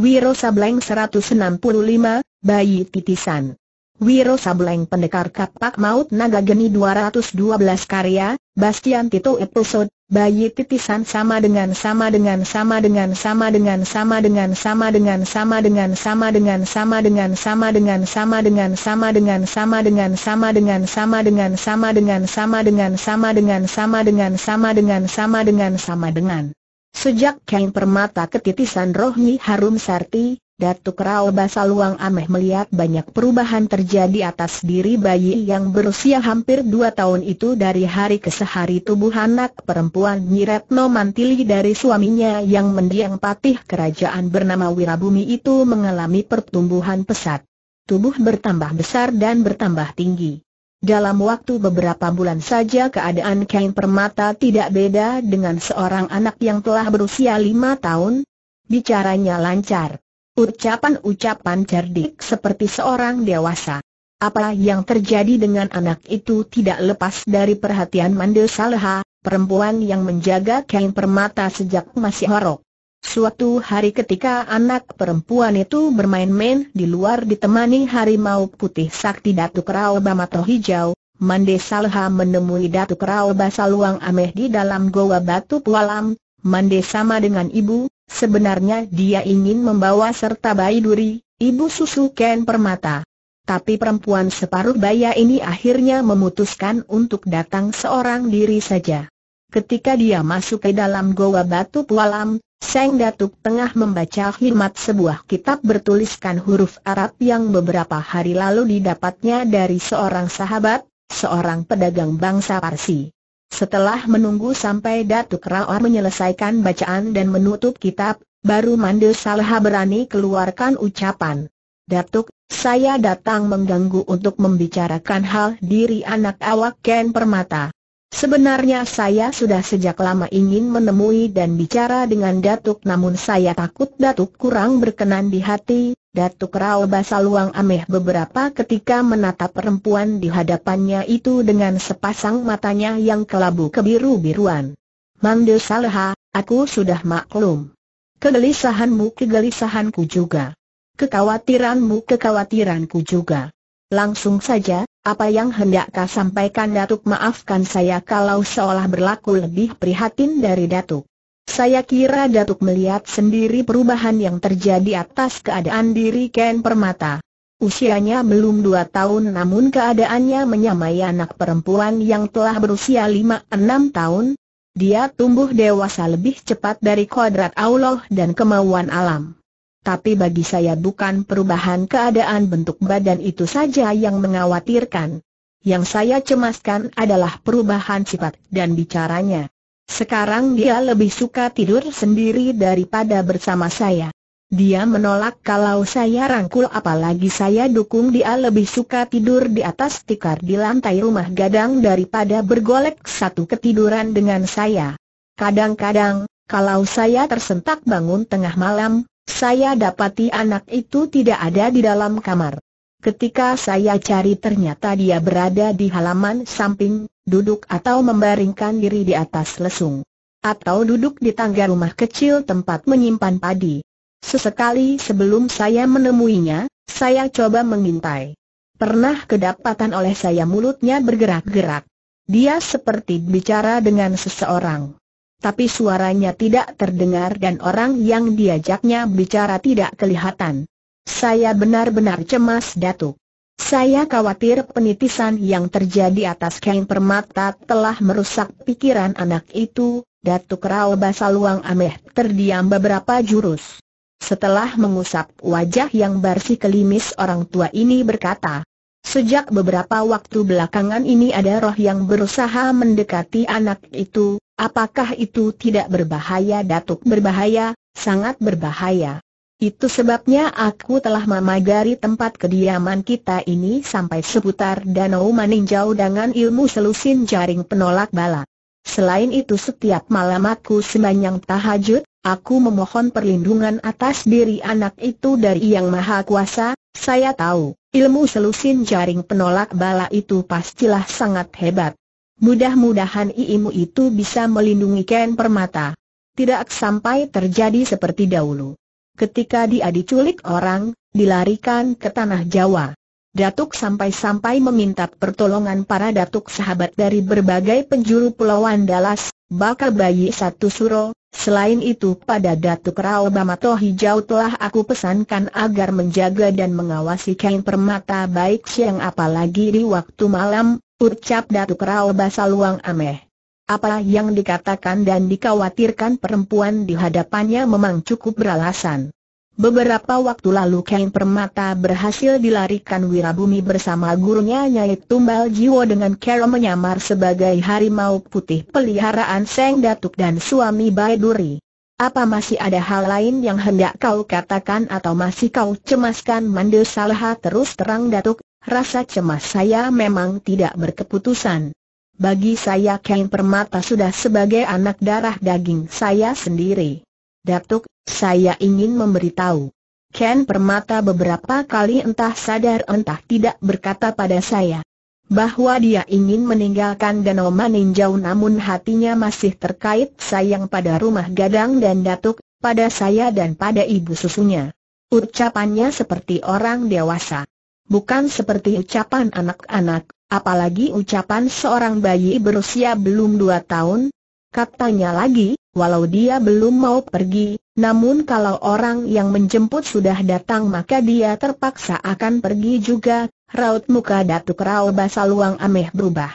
Wiro Sableng 165, Bayi Titisan. Wiro Sableng Pendekar Kapak Maut Naga Geni 212 karya Bastian Tito episode Bayi Titisan sama dengan sejak kain permata ketitisan Rohni Harum Sarti, Datuk Rao Basaluang Ameh melihat banyak perubahan terjadi atas diri bayi yang berusia hampir 2 tahun itu dari hari ke sehari. Tubuh anak perempuan Nyi Retno Mantili dari suaminya yang mendiang patih kerajaan bernama Wirabumi itu mengalami pertumbuhan pesat. Tubuh bertambah besar dan bertambah tinggi. Dalam waktu beberapa bulan saja keadaan Kain Permata tidak beda dengan seorang anak yang telah berusia 5 tahun. Bicaranya lancar, ucapan-ucapan cerdik seperti seorang dewasa. Apa yang terjadi dengan anak itu tidak lepas dari perhatian Mandel Saleha, perempuan yang menjaga Kain Permata sejak masih horok. Suatu hari ketika anak perempuan itu bermain-main di luar ditemani harimau putih sakti Datuk Rao Bamato Hijau, Mande Salha menemui Datuk Rao Basaluang Ameh di dalam goa Batu Pualam. Mande sama dengan ibu, sebenarnya dia ingin membawa serta bayi duri, ibu susu Kain Permata. Tapi perempuan separuh baya ini akhirnya memutuskan untuk datang seorang diri saja. Ketika dia masuk ke dalam goa Batu Pualam, Sang Datuk tengah membaca khidmat sebuah kitab bertuliskan huruf Arab yang beberapa hari lalu didapatnya dari seorang sahabat, seorang pedagang bangsa Parsi. Setelah menunggu sampai Datuk Rao menyelesaikan bacaan dan menutup kitab, baru Mandel Saleha berani keluarkan ucapan, "Datuk, saya datang mengganggu untuk membicarakan hal diri anak awak Kain Permata. Sebenarnya saya sudah sejak lama ingin menemui dan bicara dengan Datuk, namun saya takut Datuk kurang berkenan di hati." Datuk Rao Basaluang Ameh beberapa ketika menatap perempuan di hadapannya itu dengan sepasang matanya yang kelabu kebiru-biruan. "Mandel Saleha, aku sudah maklum. Kegelisahanku juga. Kekhawatiranku juga. Langsung saja, apa yang hendak kau sampaikan Datuk? Maafkan saya kalau seolah berlaku lebih prihatin dari Datuk. Saya kira Datuk melihat sendiri perubahan yang terjadi atas keadaan diri Kain Permata. Usianya belum 2 tahun namun keadaannya menyamai anak perempuan yang telah berusia 5-6 tahun. Dia tumbuh dewasa lebih cepat dari kodrat Allah dan kemauan alam. Tapi bagi saya bukan perubahan keadaan bentuk badan itu saja yang mengkhawatirkan. Yang saya cemaskan adalah perubahan sifat dan bicaranya. Sekarang dia lebih suka tidur sendiri daripada bersama saya. Dia menolak kalau saya rangkul apalagi saya dukung. Dia lebih suka tidur di atas tikar di lantai rumah gadang daripada bergolek satu ketiduran dengan saya. Kadang-kadang, kalau saya tersentak bangun tengah malam, saya dapati anak itu tidak ada di dalam kamar. Ketika saya cari ternyata dia berada di halaman samping, duduk atau membaringkan diri di atas lesung, atau duduk di tangga rumah kecil tempat menyimpan padi. Sesekali sebelum saya menemuinya, saya coba mengintai. Pernah kedapatan oleh saya mulutnya bergerak-gerak. Dia seperti bicara dengan seseorang, tapi suaranya tidak terdengar dan orang yang diajaknya bicara tidak kelihatan. Saya benar-benar cemas Datuk. Saya khawatir penitisan yang terjadi atas Kain Permata telah merusak pikiran anak itu." Datuk Rao Basaluang Ameh terdiam beberapa jurus. Setelah mengusap wajah yang bersih kelimis orang tua ini berkata, "Sejak beberapa waktu belakangan ini ada roh yang berusaha mendekati anak itu. Apakah itu tidak berbahaya Datuk?" "Berbahaya, sangat berbahaya. Itu sebabnya aku telah memagari tempat kediaman kita ini sampai seputar danau meninjau dengan ilmu selusin jaring penolak bala. Selain itu setiap malam aku sembahyang tahajud, aku memohon perlindungan atas diri anak itu dari Yang Maha Kuasa. Saya tahu, ilmu selusin jaring penolak bala itu pastilah sangat hebat. Mudah-mudahan ilmu itu bisa melindungi Kain Permata. Tidak sampai terjadi seperti dahulu. Ketika dia diculik orang, dilarikan ke tanah Jawa. Datuk sampai-sampai meminta pertolongan para datuk sahabat dari berbagai penjuru Pulau Andalas, bakal bayi satu suro. Selain itu pada Datuk Rao Bamato Hijau telah aku pesankan agar menjaga dan mengawasi kain permata baik siang apalagi di waktu malam, ucap Datuk Rao Basaluang Ameh. Apa yang dikatakan dan dikhawatirkan perempuan di hadapannya memang cukup beralasan. Beberapa waktu lalu kain permata berhasil dilarikan Wirabumi bersama gurunya Nyai Tumbal Jiwo dengan cara menyamar sebagai harimau putih peliharaan Seng Datuk dan suami Baiduri. Apa masih ada hal lain yang hendak kau katakan atau masih kau cemaskan? Mande Salha terus terang, Datuk, rasa cemas saya memang tidak berkeputusan. Bagi saya kain permata sudah sebagai anak darah daging saya sendiri. Datuk, saya ingin memberitahu. Kain permata beberapa kali entah sadar entah tidak berkata pada saya bahwa dia ingin meninggalkan Danau Maninjau, namun hatinya masih terkait sayang pada rumah gadang dan Datuk, pada saya dan pada ibu susunya. Ucapannya seperti orang dewasa, bukan seperti ucapan anak-anak, apalagi ucapan seorang bayi berusia belum 2 tahun, katanya lagi, walau dia belum mau pergi, namun kalau orang yang menjemput sudah datang maka dia terpaksa akan pergi juga. Raut muka Datuk Rao Basaluang Ameh berubah.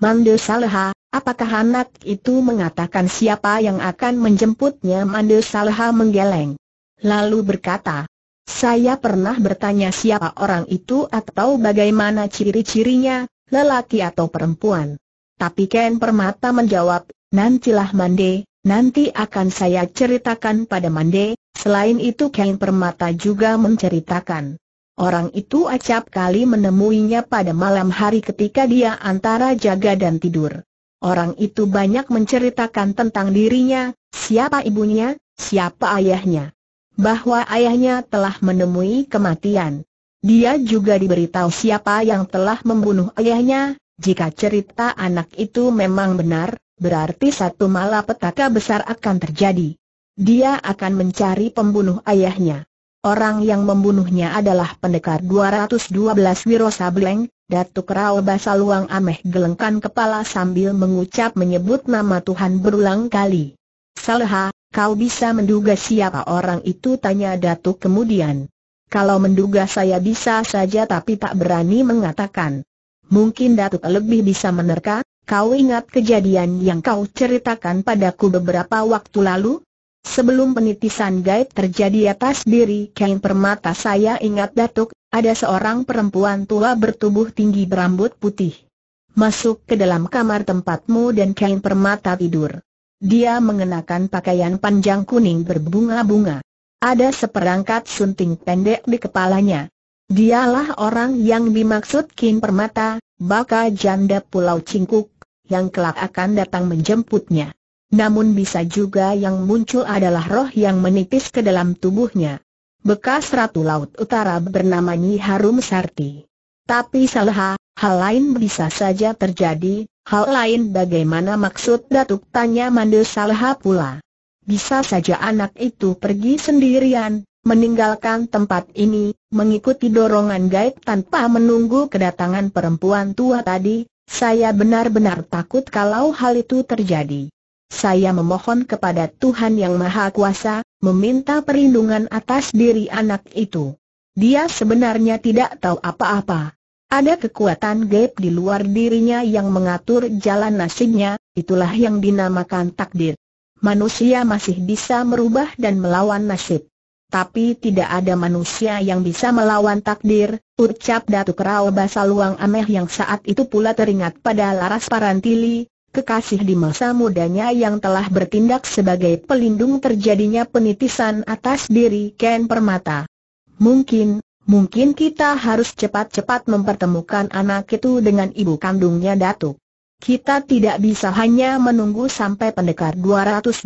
Mande Salha, apakah anak itu mengatakan siapa yang akan menjemputnya? Mande Salha menggeleng, lalu berkata, saya pernah bertanya siapa orang itu atau bagaimana ciri-cirinya, lelaki atau perempuan. Tapi Ken Permata menjawab, nantilah Mande, nanti akan saya ceritakan pada Mande. Selain itu Ken Permata juga menceritakan. Orang itu acap kali menemuinya pada malam hari ketika dia antara jaga dan tidur. Orang itu banyak menceritakan tentang dirinya, siapa ibunya, siapa ayahnya. Bahwa ayahnya telah menemui kematian. Dia juga diberitahu siapa yang telah membunuh ayahnya. Jika cerita anak itu memang benar, berarti satu malapetaka besar akan terjadi. Dia akan mencari pembunuh ayahnya. Orang yang membunuhnya adalah pendekar 212 Wirosableng. Datuk Rao Basaluang Ameh gelengkan kepala sambil mengucap menyebut nama Tuhan berulang kali. Salha, kau bisa menduga siapa orang itu? Tanya Datuk kemudian. Kalau menduga saya bisa saja tapi tak berani mengatakan. Mungkin Datuk lebih bisa menerka. Kau ingat kejadian yang kau ceritakan padaku beberapa waktu lalu? Sebelum penitisan gaib terjadi atas diri Kain Permata, saya ingat Datuk, ada seorang perempuan tua bertubuh tinggi berambut putih. Masuk ke dalam kamar tempatmu dan Kain Permata tidur. Dia mengenakan pakaian panjang kuning berbunga-bunga. Ada seperangkat sunting pendek di kepalanya. Dialah orang yang dimaksud Kin Permata, baka janda Pulau Cingkuk, yang kelak akan datang menjemputnya. Namun bisa juga yang muncul adalah roh yang menipis ke dalam tubuhnya. Bekas Ratu Laut Utara bernama Nyi Harum Sarti. Tapi salah, hal lain bisa saja terjadi. Hal lain bagaimana maksud Datuk? Tanya Mande Salha pula. Bisa saja anak itu pergi sendirian, meninggalkan tempat ini, mengikuti dorongan gaib tanpa menunggu kedatangan perempuan tua tadi. Saya benar-benar takut kalau hal itu terjadi. Saya memohon kepada Tuhan Yang Maha Kuasa, meminta perlindungan atas diri anak itu. Dia sebenarnya tidak tahu apa-apa. Ada kekuatan gaib di luar dirinya yang mengatur jalan nasibnya, itulah yang dinamakan takdir. Manusia masih bisa merubah dan melawan nasib. Tapi tidak ada manusia yang bisa melawan takdir, ucap Datuk Rao Basaluang Ameh yang saat itu pula teringat pada Laras Parantili, kekasih di masa mudanya yang telah bertindak sebagai pelindung terjadinya penitisan atas diri Ken Permata. Mungkin kita harus cepat-cepat mempertemukan anak itu dengan ibu kandungnya, Datuk. Kita tidak bisa hanya menunggu sampai pendekar 212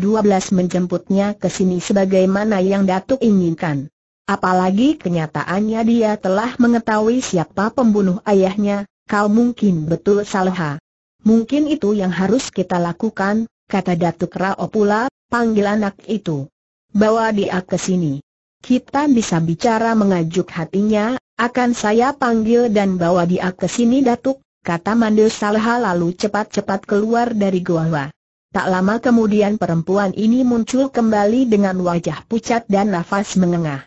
menjemputnya ke sini sebagaimana yang Datuk inginkan. Apalagi kenyataannya dia telah mengetahui siapa pembunuh ayahnya. Kau mungkin betul salah. Mungkin itu yang harus kita lakukan, kata Datuk Rao pula. Panggil anak itu. Bawa dia ke sini. Kita bisa bicara, mengajuk hatinya. Akan saya panggil dan bawa dia ke sini, Datuk, kata Mandor Salha lalu cepat-cepat keluar dari goa. Tak lama kemudian perempuan ini muncul kembali dengan wajah pucat dan nafas mengengah.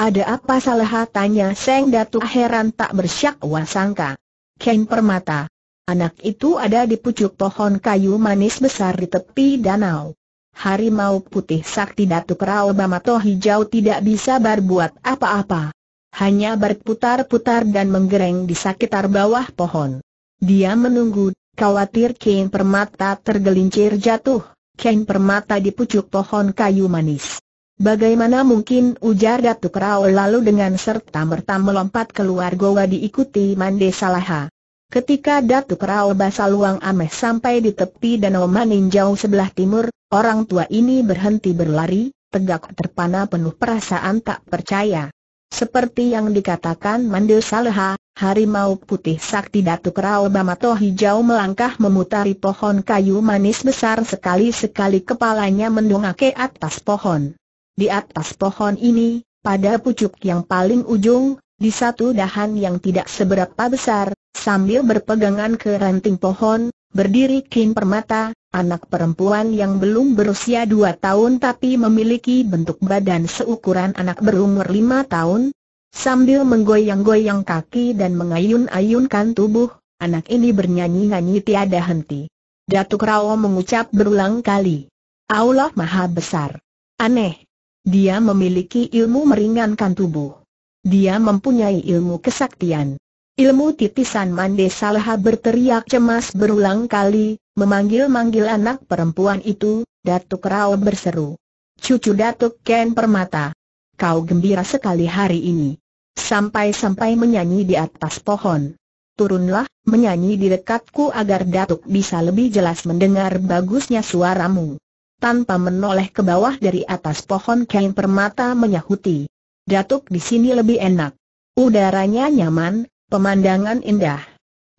Ada apa, Salha? Tanya Seng Datuk heran tak bersyakwa-sangka. Ken Permata, anak itu ada di pucuk pohon kayu manis besar di tepi danau. Harimau putih sakti Datuk Rao Bamato hijau tidak bisa berbuat apa-apa. Hanya berputar-putar dan menggereng di sekitar bawah pohon. Dia menunggu, khawatir Ken Permata tergelincir jatuh. Ken Permata di pucuk pohon kayu manis. Bagaimana mungkin, ujar Datuk Rao lalu dengan serta-merta melompat keluar goa diikuti Mande Salha. Ketika Datuk Rao Basaluang Ameh sampai di tepi danau Maninjau sebelah timur, orang tua ini berhenti berlari, tegak terpana penuh perasaan tak percaya. Seperti yang dikatakan Mandor Salha, harimau putih sakti Datuk Rao Bamato hijau melangkah memutari pohon kayu manis besar, sekali-sekali kepalanya mendongak ke atas pohon. Di atas pohon ini, pada pucuk yang paling ujung, di satu dahan yang tidak seberapa besar, sambil berpegangan ke ranting pohon, berdiri Ken Permata, anak perempuan yang belum berusia 2 tahun tapi memiliki bentuk badan seukuran anak berumur 5 tahun. Sambil menggoyang-goyang kaki dan mengayun-ayunkan tubuh, anak ini bernyanyi-nyanyi tiada henti. Datuk Rao mengucap berulang kali, Allah Maha Besar. Aneh, dia memiliki ilmu meringankan tubuh. Dia mempunyai ilmu kesaktian. Ilmu titisan. Mande Salha berteriak cemas berulang kali, memanggil-manggil anak perempuan itu. Datuk Rao berseru, cucu Datuk Ken Permata, kau gembira sekali hari ini. Sampai-sampai menyanyi di atas pohon. Turunlah, menyanyi di dekatku agar Datuk bisa lebih jelas mendengar bagusnya suaramu. Tanpa menoleh ke bawah dari atas pohon, Ken Permata menyahuti. Datuk, di sini lebih enak. Udaranya nyaman, pemandangan indah.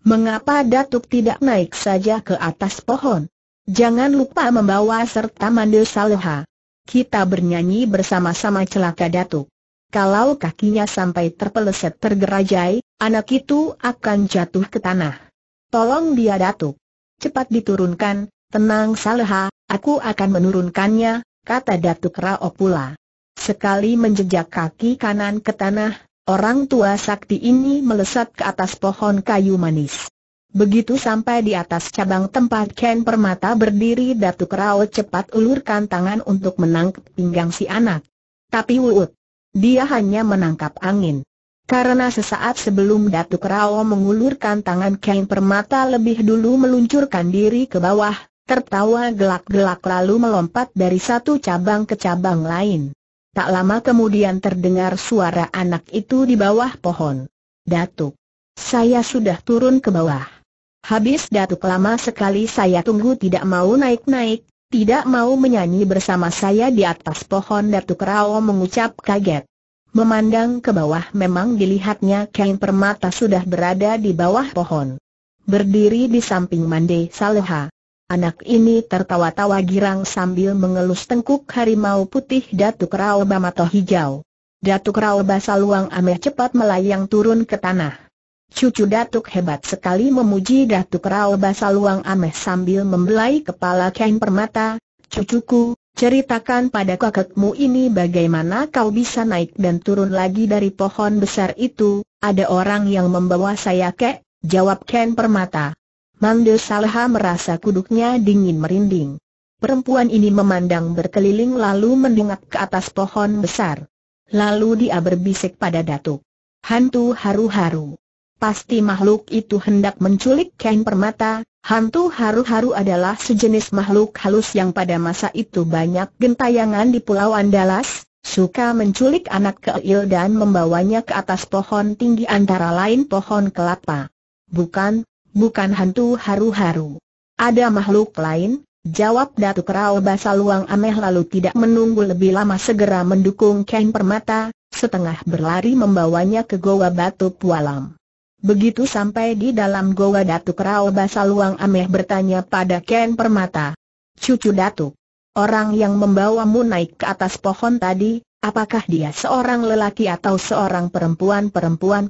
Mengapa Datuk tidak naik saja ke atas pohon? Jangan lupa membawa serta Mandor Salha. Kita bernyanyi bersama-sama. Celaka Datuk. Kalau kakinya sampai terpeleset tergerajai, anak itu akan jatuh ke tanah. Tolong dia, Datuk. Cepat diturunkan. Tenang Salha, aku akan menurunkannya, kata Datuk Rao pula. Sekali menjejak kaki kanan ke tanah, orang tua sakti ini melesat ke atas pohon kayu manis. Begitu sampai di atas cabang tempat Ken Permata berdiri, Datuk Rao cepat ulurkan tangan untuk menangkap pinggang si anak. Tapi wuut, dia hanya menangkap angin. Karena sesaat sebelum Datuk Rao mengulurkan tangan, Ken Permata lebih dulu meluncurkan diri ke bawah, tertawa gelak-gelak lalu melompat dari satu cabang ke cabang lain. Tak lama kemudian terdengar suara anak itu di bawah pohon. Datuk, saya sudah turun ke bawah. Habis Datuk, lama sekali saya tunggu, tidak mau naik-naik, tidak mau menyanyi bersama saya di atas pohon. Datuk Rao mengucap kaget. Memandang ke bawah, memang dilihatnya Ken Permata sudah berada di bawah pohon. Berdiri di samping Mande Salha. Anak ini tertawa-tawa girang sambil mengelus tengkuk harimau putih Datuk Rao Bamato hijau. Datuk Rao Basaluang Ameh cepat melayang turun ke tanah. Cucu Datuk hebat sekali, memuji Datuk Rao Basaluang Ameh sambil membelai kepala Ken Permata. Cucuku, ceritakan pada kakekmu ini bagaimana kau bisa naik dan turun lagi dari pohon besar itu. Ada orang yang membawa saya, Kek, jawab Ken Permata. Mandor Salha merasa kuduknya dingin merinding. Perempuan ini memandang berkeliling lalu mendongak ke atas pohon besar. Lalu dia berbisik pada Datuk. Hantu haru-haru. Pasti makhluk itu hendak menculik Ken Permata. Hantu haru-haru adalah sejenis makhluk halus yang pada masa itu banyak gentayangan di Pulau Andalas. Suka menculik anak kecil dan membawanya ke atas pohon tinggi, antara lain pohon kelapa. Bukan hantu haru-haru. Ada makhluk lain, jawab Datuk Rao Basaluang Ameh lalu tidak menunggu lebih lama segera mendukung Ken Permata, setengah berlari membawanya ke goa batu pualam. Begitu sampai di dalam goa, Datuk Rao Basaluang Ameh bertanya pada Ken Permata. Cucu Datuk, orang yang membawamu naik ke atas pohon tadi, Apakah dia seorang lelaki atau seorang perempuan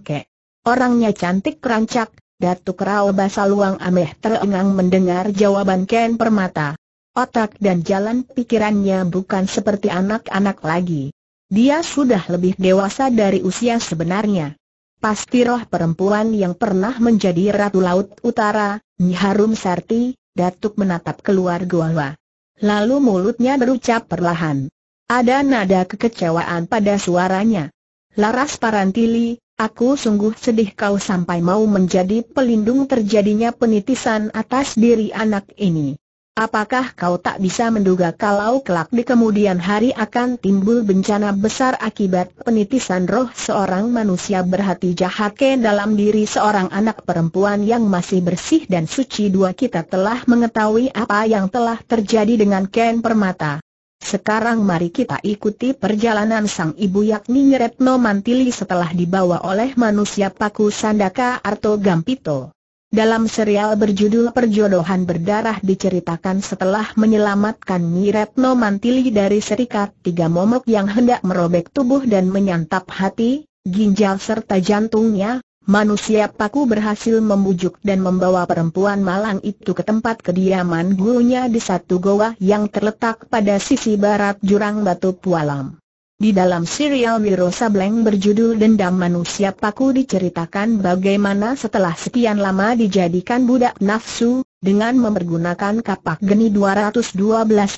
kek? Orangnya cantik kerancak, Datuk Rao Basaluang ameh terengang mendengar jawaban Ken Permata. Otak dan jalan pikirannya bukan seperti anak-anak lagi. Dia sudah lebih dewasa dari usia sebenarnya. Pasti roh perempuan yang pernah menjadi Ratu Laut Utara, Nyi Harum Sarti. Datuk menatap keluar gua. Lalu mulutnya berucap perlahan. Ada nada kekecewaan pada suaranya. Laras Parantili, aku sungguh sedih kau sampai mau menjadi pelindung terjadinya penitisan atas diri anak ini. Apakah kau tak bisa menduga kalau kelak di kemudian hari akan timbul bencana besar akibat penitisan roh seorang manusia berhati jahat ke dalam diri seorang anak perempuan yang masih bersih dan suci? Dua kita telah mengetahui apa yang telah terjadi dengan Ken Permata. Sekarang mari kita ikuti perjalanan sang ibu yakni Nyi Retno Mantili setelah dibawa oleh manusia paku Sandaka Arto Gampito. Dalam serial berjudul Perjodohan Berdarah diceritakan setelah menyelamatkan Nyi Retno Mantili dari serikat tiga momok yang hendak merobek tubuh dan menyantap hati, ginjal serta jantungnya, manusia paku berhasil membujuk dan membawa perempuan malang itu ke tempat kediaman gurunya di satu goa yang terletak pada sisi barat Jurang Batu Pualam. Di dalam serial Wiro Sableng berjudul Dendam Manusia Paku diceritakan bagaimana setelah sekian lama dijadikan budak nafsu, dengan mempergunakan kapak geni 212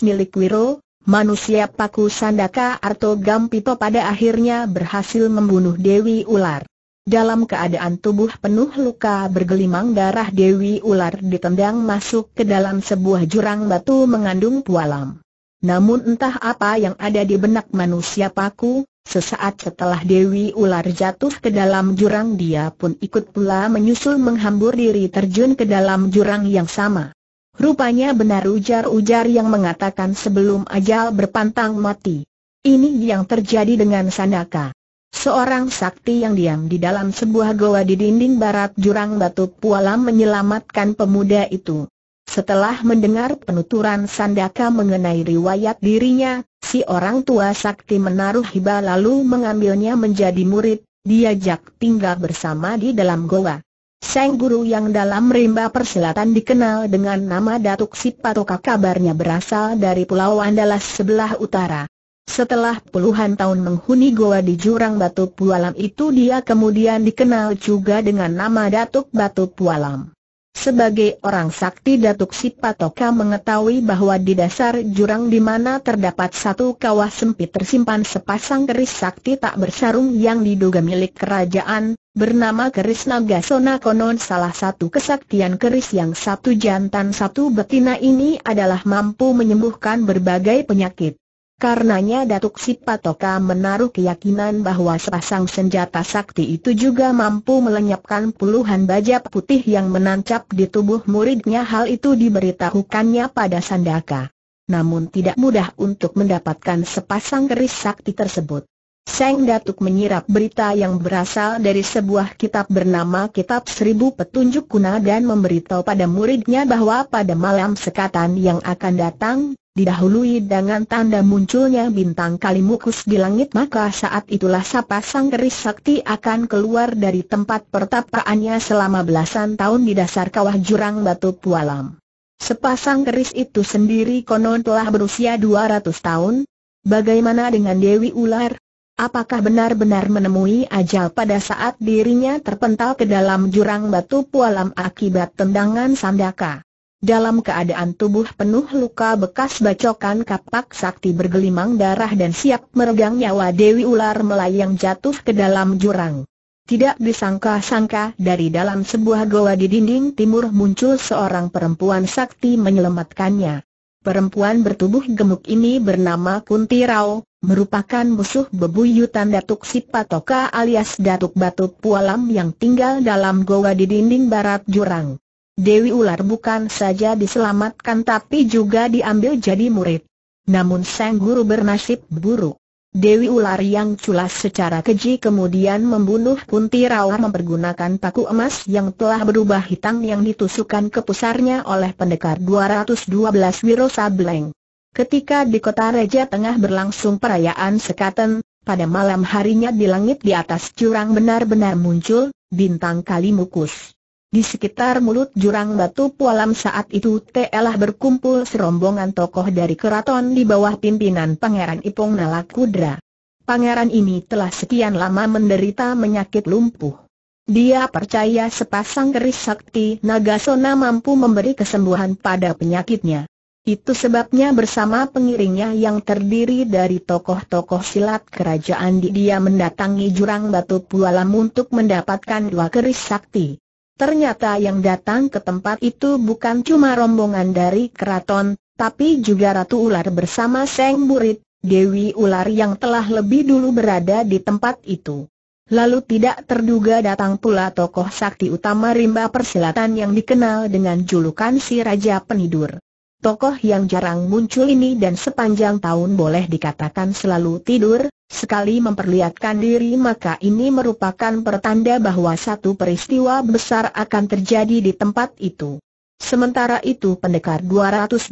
milik Wiro, manusia paku Sandaka Arto Gampito pada akhirnya berhasil membunuh Dewi Ular. Dalam keadaan tubuh penuh luka bergelimang darah, Dewi Ular ditendang masuk ke dalam sebuah jurang batu mengandung pualam. Namun entah apa yang ada di benak manusia paku, sesaat setelah Dewi Ular jatuh ke dalam jurang dia pun ikut pula menyusul menghambur diri terjun ke dalam jurang yang sama. Rupanya benar ujar-ujar yang mengatakan sebelum ajal berpantang mati. Ini yang terjadi dengan Sandaka. Seorang sakti yang diam di dalam sebuah goa di dinding barat Jurang Batu Pualam menyelamatkan pemuda itu. Setelah mendengar penuturan Sandaka mengenai riwayat dirinya, si orang tua sakti menaruh hibah lalu mengambilnya menjadi murid, diajak tinggal bersama di dalam goa. Sang guru yang dalam rimba persilatan dikenal dengan nama Datuk Sipatoka kabarnya berasal dari Pulau Andalas sebelah utara. Setelah puluhan tahun menghuni goa di Jurang Batu Pualam itu dia kemudian dikenal juga dengan nama Datuk Batu Pualam. Sebagai orang sakti Datuk Sipatoka mengetahui bahwa di dasar jurang di mana terdapat satu kawah sempit tersimpan sepasang keris sakti tak bersarung yang diduga milik kerajaan, bernama keris Nagasona. Konon salah satu kesaktian keris yang satu jantan satu betina ini adalah mampu menyembuhkan berbagai penyakit. Karenanya Datuk Sipatoka menaruh keyakinan bahwa sepasang senjata sakti itu juga mampu melenyapkan puluhan baja putih yang menancap di tubuh muridnya. Hal itu diberitahukannya pada Sandaka. Namun tidak mudah untuk mendapatkan sepasang keris sakti tersebut. Sang Datuk menyirap berita yang berasal dari sebuah kitab bernama Kitab 1000 Petunjuk Kuna dan memberitahu pada muridnya bahwa pada malam sekatan yang akan datang, didahului dengan tanda munculnya bintang Kalimukus di langit, maka saat itulah sepasang keris sakti akan keluar dari tempat pertapaannya selama belasan tahun di dasar kawah Jurang Batu Pualam. Sepasang keris itu sendiri konon telah berusia 200 tahun. Bagaimana dengan Dewi Ular? Apakah benar-benar menemui ajal pada saat dirinya terpental ke dalam Jurang Batu Pualam akibat tendangan Sandaka? Dalam keadaan tubuh penuh luka bekas bacokan kapak sakti bergelimang darah dan siap meregang nyawa, Dewi Ular melayang jatuh ke dalam jurang. Tidak disangka-sangka dari dalam sebuah goa di dinding timur muncul seorang perempuan sakti menyelamatkannya. Perempuan bertubuh gemuk ini bernama Kunti Rao, merupakan musuh bebuyutan Datuk Sipatoka alias Datuk Batu Pualam yang tinggal dalam goa di dinding barat jurang. Dewi Ular bukan saja diselamatkan tapi juga diambil jadi murid. Namun sang guru bernasib buruk. Dewi Ular yang culas secara keji kemudian membunuh Kunti Rao mempergunakan paku emas yang telah berubah hitam yang ditusukkan ke pusarnya oleh pendekar 212 Wiro Sableng. Ketika di Kota Raja Tengah berlangsung perayaan sekaten, Pada malam harinya di langit di atas jurang benar-benar muncul bintang Kalimukus. Di sekitar mulut jurang Batu Pualam saat itu telah berkumpul serombongan tokoh dari keraton di bawah pimpinan Pangeran Ipong Nalakudra. Pangeran ini telah sekian lama menderita penyakit lumpuh. Dia percaya sepasang keris sakti Nagasona mampu memberi kesembuhan pada penyakitnya. Itu sebabnya bersama pengiringnya yang terdiri dari tokoh-tokoh silat kerajaan dia mendatangi jurang Batu Pualam untuk mendapatkan dua keris sakti. Ternyata yang datang ke tempat itu bukan cuma rombongan dari keraton, tapi juga Ratu Ular bersama Seng Burit, Dewi Ular yang telah lebih dulu berada di tempat itu. Lalu tidak terduga datang pula tokoh sakti utama rimba persilatan yang dikenal dengan julukan si Raja Penidur. Tokoh yang jarang muncul ini dan sepanjang tahun boleh dikatakan selalu tidur, sekali memperlihatkan diri maka ini merupakan pertanda bahwa satu peristiwa besar akan terjadi di tempat itu. Sementara itu pendekar 212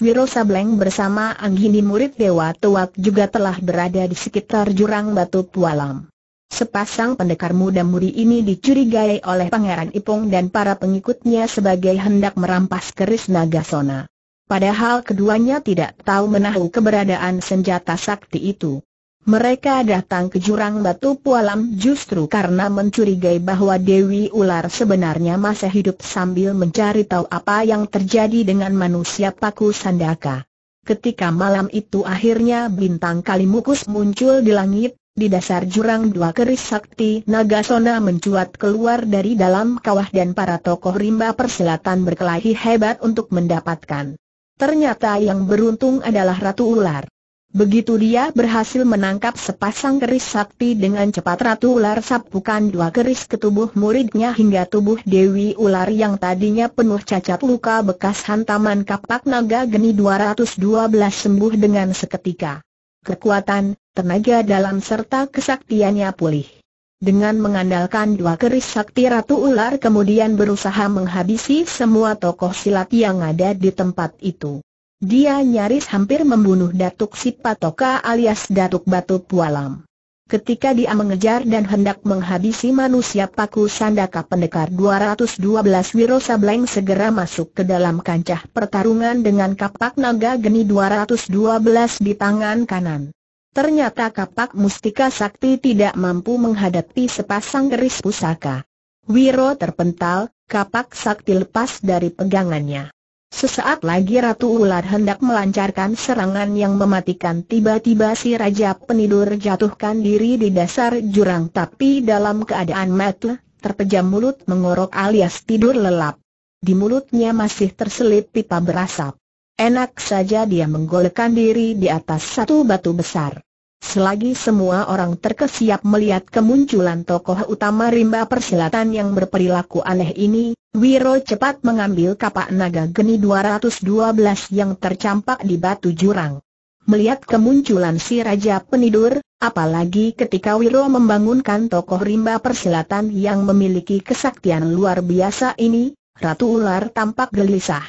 Wiro Sableng bersama Anggini murid Dewa Tuak juga telah berada di sekitar jurang Batu Pualam. Sepasang pendekar muda-mudi ini dicurigai oleh Pangeran Ipong dan para pengikutnya sebagai hendak merampas keris Nagasona. Padahal keduanya tidak tahu menahu keberadaan senjata sakti itu. Mereka datang ke jurang Batu Pualam justru karena mencurigai bahwa Dewi Ular sebenarnya masih hidup sambil mencari tahu apa yang terjadi dengan manusia paku Sandaka. Ketika malam itu akhirnya bintang Kalimukus muncul di langit, di dasar jurang dua keris sakti Nagasona mencuat keluar dari dalam kawah dan para tokoh rimba persilatan berkelahi hebat untuk mendapatkan. Ternyata yang beruntung adalah Ratu Ular. Begitu dia berhasil menangkap sepasang keris sakti dengan cepat Ratu Ular sapukan dua keris ke tubuh muridnya hingga tubuh Dewi Ular yang tadinya penuh cacat luka bekas hantaman kapak naga geni 212 sembuh dengan seketika. Kekuatan, tenaga dalam serta kesaktiannya pulih. Dengan mengandalkan dua keris sakti Ratu Ular kemudian berusaha menghabisi semua tokoh silat yang ada di tempat itu. Dia nyaris hampir membunuh Datuk Sipatoka alias Datuk Batu Pualam. Ketika dia mengejar dan hendak menghabisi manusia paku Sandaka pendekar 212 Wiro Sableng segera masuk ke dalam kancah pertarungan dengan kapak naga geni 212 di tangan kanan. Ternyata kapak mustika sakti tidak mampu menghadapi sepasang keris pusaka. Wiro terpental, kapak sakti lepas dari pegangannya. Sesaat lagi Ratu Ular hendak melancarkan serangan yang mematikan. Tiba-tiba si Raja Penidur jatuhkan diri di dasar jurang tapi dalam keadaan mati, terpejam mulut mengorok alias tidur lelap. Di mulutnya masih terselip pipa berasap. Enak saja dia menggolekkan diri di atas satu batu besar. Selagi semua orang terkesiap melihat kemunculan tokoh utama rimba persilatan yang berperilaku aneh ini, Wiro cepat mengambil kapak naga geni 212 yang tercampak di batu jurang. Melihat kemunculan si Raja Penidur, apalagi ketika Wiro membangunkan tokoh rimba persilatan yang memiliki kesaktian luar biasa ini, Ratu Ular tampak gelisah.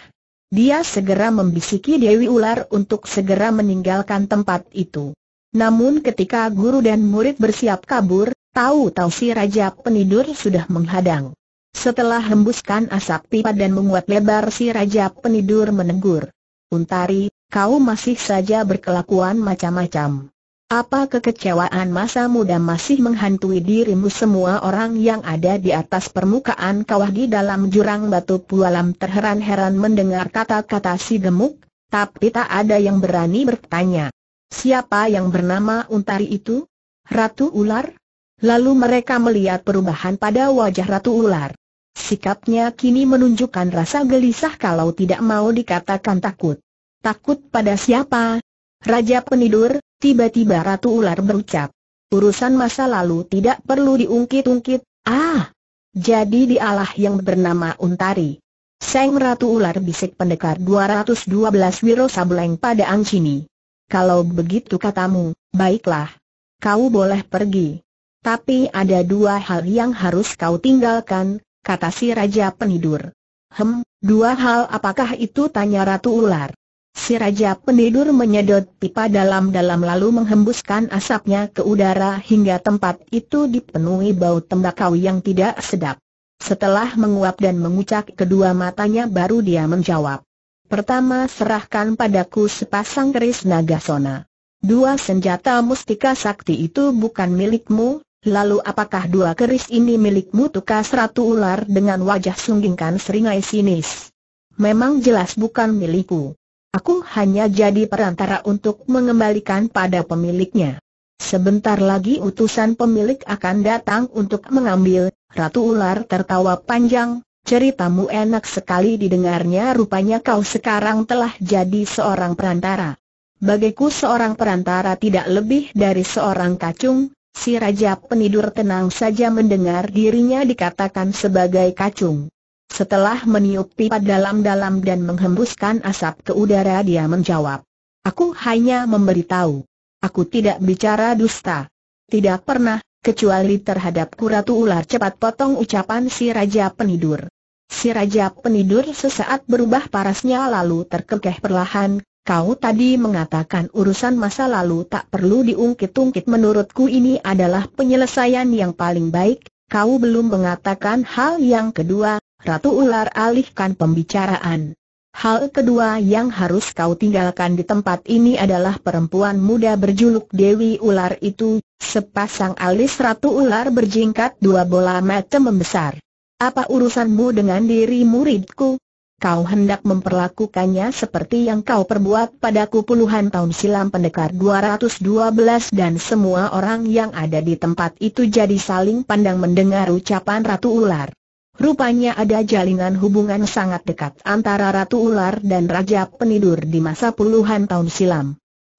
Dia segera membisiki Dewi Ular untuk segera meninggalkan tempat itu. Namun ketika guru dan murid bersiap kabur, tahu-tahu si Raja Penidur sudah menghadang. Setelah hembuskan asap pipa dan menguat lebar si Raja Penidur menegur, "Untari, kau masih saja berkelakuan macam-macam. Apa kekecewaan masa muda masih menghantui dirimu?" Semua orang yang ada di atas permukaan kawah di dalam jurang Batu Pualam terheran-heran mendengar kata-kata si gemuk, tapi tak ada yang berani bertanya. Siapa yang bernama Untari itu? Ratu Ular? Lalu mereka melihat perubahan pada wajah Ratu Ular. Sikapnya kini menunjukkan rasa gelisah kalau tidak mau dikatakan takut. Takut pada siapa? Raja Penidur? Tiba-tiba Ratu Ular berucap, "Urusan masa lalu tidak perlu diungkit-ungkit, Jadi dialah yang bernama Untari." "Seng," Ratu Ular bisik pendekar 212 Wiro Sableng pada Anggini. "Kalau begitu katamu, baiklah. Kau boleh pergi. Tapi ada dua hal yang harus kau tinggalkan," kata si Raja Penidur. "Dua hal apakah itu?" tanya Ratu Ular. Si Raja Penidur menyedot pipa dalam-dalam lalu menghembuskan asapnya ke udara hingga tempat itu dipenuhi bau tembakau yang tidak sedap. Setelah menguap dan mengucak kedua matanya baru dia menjawab. Pertama, serahkan padaku sepasang keris nagasona. Dua senjata mustika sakti itu bukan milikmu, lalu apakah dua keris ini milikmu? Tukas Ratu Ular dengan wajah sunggingkan seringai sinis. Memang jelas bukan milikku. Aku hanya jadi perantara untuk mengembalikan pada pemiliknya. Sebentar lagi utusan pemilik akan datang untuk mengambil. Ratu Ular tertawa panjang. Ceritamu enak sekali didengarnya, rupanya kau sekarang telah jadi seorang perantara. Bagiku seorang perantara tidak lebih dari seorang kacung. Si Raja Penidur tenang saja mendengar dirinya dikatakan sebagai kacung. Setelah meniup pipa dalam-dalam dan menghembuskan asap ke udara dia menjawab. Aku hanya memberitahu. Aku tidak bicara dusta. Tidak pernah, kecuali terhadapku. Ratu Ular cepat potong ucapan si Raja Penidur. Si Raja Penidur sesaat berubah parasnya lalu terkekeh perlahan. Kau tadi mengatakan urusan masa lalu tak perlu diungkit-ungkit. Menurutku ini adalah penyelesaian yang paling baik. Kau belum mengatakan hal yang kedua. Ratu Ular alihkan pembicaraan. Hal kedua yang harus kau tinggalkan di tempat ini adalah perempuan muda berjuluk Dewi Ular itu. Sepasang alis Ratu Ular berjingkat, dua bola mata membesar. Apa urusanmu dengan diri muridku? Kau hendak memperlakukannya seperti yang kau perbuat padaku puluhan tahun silam. Pendekar 212 dan semua orang yang ada di tempat itu jadi saling pandang mendengar ucapan Ratu Ular. Rupanya ada jalinan hubungan sangat dekat antara Ratu Ular dan Raja Penidur di masa puluhan tahun silam.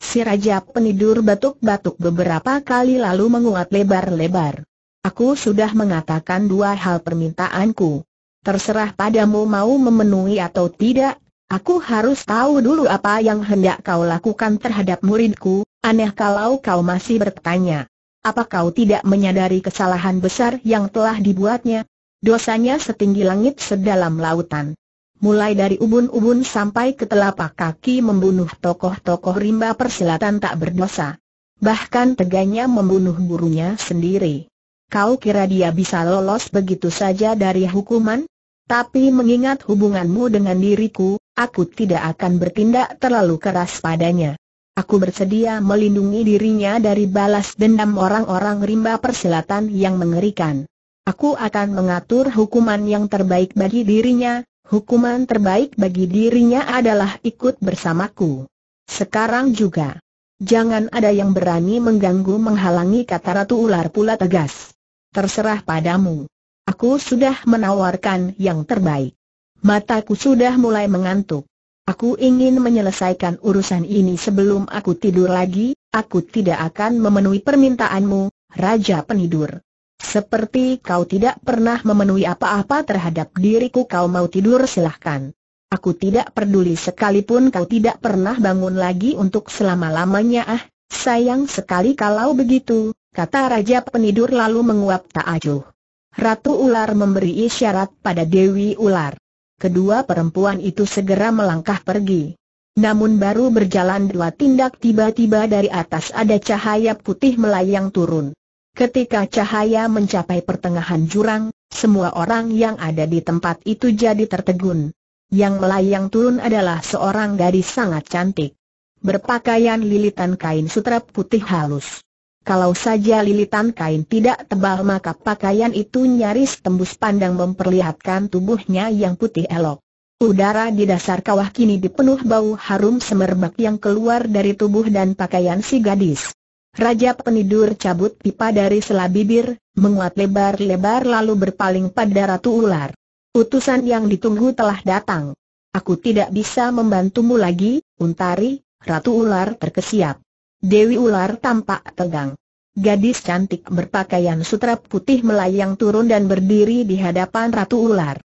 Si Raja Penidur batuk-batuk beberapa kali lalu menguat lebar-lebar. Aku sudah mengatakan dua hal permintaanku. Terserah padamu mau memenuhi atau tidak. Aku harus tahu dulu apa yang hendak kau lakukan terhadap muridku. Aneh kalau kau masih bertanya. Apa kau tidak menyadari kesalahan besar yang telah dibuatnya? Dosanya setinggi langit sedalam lautan. Mulai dari ubun-ubun sampai ke telapak kaki membunuh tokoh-tokoh rimba persilatan tak berdosa. Bahkan teganya membunuh gurunya sendiri. Kau kira dia bisa lolos begitu saja dari hukuman? Tapi mengingat hubunganmu dengan diriku, aku tidak akan bertindak terlalu keras padanya. Aku bersedia melindungi dirinya dari balas dendam orang-orang rimba persilatan yang mengerikan. Aku akan mengatur hukuman yang terbaik bagi dirinya. Hukuman terbaik bagi dirinya adalah ikut bersamaku. Sekarang juga. Jangan ada yang berani mengganggu menghalangi, kata Ratu Ular pula tegas. Terserah padamu. Aku sudah menawarkan yang terbaik. Mataku sudah mulai mengantuk. Aku ingin menyelesaikan urusan ini sebelum aku tidur lagi. Aku tidak akan memenuhi permintaanmu, Raja Penidur. Seperti kau tidak pernah memenuhi apa-apa terhadap diriku. Kau mau tidur silahkan. Aku tidak peduli sekalipun kau tidak pernah bangun lagi untuk selama-lamanya. Ah, sayang sekali kalau begitu, kata Raja Penidur lalu menguap ta'ajuh. Ratu Ular memberi isyarat pada Dewi Ular. Kedua perempuan itu segera melangkah pergi. Namun baru berjalan dua tindak tiba-tiba dari atas ada cahaya putih melayang turun. Ketika cahaya mencapai pertengahan jurang, semua orang yang ada di tempat itu jadi tertegun. Yang melayang turun adalah seorang gadis sangat cantik. Berpakaian lilitan kain sutra putih halus. Kalau saja lilitan kain tidak tebal maka pakaian itu nyaris tembus pandang memperlihatkan tubuhnya yang putih elok. Udara di dasar kawah kini dipenuh bau harum semerbak yang keluar dari tubuh dan pakaian si gadis. Raja Penidur cabut pipa dari sela bibir, menguat lebar-lebar lalu berpaling pada Ratu Ular. Utusan yang ditunggu telah datang. Aku tidak bisa membantumu lagi, Untari. Ratu Ular terkesiap. Dewi Ular tampak tegang. Gadis cantik berpakaian sutra putih melayang turun dan berdiri di hadapan Ratu Ular.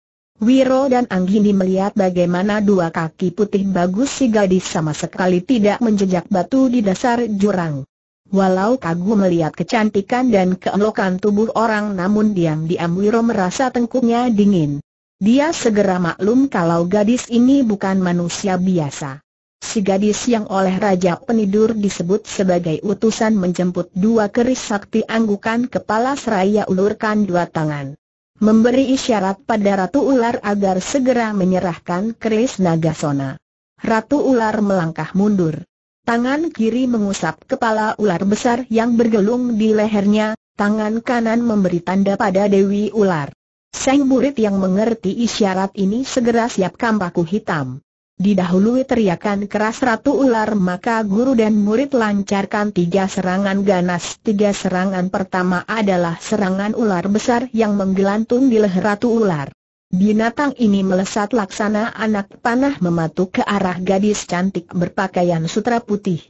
Wiro dan Anggini melihat bagaimana dua kaki putih bagus si gadis sama sekali tidak menjejak batu di dasar jurang. Walau kagum melihat kecantikan dan keelokan tubuh orang, namun diam-diam Wiro merasa tengkuknya dingin. Dia segera maklum kalau gadis ini bukan manusia biasa. Si gadis yang oleh Raja Penidur disebut sebagai utusan menjemput dua keris sakti anggukan kepala seraya ulurkan dua tangan, memberi isyarat pada Ratu Ular agar segera menyerahkan keris Nagasona. Ratu Ular melangkah mundur. Tangan kiri mengusap kepala ular besar yang bergelung di lehernya, tangan kanan memberi tanda pada Dewi Ular. Sang murid yang mengerti isyarat ini segera siapkan paku hitam. Didahului teriakan keras Ratu Ular, maka guru dan murid lancarkan tiga serangan ganas. Tiga serangan pertama adalah serangan ular besar yang menggelantung di leher Ratu Ular. Binatang ini melesat laksana anak panah mematuk ke arah gadis cantik berpakaian sutra putih.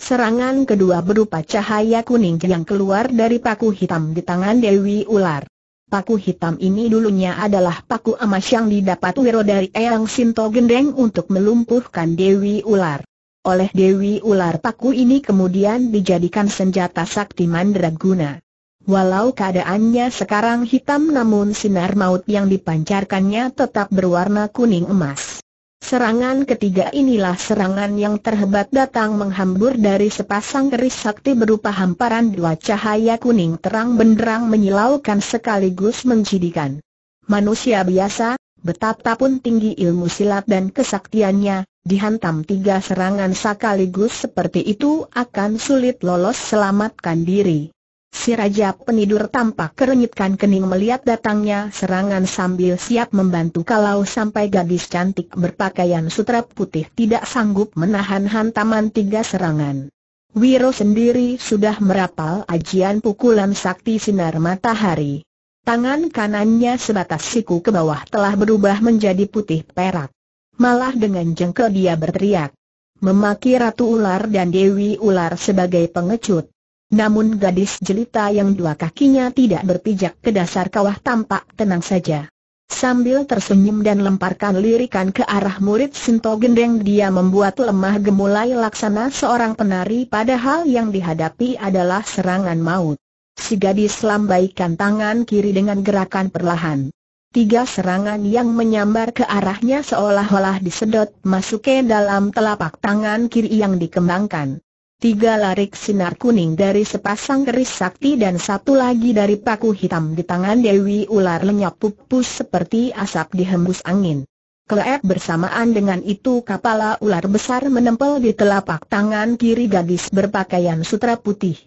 Serangan kedua berupa cahaya kuning yang keluar dari paku hitam di tangan Dewi Ular. Paku hitam ini dulunya adalah paku emas yang didapat wiro dari Eyang Sinto Gendeng untuk melumpuhkan Dewi Ular. Oleh Dewi Ular paku ini kemudian dijadikan senjata sakti Mandraguna. Walau keadaannya sekarang hitam, namun sinar maut yang dipancarkannya tetap berwarna kuning emas. Serangan ketiga inilah serangan yang terhebat, datang menghambur dari sepasang keris sakti berupa hamparan dua cahaya kuning terang benderang menyilaukan sekaligus menjidikan. Manusia biasa, betapapun tinggi ilmu silat dan kesaktiannya, dihantam tiga serangan sekaligus seperti itu akan sulit lolos selamatkan diri. Si Raja Penidur tampak kerenyitkan kening melihat datangnya serangan sambil siap membantu kalau sampai gadis cantik berpakaian sutra putih tidak sanggup menahan hantaman tiga serangan. Wiro sendiri sudah merapal ajian pukulan sakti sinar matahari. Tangan kanannya sebatas siku ke bawah telah berubah menjadi putih perak. Malah dengan jengkel dia berteriak, memaki Ratu Ular dan Dewi Ular sebagai pengecut. Namun gadis jelita yang dua kakinya tidak berpijak ke dasar kawah tampak tenang saja. Sambil tersenyum dan lemparkan lirikan ke arah murid Sinto Gendeng, dia membuat lemah gemulai laksana seorang penari padahal yang dihadapi adalah serangan maut. Si gadis lambaikan tangan kiri dengan gerakan perlahan. Tiga serangan yang menyambar ke arahnya seolah-olah disedot masuk ke dalam telapak tangan kiri yang dikembangkan. Tiga larik sinar kuning dari sepasang keris sakti dan satu lagi dari paku hitam di tangan Dewi Ular lenyap pupus seperti asap dihembus angin. Kleep bersamaan dengan itu kepala ular besar menempel di telapak tangan kiri gadis berpakaian sutra putih.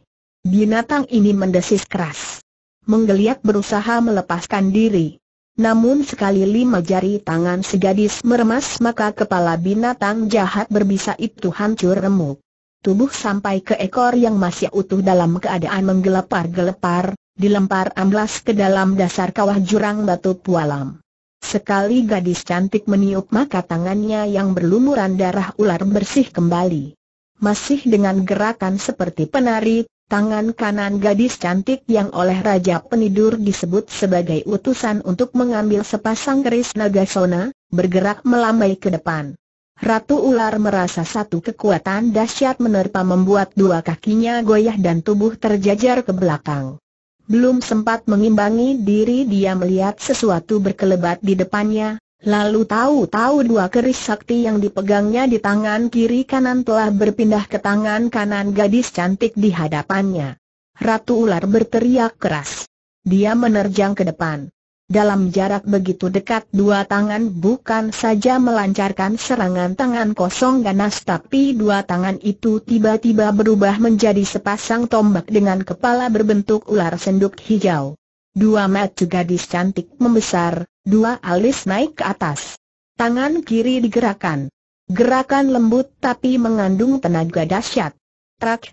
Binatang ini mendesis keras, menggeliat berusaha melepaskan diri. Namun sekali lima jari tangan si gadis meremas, maka kepala binatang jahat berbisa itu hancur remuk. Tubuh sampai ke ekor yang masih utuh dalam keadaan menggelepar-gelepar, dilempar amblas ke dalam dasar kawah jurang batu pualam. Sekali gadis cantik meniup, maka tangannya yang berlumuran darah ular bersih kembali. Masih dengan gerakan seperti penari, tangan kanan gadis cantik yang oleh Raja Penidur disebut sebagai utusan untuk mengambil sepasang keris Nagasona, bergerak melambai ke depan. Ratu Ular merasa satu kekuatan dahsyat menerpa membuat dua kakinya goyah dan tubuh terjajar ke belakang. Belum sempat mengimbangi diri, dia melihat sesuatu berkelebat di depannya, lalu tahu-tahu dua keris sakti yang dipegangnya di tangan kiri kanan telah berpindah ke tangan kanan gadis cantik di hadapannya. Ratu Ular berteriak keras. Dia menerjang ke depan. Dalam jarak begitu dekat dua tangan bukan saja melancarkan serangan tangan kosong ganas, tapi dua tangan itu tiba-tiba berubah menjadi sepasang tombak dengan kepala berbentuk ular senduk hijau. Dua mata gadis cantik membesar, dua alis naik ke atas. Tangan kiri digerakkan. Gerakan lembut tapi mengandung tenaga dahsyat. Trak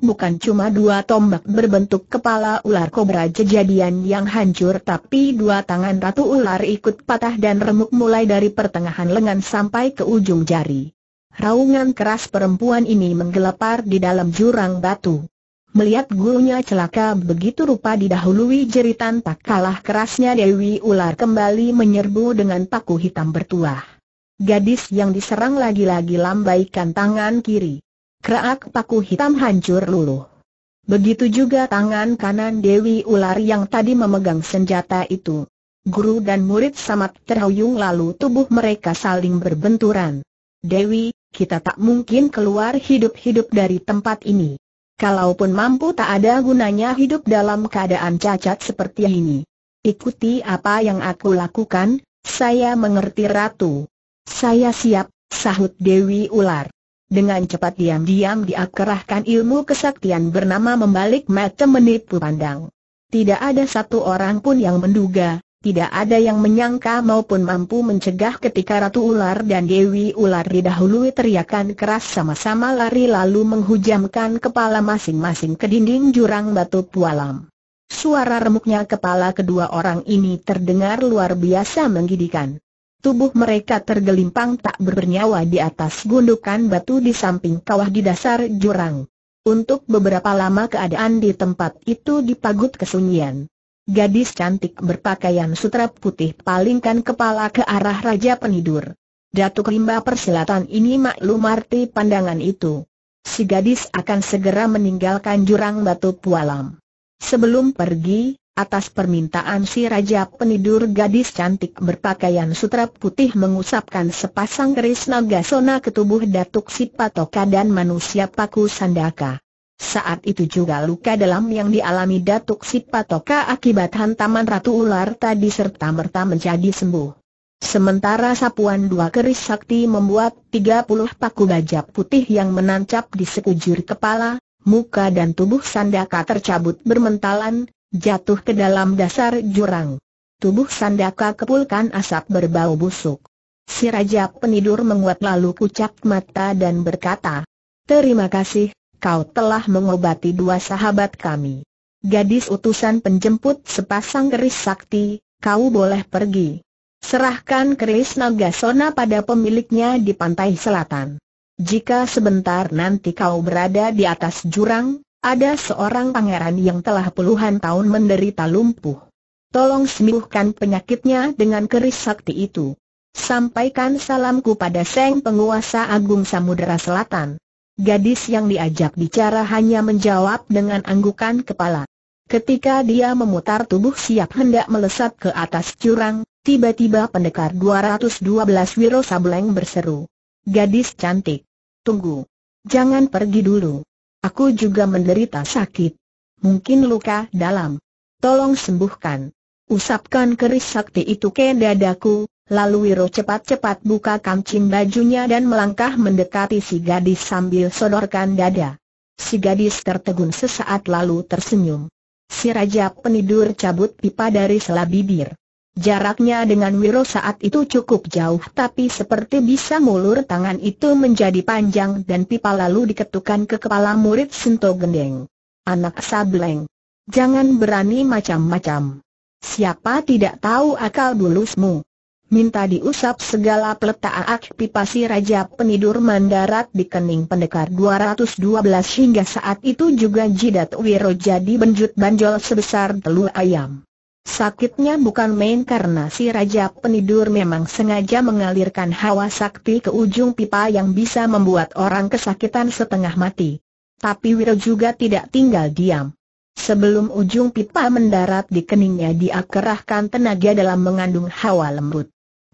bukan cuma dua tombak berbentuk kepala ular kobra kejadian yang hancur, tapi dua tangan Ratu Ular ikut patah dan remuk mulai dari pertengahan lengan sampai ke ujung jari. Raungan keras perempuan ini menggelepar di dalam jurang batu. Melihat gurunya celaka begitu rupa didahului jeritan tak kalah kerasnya, Dewi Ular kembali menyerbu dengan paku hitam bertuah. Gadis yang diserang lagi-lagi lambaikan tangan kiri. Kerak paku hitam hancur luluh. Begitu juga tangan kanan Dewi Ular yang tadi memegang senjata itu. Guru dan murid samat terhuyung lalu tubuh mereka saling berbenturan. Dewi, kita tak mungkin keluar hidup-hidup dari tempat ini. Kalaupun mampu, tak ada gunanya hidup dalam keadaan cacat seperti ini. Ikuti apa yang aku lakukan, saya mengerti Ratu. Saya siap, sahut Dewi Ular. Dengan cepat diam-diam dia kerahkan ilmu kesaktian bernama membalik mata menipu pandang. Tidak ada satu orang pun yang menduga, tidak ada yang menyangka maupun mampu mencegah ketika Ratu Ular dan Dewi Ular didahului teriakan keras sama-sama lari lalu menghujamkan kepala masing-masing ke dinding jurang batu pualam. Suara remuknya kepala kedua orang ini terdengar luar biasa menggigitkan. Tubuh mereka tergelimpang tak bernyawa di atas gundukan batu di samping kawah di dasar jurang. Untuk beberapa lama keadaan di tempat itu dipagut kesunyian. Gadis cantik berpakaian sutra putih palingkan kepala ke arah Raja Penidur. Datuk Rimba Persilatan ini maklum arti pandangan itu. Si gadis akan segera meninggalkan jurang batu pualam. Sebelum pergi, atas permintaan si Raja Penidur, gadis cantik berpakaian sutra putih mengusapkan sepasang keris nagasona ke tubuh Datuk Sipatoka dan manusia paku Sandaka. Saat itu juga luka dalam yang dialami Datuk Sipatoka akibat hantaman Ratu Ular tadi serta-merta menjadi sembuh. Sementara sapuan dua keris sakti membuat 30 paku baja putih yang menancap di sekujur kepala, muka dan tubuh Sandaka tercabut bermentalan, jatuh ke dalam dasar jurang. Tubuh Sandaka kepulkan asap berbau busuk. Si Raja Penidur menguat lalu kucap mata dan berkata, "Terima kasih. Kau telah mengobati dua sahabat kami." "Gadis utusan penjemput sepasang keris sakti, kau boleh pergi. Serahkan keris nagasona pada pemiliknya di pantai selatan. Jika sebentar nanti kau berada di atas jurang, ada seorang pangeran yang telah puluhan tahun menderita lumpuh. Tolong sembuhkan penyakitnya dengan keris sakti itu. Sampaikan salamku pada Seng Penguasa Agung Samudera Selatan." Gadis yang diajak bicara hanya menjawab dengan anggukan kepala. Ketika dia memutar tubuh siap hendak melesat ke atas jurang, tiba-tiba pendekar 212 Wiro Sableng berseru, "Gadis cantik, tunggu. Jangan pergi dulu. Aku juga menderita sakit. Mungkin luka dalam. Tolong sembuhkan. Usapkan keris sakti itu ke dadaku." Lalu Wiro cepat-cepat buka kancing bajunya dan melangkah mendekati si gadis sambil sodorkan dada. Si gadis tertegun sesaat lalu tersenyum. Si Raja Penidur cabut pipa dari sela bibir. Jaraknya dengan Wiro saat itu cukup jauh, tapi seperti bisa ngulur tangan itu menjadi panjang dan pipa lalu diketukkan ke kepala murid Sinto Gendeng. "Anak Sableng, jangan berani macam-macam. Siapa tidak tahu akal bulusmu. Minta diusap segala peletaak." Pipa si Raja Penidur mendarat di kening pendekar 212 hingga saat itu juga jidat Wiro jadi benjut banjol sebesar telur ayam. Sakitnya bukan main karena si Raja Penidur memang sengaja mengalirkan hawa sakti ke ujung pipa yang bisa membuat orang kesakitan setengah mati. Tapi Wiro juga tidak tinggal diam. Sebelum ujung pipa mendarat di keningnya dia kerahkan tenaga dalam mengandung hawa lembut.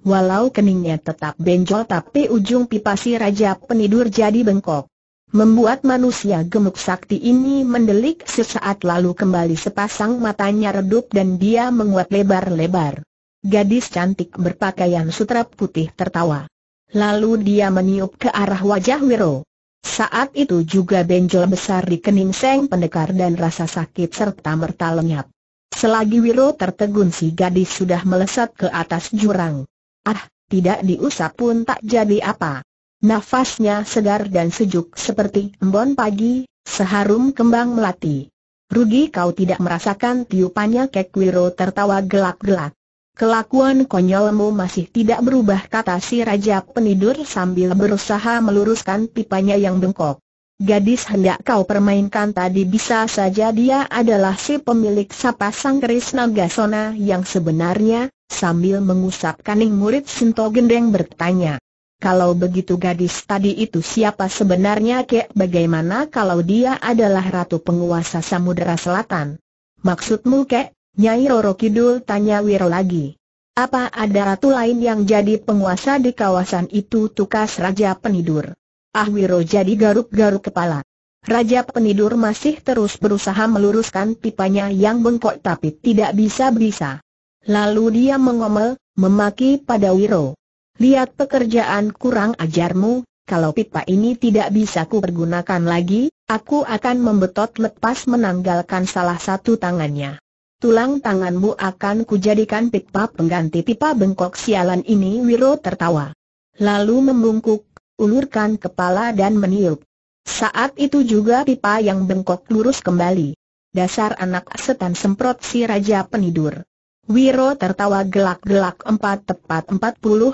Walau keningnya tetap benjol tapi ujung pipa si Raja Penidur jadi bengkok. Membuat manusia gemuk sakti ini mendelik sesaat lalu kembali sepasang matanya redup dan dia menguat lebar-lebar. Gadis cantik berpakaian sutra putih tertawa. Lalu dia meniup ke arah wajah Wiro. Saat itu juga benjol besar di kening Seng Pendekar dan rasa sakit serta-merta lenyap. Selagi Wiro tertegun si gadis sudah melesat ke atas jurang. Ah, tidak diusap pun tak jadi apa. Nafasnya segar dan sejuk seperti embun pagi, seharum kembang melati. "Rugi kau tidak merasakan tiupannya." Kek Wiro tertawa gelak-gelak. "Kelakuan konyolmu masih tidak berubah," kata si Raja Penidur sambil berusaha meluruskan pipanya yang bengkok. "Gadis hendak kau permainkan tadi bisa saja dia adalah si pemilik sapasang keris nagasona yang sebenarnya." Sambil mengusap kening murid Sinto Gendeng bertanya, "Kalau begitu gadis tadi itu siapa sebenarnya, Kek? Bagaimana kalau dia adalah Ratu Penguasa Samudera Selatan?" "Maksudmu, Kek?" Nyai Roro Kidul, tanya Wiro lagi. "Apa ada ratu lain yang jadi penguasa di kawasan itu?" tukas Raja Penidur. Ah Wiro jadi garuk-garuk kepala. Raja Penidur masih terus berusaha meluruskan pipanya yang bengkok tapi tidak bisa-bisa. Lalu dia mengomel, memaki pada Wiro. Lihat pekerjaan kurang ajarmu, kalau pipa ini tidak bisa kupergunakan lagi, aku akan membetot lepas menanggalkan salah satu tangannya. Tulang tanganmu akan kujadikan pipa pengganti pipa bengkok sialan ini. Wiro tertawa. Lalu membungkuk, ulurkan kepala dan meniup. Saat itu juga pipa yang bengkok lurus kembali. Dasar anak setan, semprot si Raja Penidur. Wiro tertawa gelak-gelak. Tepat 40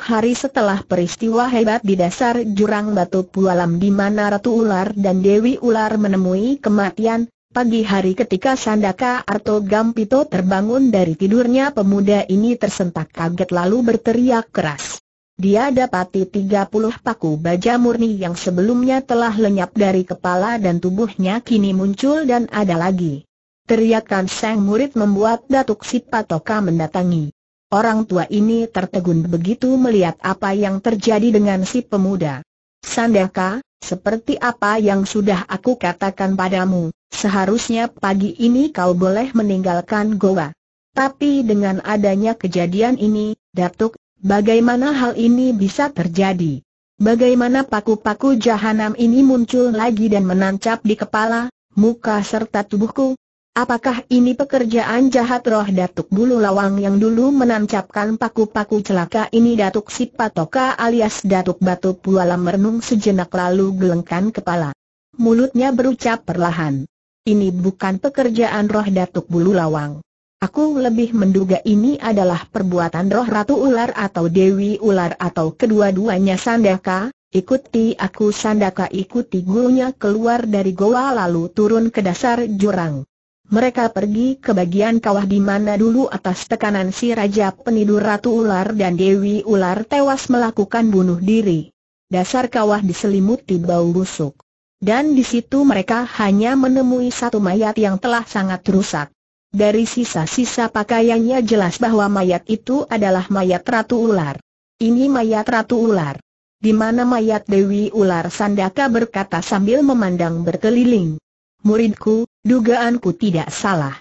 hari setelah peristiwa hebat di dasar jurang Batu Pualam di mana Ratu Ular dan Dewi Ular menemui kematian, pagi hari ketika Sandaka Arto Gampito terbangun dari tidurnya, pemuda ini tersentak kaget lalu berteriak keras. Dia dapati 30 paku baja murni yang sebelumnya telah lenyap dari kepala dan tubuhnya kini muncul dan ada lagi. Teriakan sang murid membuat Datuk Sipatoka mendatangi. Orang tua ini tertegun begitu melihat apa yang terjadi dengan si pemuda. Sandaka, seperti apa yang sudah aku katakan padamu, seharusnya pagi ini kau boleh meninggalkan goa. Tapi dengan adanya kejadian ini, Datuk, bagaimana hal ini bisa terjadi? Bagaimana paku-paku jahanam ini muncul lagi dan menancap di kepala, muka serta tubuhku? Apakah ini pekerjaan jahat roh Datuk Bulu Lawang yang dulu menancapkan paku-paku celaka ini? Datuk Sipatoka alias Datuk Batu Pualam merenung sejenak lalu gelengkan kepala. Mulutnya berucap perlahan. Ini bukan pekerjaan roh Datuk Bulu Lawang. Aku lebih menduga ini adalah perbuatan roh Ratu Ular atau Dewi Ular atau kedua-duanya. Sandaka, ikuti aku. Sandaka ikuti gurunya keluar dari goa lalu turun ke dasar jurang. Mereka pergi ke bagian kawah di mana dulu atas tekanan si Raja Penidur Ratu Ular dan Dewi Ular tewas melakukan bunuh diri. Dasar kawah diselimuti bau busuk. Dan di situ mereka hanya menemui satu mayat yang telah sangat rusak. Dari sisa-sisa pakaiannya jelas bahwa mayat itu adalah mayat Ratu Ular. Ini mayat Ratu Ular. Di mana mayat Dewi Ular? Sandaka berkata sambil memandang berkeliling. Muridku, dugaanku tidak salah.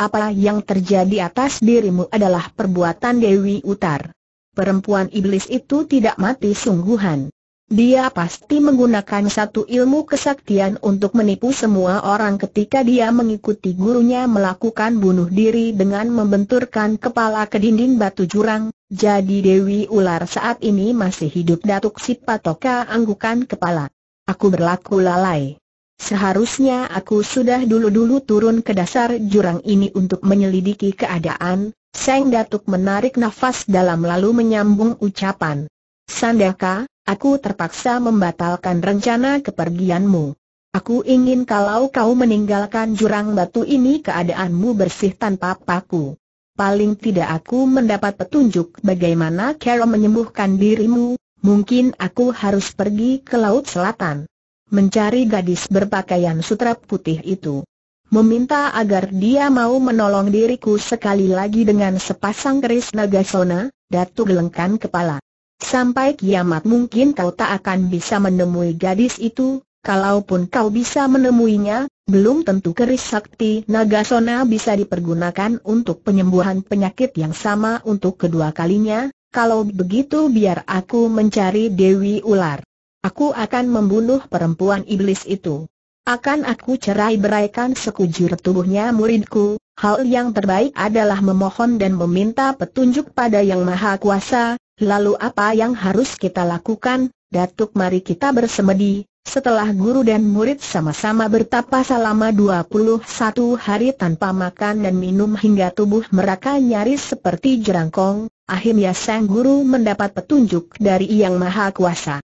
Apa yang terjadi atas dirimu adalah perbuatan Dewi Ular. Perempuan iblis itu tidak mati sungguhan. Dia pasti menggunakan satu ilmu kesaktian untuk menipu semua orang ketika dia mengikuti gurunya melakukan bunuh diri dengan membenturkan kepala ke dinding batu jurang. Jadi Dewi Ular saat ini masih hidup. Datuk Sipatoka anggukan kepala. Aku berlaku lalai. Seharusnya aku sudah dulu-dulu turun ke dasar jurang ini untuk menyelidiki keadaan. Sang Datuk menarik nafas dalam lalu menyambung ucapan. Sandaka, aku terpaksa membatalkan rencana kepergianmu. Aku ingin kalau kau meninggalkan jurang batu ini keadaanmu bersih tanpa paku. Paling tidak aku mendapat petunjuk bagaimana cara menyembuhkan dirimu. Mungkin aku harus pergi ke Laut Selatan, mencari gadis berpakaian sutra putih itu. Meminta agar dia mau menolong diriku sekali lagi dengan sepasang keris nagasona. Datuk gelengkan kepala. Sampai kiamat mungkin kau tak akan bisa menemui gadis itu. Kalaupun kau bisa menemuinya, belum tentu keris sakti nagasona bisa dipergunakan untuk penyembuhan penyakit yang sama untuk kedua kalinya. Kalau begitu biar aku mencari Dewi Ular. Aku akan membunuh perempuan iblis itu. Akan aku cerai-beraikan sekujur tubuhnya. Muridku, hal yang terbaik adalah memohon dan meminta petunjuk pada Yang Maha Kuasa. Lalu apa yang harus kita lakukan? Datuk, mari kita bersemedi. Setelah guru dan murid sama-sama bertapa selama 21 hari tanpa makan dan minum hingga tubuh mereka nyaris seperti jerangkong, akhirnya sang guru mendapat petunjuk dari Yang Maha Kuasa.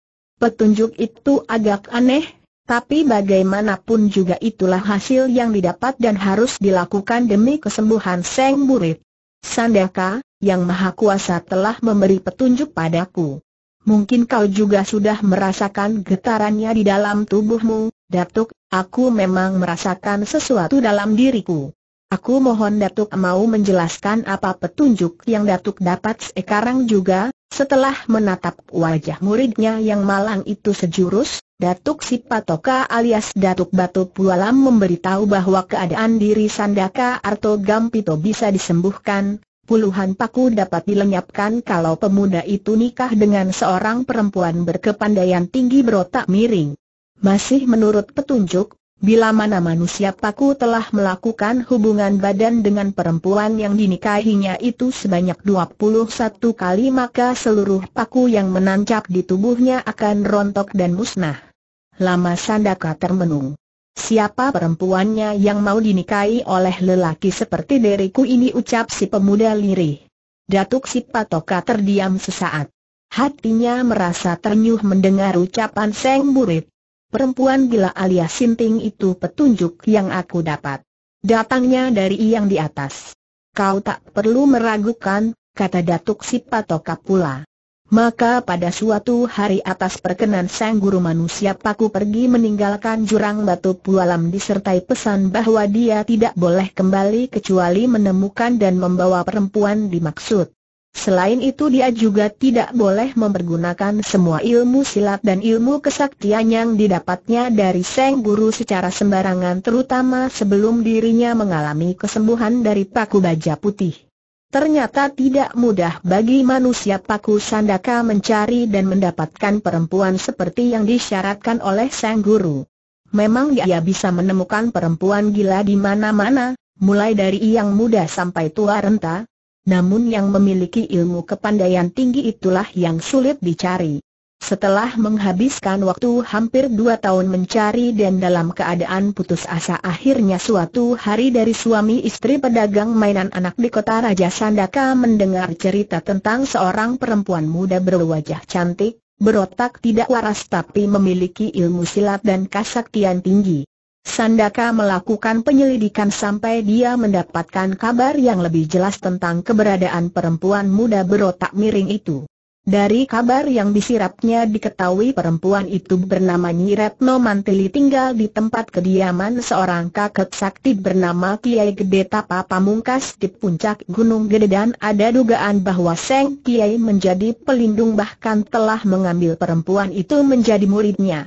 Petunjuk itu agak aneh, tapi bagaimanapun juga itulah hasil yang didapat dan harus dilakukan demi kesembuhan sang murid. Sandaka, Yang Maha Kuasa telah memberi petunjuk padaku. Mungkin kau juga sudah merasakan getarannya di dalam tubuhmu. Datuk, aku memang merasakan sesuatu dalam diriku. Aku mohon Datuk mau menjelaskan apa petunjuk yang Datuk dapat sekarang juga. Setelah menatap wajah muridnya yang malang itu sejurus, Datuk Sipatoka alias Datuk Batu Pualam memberitahu bahwa keadaan diri Sandaka Arto Gampito bisa disembuhkan, puluhan paku dapat dilenyapkan kalau pemuda itu nikah dengan seorang perempuan berkepandaian tinggi berotak miring. Masih menurut petunjuk, bila mana manusia paku telah melakukan hubungan badan dengan perempuan yang dinikahinya itu sebanyak 21 kali, maka seluruh paku yang menancap di tubuhnya akan rontok dan musnah. Lama Sandaka termenung. Siapa perempuannya yang mau dinikahi oleh lelaki seperti diriku ini, ucap si pemuda lirih. Datuk Sipatoka terdiam sesaat. Hatinya merasa ternyuh mendengar ucapan Seng Burit. Perempuan gila alias sinting itu petunjuk yang aku dapat. Datangnya dari yang di atas. Kau tak perlu meragukan, kata Datuk Sipatoka pula. Maka pada suatu hari atas perkenan Sang Guru manusia paku pergi meninggalkan jurang Batu Pualam disertai pesan bahwa dia tidak boleh kembali kecuali menemukan dan membawa perempuan dimaksud. Selain itu dia juga tidak boleh mempergunakan semua ilmu silat dan ilmu kesaktian yang didapatnya dari Sang Guru secara sembarangan, terutama sebelum dirinya mengalami kesembuhan dari paku baja putih. Ternyata tidak mudah bagi manusia paku Sandaka mencari dan mendapatkan perempuan seperti yang disyaratkan oleh Sang Guru. Memang dia bisa menemukan perempuan gila di mana-mana, mulai dari yang muda sampai tua renta. Namun yang memiliki ilmu kepandaian tinggi itulah yang sulit dicari. Setelah menghabiskan waktu hampir 2 tahun mencari dan dalam keadaan putus asa, akhirnya suatu hari dari suami istri pedagang mainan anak di kota Raja Sandaka mendengar cerita tentang seorang perempuan muda berwajah cantik, berotak tidak waras tapi memiliki ilmu silat dan kesaktian tinggi. Sandaka melakukan penyelidikan sampai dia mendapatkan kabar yang lebih jelas tentang keberadaan perempuan muda berotak miring itu. Dari kabar yang disirapnya diketahui perempuan itu bernama Nyi Retno Mantili, tinggal di tempat kediaman seorang kakek sakti bernama Kiai Gede Tapa Pamungkas di puncak Gunung Gede, dan ada dugaan bahwa Sang Kiai menjadi pelindung bahkan telah mengambil perempuan itu menjadi muridnya.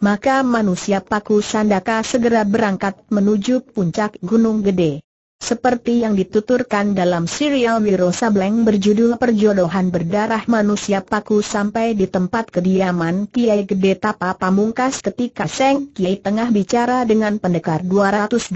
Maka manusia paku Sandaka segera berangkat menuju puncak Gunung Gede. Seperti yang dituturkan dalam serial Wiro Sableng berjudul Perjodohan Berdarah, manusia paku sampai di tempat kediaman Kiai Gede Tapa Pamungkas ketika Sang Kiai tengah bicara dengan pendekar 212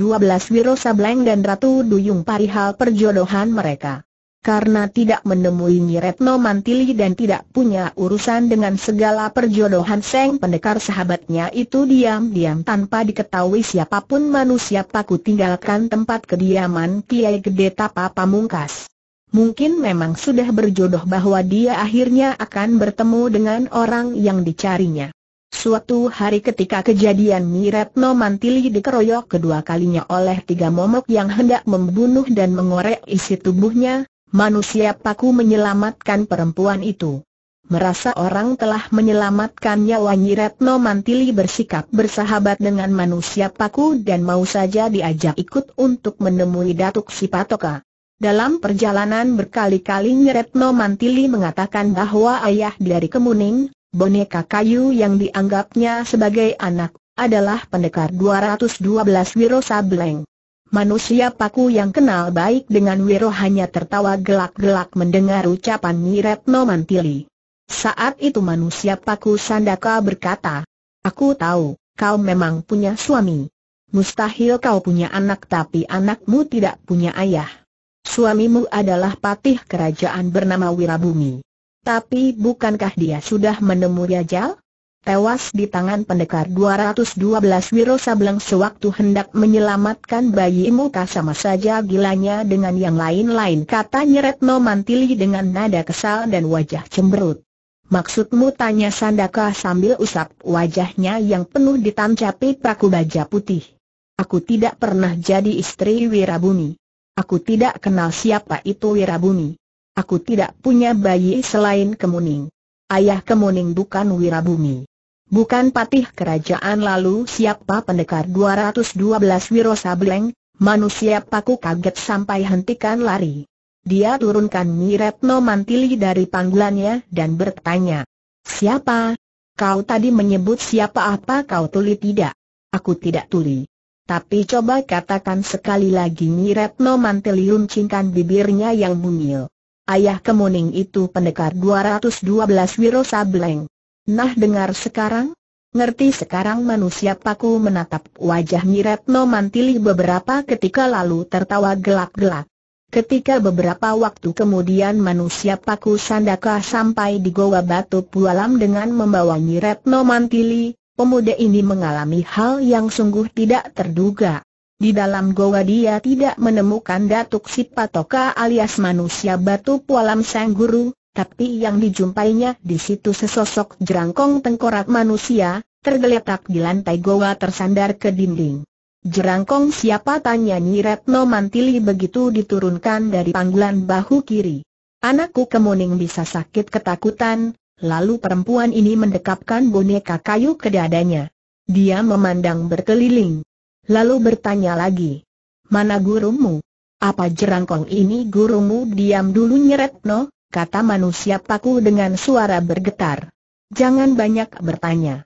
Wiro Sableng dan Ratu Duyung perihal perjodohan mereka. Karena tidak menemui Nyi Retno Mantili dan tidak punya urusan dengan segala perjodohan Seng Pendekar sahabatnya itu, diam-diam tanpa diketahui siapapun manusia paku tinggalkan tempat kediaman Kiai Gede Tapa Pamungkas. Mungkin memang sudah berjodoh bahwa dia akhirnya akan bertemu dengan orang yang dicarinya. Suatu hari ketika kejadian, Nyi Retno Mantili dikeroyok kedua kalinya oleh 3 momok yang hendak membunuh dan mengorek isi tubuhnya. Manusia paku menyelamatkan perempuan itu. Merasa orang telah menyelamatkan nyawa, Nyi Retno Mantili bersikap bersahabat dengan manusia paku dan mau saja diajak ikut untuk menemui Datuk Sipatoka. Dalam perjalanan berkali-kali Nyi Retno Mantili mengatakan bahwa ayah dari Kemuning, boneka kayu yang dianggapnya sebagai anak, adalah pendekar 212 Wiro Sableng. Manusia paku yang kenal baik dengan Wiro hanya tertawa gelak-gelak mendengar ucapan Nyi Retno Mantili. Saat itu manusia paku Sandaka berkata, "Aku tahu, kau memang punya suami. Mustahil kau punya anak, tapi anakmu tidak punya ayah. Suamimu adalah patih kerajaan bernama Wirabumi. Tapi bukankah dia sudah menemui ajal? Tewas di tangan pendekar 212 Wiro Sableng sewaktu hendak menyelamatkan bayimu." "Sama saja gilanya dengan yang lain-lain," kata Nyi Retno Mantili dengan nada kesal dan wajah cemberut. "Maksudmu?" tanya Sandaka sambil usap wajahnya yang penuh ditancapi paku baja putih. "Aku tidak pernah jadi istri Wirabumi. Aku tidak kenal siapa itu Wirabumi. Aku tidak punya bayi selain Kemuning. Ayah Kemuning bukan Wirabumi. Bukan patih kerajaan." "Lalu siapa pendekar 212 Wiro Sableng?" Manusia paku kaget sampai hentikan lari. Dia turunkan Nyi Retno Mantili dari panggilannya dan bertanya, "Siapa? Kau tadi menyebut siapa, apa kau tuli tidak? Aku tidak tuli. Tapi coba katakan sekali lagi. Nyi Retno Manteli luncingkan bibirnya yang mungil. Ayah Kemuning itu pendekar 212 Wiro Sableng. Nah, dengar sekarang? Ngerti sekarang manusia paku? Menatap wajah Nyi Retno Manteli beberapa ketika lalu tertawa gelak-gelak. Ketika beberapa waktu kemudian manusia paku Sandaka sampai di Goa Batu Pualam dengan membawa Nyi Retno Manteli, pemuda ini mengalami hal yang sungguh tidak terduga. Di dalam goa dia tidak menemukan Datuk Sipatoka alias manusia Batu Pualam Sang Guru, tapi yang dijumpainya di situ sesosok jerangkong tengkorak manusia, tergeletak di lantai goa tersandar ke dinding. Jerangkong siapa, tanya Nyi Retno Manteli begitu diturunkan dari pangkulan bahu kiri. Anakku Kemuning bisa sakit ketakutan. Lalu perempuan ini mendekapkan boneka kayu ke dadanya. Dia memandang berkeliling, lalu bertanya lagi, mana gurumu? Apa jerangkong ini gurumu? Diam dulu Nyi Retno, kata manusia paku dengan suara bergetar. Jangan banyak bertanya.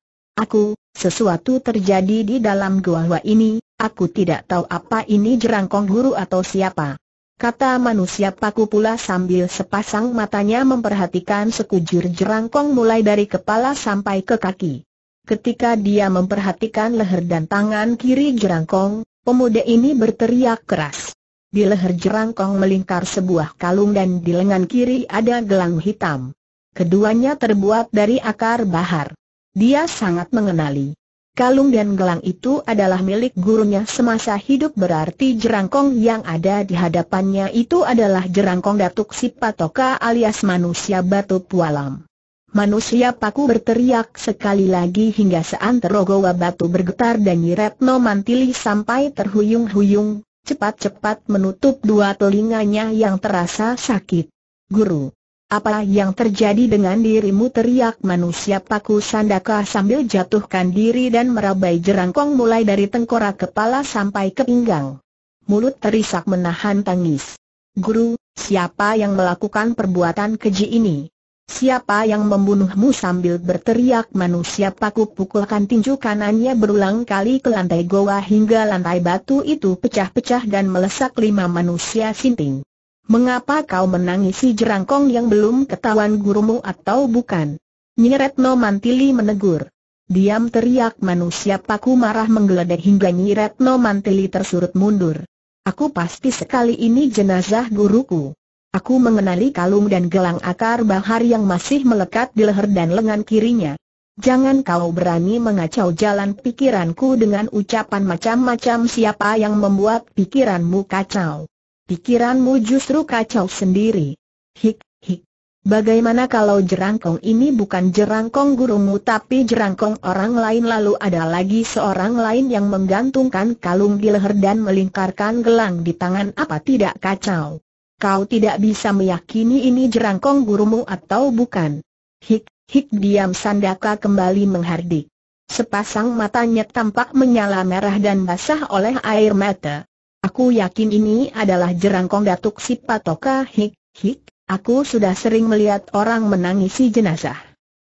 Sesuatu terjadi di dalam gua ini, aku tidak tahu apa ini jerangkong guru atau siapa. Kata manusia paku pula sambil sepasang matanya memperhatikan sekujur jerangkong mulai dari kepala sampai ke kaki. Ketika dia memperhatikan leher dan tangan kiri jerangkong, pemuda ini berteriak keras. Di leher jerangkong melingkar sebuah kalung dan di lengan kiri ada gelang hitam. Keduanya terbuat dari akar bahar. Dia sangat mengenali. Kalung dan gelang itu adalah milik gurunya semasa hidup, berarti jerangkong yang ada di hadapannya itu adalah jerangkong Datuk Sipatoka alias manusia Batu Pualam. Manusia paku berteriak sekali lagi hingga seantero goa batu bergetar dan Nyi Retno Manteli sampai terhuyung-huyung, cepat-cepat menutup dua telinganya yang terasa sakit. Guru, apa yang terjadi dengan dirimu? Teriak manusia paku Sandaka sambil jatuhkan diri dan merabai jerangkong mulai dari tengkorak kepala sampai ke pinggang. Mulut terisak menahan tangis. Guru, siapa yang melakukan perbuatan keji ini? Siapa yang membunuhmu? Sambil berteriak manusia paku pukulkan tinju kanannya berulang kali ke lantai goa hingga lantai batu itu pecah-pecah dan melesak. Lima manusia sinting. Mengapa kau menangisi jerangkong yang belum ketahuan gurumu atau bukan? Nyi Retno Manteli menegur. Diam, teriak manusia paku marah menggeledah hingga Nyi Retno Manteli tersurut mundur. Aku pasti sekali ini jenazah guruku. Aku mengenali kalung dan gelang akar bahar yang masih melekat di leher dan lengan kirinya. Jangan kau berani mengacau jalan pikiranku dengan ucapan macam-macam. Siapa yang membuat pikiranmu kacau? Pikiranmu justru kacau sendiri. Hik, hik. Bagaimana kalau jerangkong ini bukan jerangkong gurumu tapi jerangkong orang lain? Lalu ada lagi seorang lain yang menggantungkan kalung di leher dan melingkarkan gelang di tangan. Apa tidak kacau? Kau tidak bisa meyakini ini jerangkong gurumu atau bukan? Hik, hik. Diam, Sandaka kembali menghardik. Sepasang matanya tampak menyala merah dan basah oleh air mata. Aku yakin ini adalah jerangkong Datuk Sipatoka. Hik, hik. Aku sudah sering melihat orang menangisi jenazah.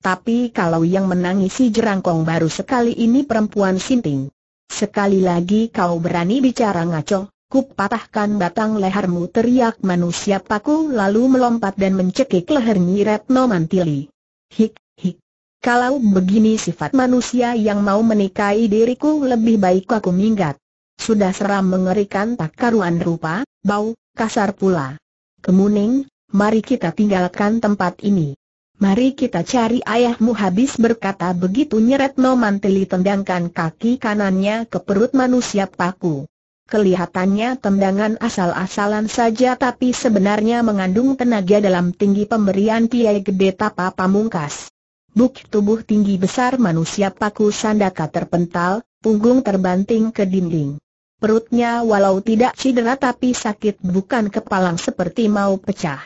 Tapi kalau yang menangisi jerangkong baru sekali ini perempuan sinting. Sekali lagi kau berani bicara ngaco, kupatahkan batang lehermu, teriak manusia paku lalu melompat dan mencekik leher Nyi Retno Manteli. Hik, hik. Kalau begini sifat manusia yang mau menikahi diriku, lebih baik aku minggat. Sudah seram mengerikan tak karuan rupa, bau, kasar pula. Kemuning, mari kita tinggalkan tempat ini. Mari kita cari ayahmu. Habis berkata begitu Nyi Retno Manteli tendangkan kaki kanannya ke perut manusia paku. Kelihatannya tendangan asal-asalan saja tapi sebenarnya mengandung tenaga dalam. Tinggi pemberian Kiai Gede Tapa Pamungkas. Buk tubuh tinggi besar manusia paku Sandaka terpental, punggung terbanting ke dinding. Perutnya walau tidak cedera tapi sakit bukan kepalang seperti mau pecah.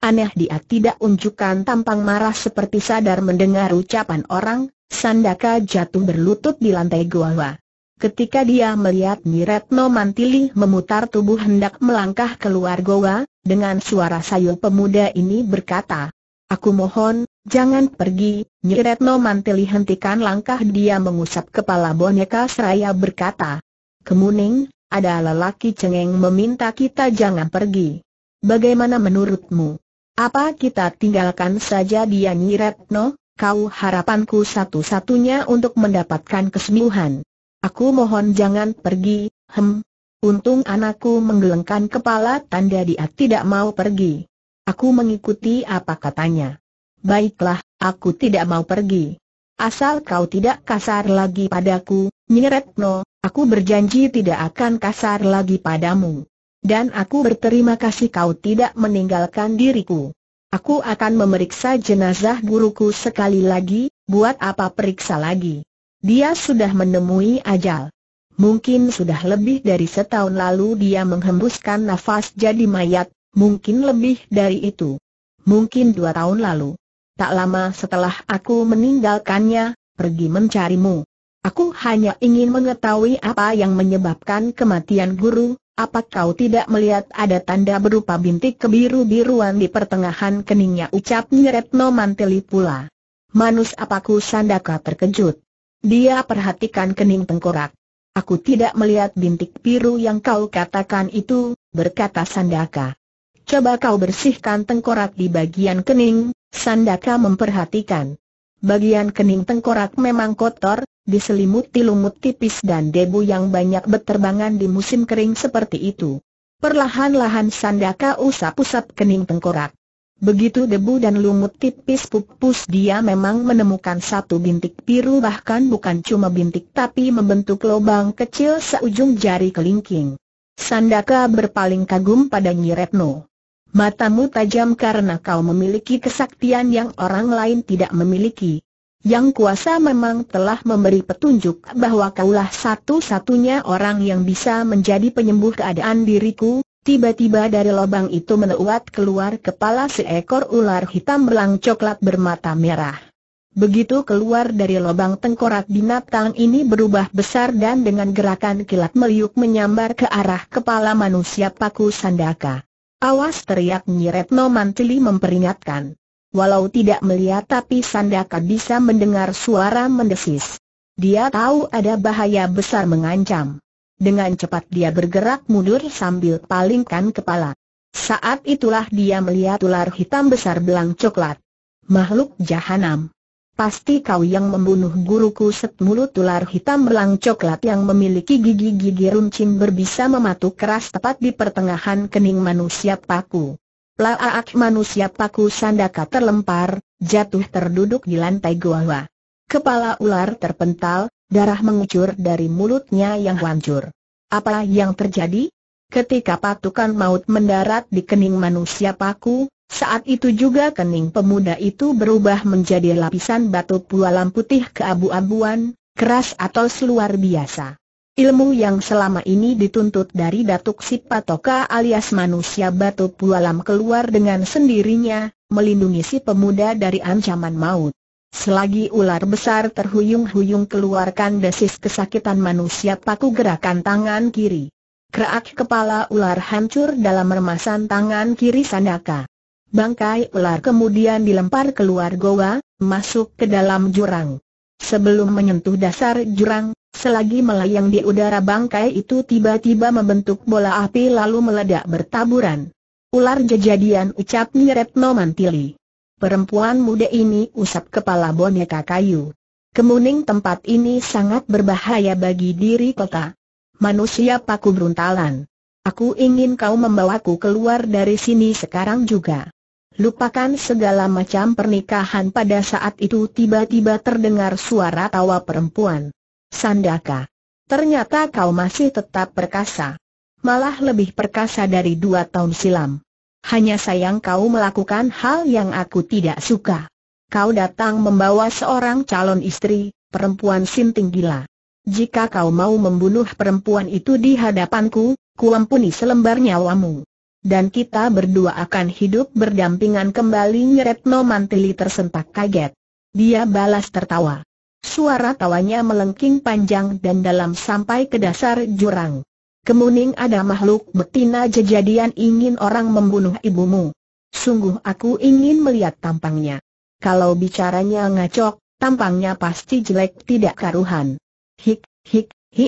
Aneh, dia tidak unjukkan tampang marah. Seperti sadar mendengar ucapan orang, Sandaka jatuh berlutut di lantai goa. Ketika dia melihat Nyi Retno Manteli memutar tubuh hendak melangkah keluar goa, dengan suara sayu pemuda ini berkata, aku mohon, Jangan pergi, Nyi Retno Mantili. Hentikan langkah dia, mengusap kepala boneka seraya berkata, Kemuning, ada lelaki cengeng meminta kita jangan pergi. Bagaimana menurutmu? Apa kita tinggalkan saja dia, Nyi Retno? Kau harapanku satu-satunya untuk mendapatkan kesembuhan. Aku mohon jangan pergi. Untung anakku menggelengkan kepala tanda dia tidak mau pergi. Aku mengikuti apa katanya. Baiklah, aku tidak mau pergi. Asal kau tidak kasar lagi padaku, Nyi Retno, aku berjanji tidak akan kasar lagi padamu. Dan aku berterima kasih kau tidak meninggalkan diriku. Aku akan memeriksa jenazah guruku sekali lagi, buat apa periksa lagi? Dia sudah menemui ajal. Mungkin sudah lebih dari setahun lalu dia menghembuskan nafas jadi mayat, mungkin lebih dari itu. Mungkin 2 tahun lalu. Tak lama setelah aku meninggalkannya, pergi mencarimu. Aku hanya ingin mengetahui apa yang menyebabkan kematian guru. Apa kau tidak melihat ada tanda berupa bintik kebiru-biruan di pertengahan keningnya? Ucap Nyi Retno Mantili pula. Manus apaku Sandaka terkejut. Dia perhatikan kening tengkorak. Aku tidak melihat bintik biru yang kau katakan itu, berkata Sandaka. Coba kau bersihkan tengkorak di bagian kening. Sandaka memperhatikan. Bagian kening tengkorak memang kotor, diselimuti lumut tipis dan debu yang banyak berterbangan di musim kering seperti itu. Perlahan-lahan Sandaka usap-usap kening tengkorak. Begitu debu dan lumut tipis pupus, dia memang menemukan satu bintik biru, bahkan bukan cuma bintik tapi membentuk lubang kecil seujung jari kelingking. Sandaka berpaling kagum pada Nyi Retno. Matamu tajam karena kau memiliki kesaktian yang orang lain tidak memiliki. Yang kuasa memang telah memberi petunjuk bahwa kaulah satu-satunya orang yang bisa menjadi penyembuh keadaan diriku. Tiba-tiba dari lubang itu meluat keluar kepala seekor ular hitam belang coklat bermata merah. Begitu keluar dari lubang tengkorak, binatang ini berubah besar dan dengan gerakan kilat meliuk menyambar ke arah kepala manusia paku Sandaka. Awas, teriak Nyi Retno Mantili memperingatkan. Walau tidak melihat tapi Sandaka bisa mendengar suara mendesis. Dia tahu ada bahaya besar mengancam. Dengan cepat dia bergerak mundur sambil palingkan kepala. Saat itulah dia melihat ular hitam besar belang coklat. Makhluk jahanam. Pasti kau yang membunuh guruku, set mulut ular hitam belang coklat yang memiliki gigi-gigi runcing berbisa mematuk keras tepat di pertengahan kening manusia paku. Plaak, manusia paku Sandaka terlempar, jatuh terduduk di lantai goa. Kepala ular terpental, darah mengucur dari mulutnya yang hancur. Apa yang terjadi? Ketika patukan maut mendarat di kening manusia paku, saat itu juga kening pemuda itu berubah menjadi lapisan batu pualam putih keabu-abuan, keras atau luar biasa. Ilmu yang selama ini dituntut dari Datuk Sipatoka alias manusia batu pualam keluar dengan sendirinya, melindungi si pemuda dari ancaman maut. Selagi ular besar terhuyung-huyung keluarkan desis kesakitan, manusia paku gerakan tangan kiri. Kerak, kepala ular hancur dalam remasan tangan kiri Sandaka. Bangkai ular kemudian dilempar keluar goa, masuk ke dalam jurang. Sebelum menyentuh dasar jurang, selagi melayang di udara, bangkai itu tiba-tiba membentuk bola api lalu meledak bertaburan. Ular jejadian, ucap Nyi Retno Mantili. Perempuan muda ini usap kepala boneka kayu. Kemuning, tempat ini sangat berbahaya bagi diri kota. Manusia paku beruntalan. Aku ingin kau membawaku keluar dari sini sekarang juga. Lupakan segala macam pernikahan. Pada saat itu tiba-tiba terdengar suara tawa perempuan. Sandaka, ternyata kau masih tetap perkasa. Malah lebih perkasa dari 2 tahun silam. Hanya sayang kau melakukan hal yang aku tidak suka. Kau datang membawa seorang calon istri, perempuan sinting gila. Jika kau mau membunuh perempuan itu di hadapanku, kuampuni selembar nyawamu. Dan kita berdua akan hidup berdampingan kembali. Nyi Retno Mantili tersentak kaget. Dia balas tertawa. Suara tawanya melengking panjang dan dalam sampai ke dasar jurang. Kemuning, ada makhluk betina jejadian ingin orang membunuh ibumu. Sungguh aku ingin melihat tampangnya. Kalau bicaranya ngacok, tampangnya pasti jelek tidak karuhan. Hik,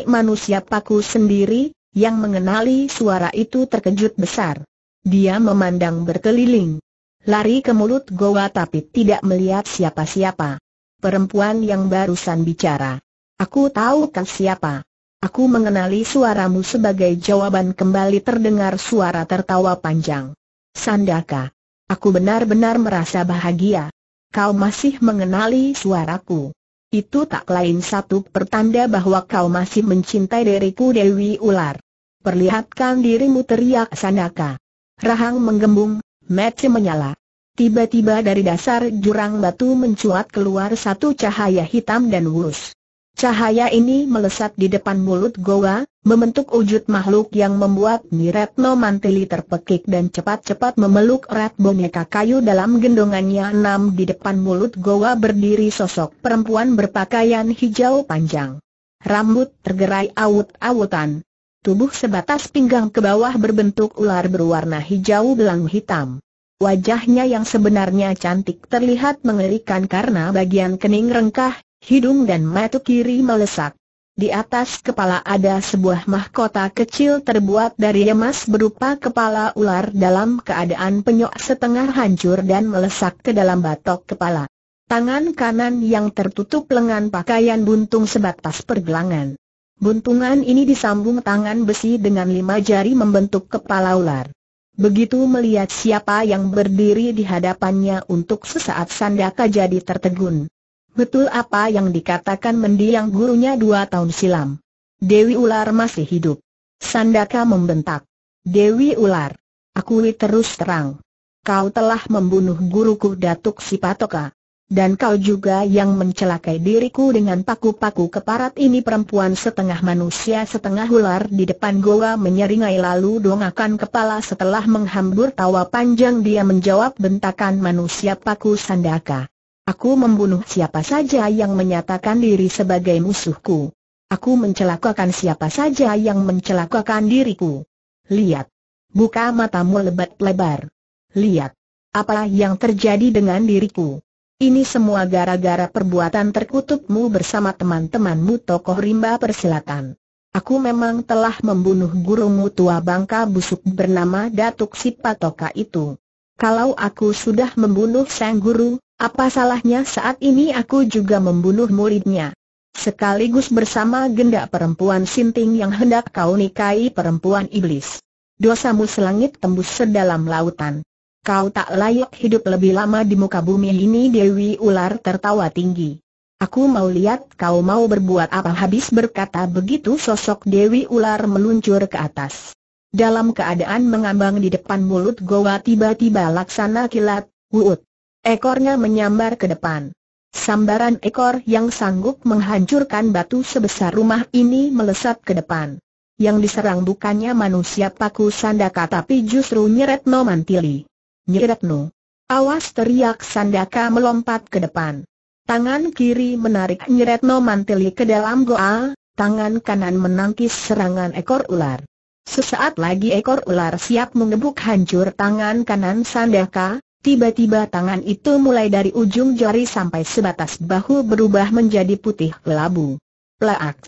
manusia paku sendiri, yang mengenali suara itu terkejut besar. Dia memandang berkeliling. Lari ke mulut goa tapi tidak melihat siapa-siapa. Perempuan yang barusan bicara. Aku tahu kan siapa. Aku mengenali suaramu sebagai jawaban kembali terdengar suara tertawa panjang. Sandaka, aku benar-benar merasa bahagia. Kau masih mengenali suaraku. Itu tak lain satu pertanda bahwa kau masih mencintai diriku. Dewi Ular, perlihatkan dirimu, teriak Sandaka. Rahang menggembung, mata menyala. Tiba-tiba dari dasar jurang batu mencuat keluar satu cahaya hitam dan wurus. Cahaya ini melesat di depan mulut goa, membentuk wujud makhluk yang membuat Niretno Mantili terpekik dan cepat-cepat memeluk erat boneka kayu dalam gendongannya. Enam di depan mulut goa berdiri sosok perempuan berpakaian hijau panjang. Rambut tergerai awut-awutan. Tubuh sebatas pinggang ke bawah berbentuk ular berwarna hijau belang hitam. Wajahnya yang sebenarnya cantik terlihat mengerikan karena bagian kening rengkah, hidung dan mata kiri melesak. Di atas kepala ada sebuah mahkota kecil terbuat dari emas berupa kepala ular dalam keadaan penyok setengah hancur dan melesak ke dalam batok kepala. Tangan kanan yang tertutup lengan pakaian buntung sebatas pergelangan. Buntungan ini disambung tangan besi dengan 5 jari membentuk kepala ular. Begitu melihat siapa yang berdiri di hadapannya, untuk sesaat Sandaka jadi tertegun. Betul apa yang dikatakan mendiang gurunya 2 tahun silam. Dewi Ular masih hidup. Sandaka membentak. Dewi Ular, aku terus terang. Kau telah membunuh guruku Datuk Sipatoka. Dan kau juga yang mencelakai diriku dengan paku-paku keparat ini. Perempuan setengah manusia setengah ular di depan goa menyeringai lalu dongakan kepala. Setelah menghambur tawa panjang dia menjawab bentakan manusia paku Sandaka. Aku membunuh siapa saja yang menyatakan diri sebagai musuhku. Aku mencelakakan siapa saja yang mencelakakan diriku. Lihat. Buka matamu lebat-lebar. Lihat. Apa yang terjadi dengan diriku. Ini semua gara-gara perbuatan terkutukmu bersama teman-temanmu tokoh rimba persilatan. Aku memang telah membunuh gurumu tua bangka busuk bernama Datuk Sipatoka itu. Kalau aku sudah membunuh sang guru, apa salahnya saat ini aku juga membunuh muridnya? Sekaligus bersama gendak perempuan sinting yang hendak kau nikahi perempuan iblis. Dosamu selangit tembus sedalam lautan. Kau tak layak hidup lebih lama di muka bumi ini. Dewi Ular tertawa tinggi. Aku mau lihat kau mau berbuat apa. Habis berkata begitu sosok Dewi Ular meluncur ke atas. Dalam keadaan mengambang di depan mulut goa tiba-tiba laksana kilat, wuut. Ekornya menyambar ke depan. Sambaran ekor yang sanggup menghancurkan batu sebesar rumah ini melesat ke depan. Yang diserang bukannya manusia paku Sandaka tapi justru Nyeretno Mantili. Nyeretno, awas, teriak Sandaka melompat ke depan. Tangan kiri menarik Nyeretno Mantili ke dalam goa, tangan kanan menangkis serangan ekor ular. Sesaat lagi ekor ular siap mengebuk hancur tangan kanan Sandaka. Tiba-tiba tangan itu mulai dari ujung jari sampai sebatas bahu berubah menjadi putih kelabu. Plaak!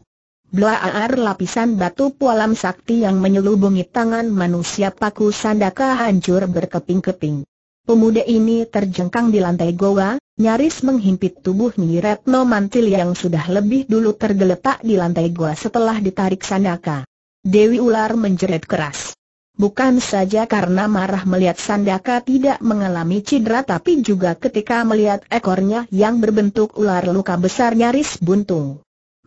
Blaar, lapisan batu pualam sakti yang menyelubungi tangan manusia paku Sandaka hancur berkeping-keping. Pemuda ini terjengkang di lantai goa, nyaris menghimpit tubuh Nyiretno Mantili yang sudah lebih dulu tergeletak di lantai goa setelah ditarik Sandaka. Dewi Ular menjerit keras. Bukan saja karena marah melihat Sandaka tidak mengalami cedera tapi juga ketika melihat ekornya yang berbentuk ular luka besar nyaris buntung.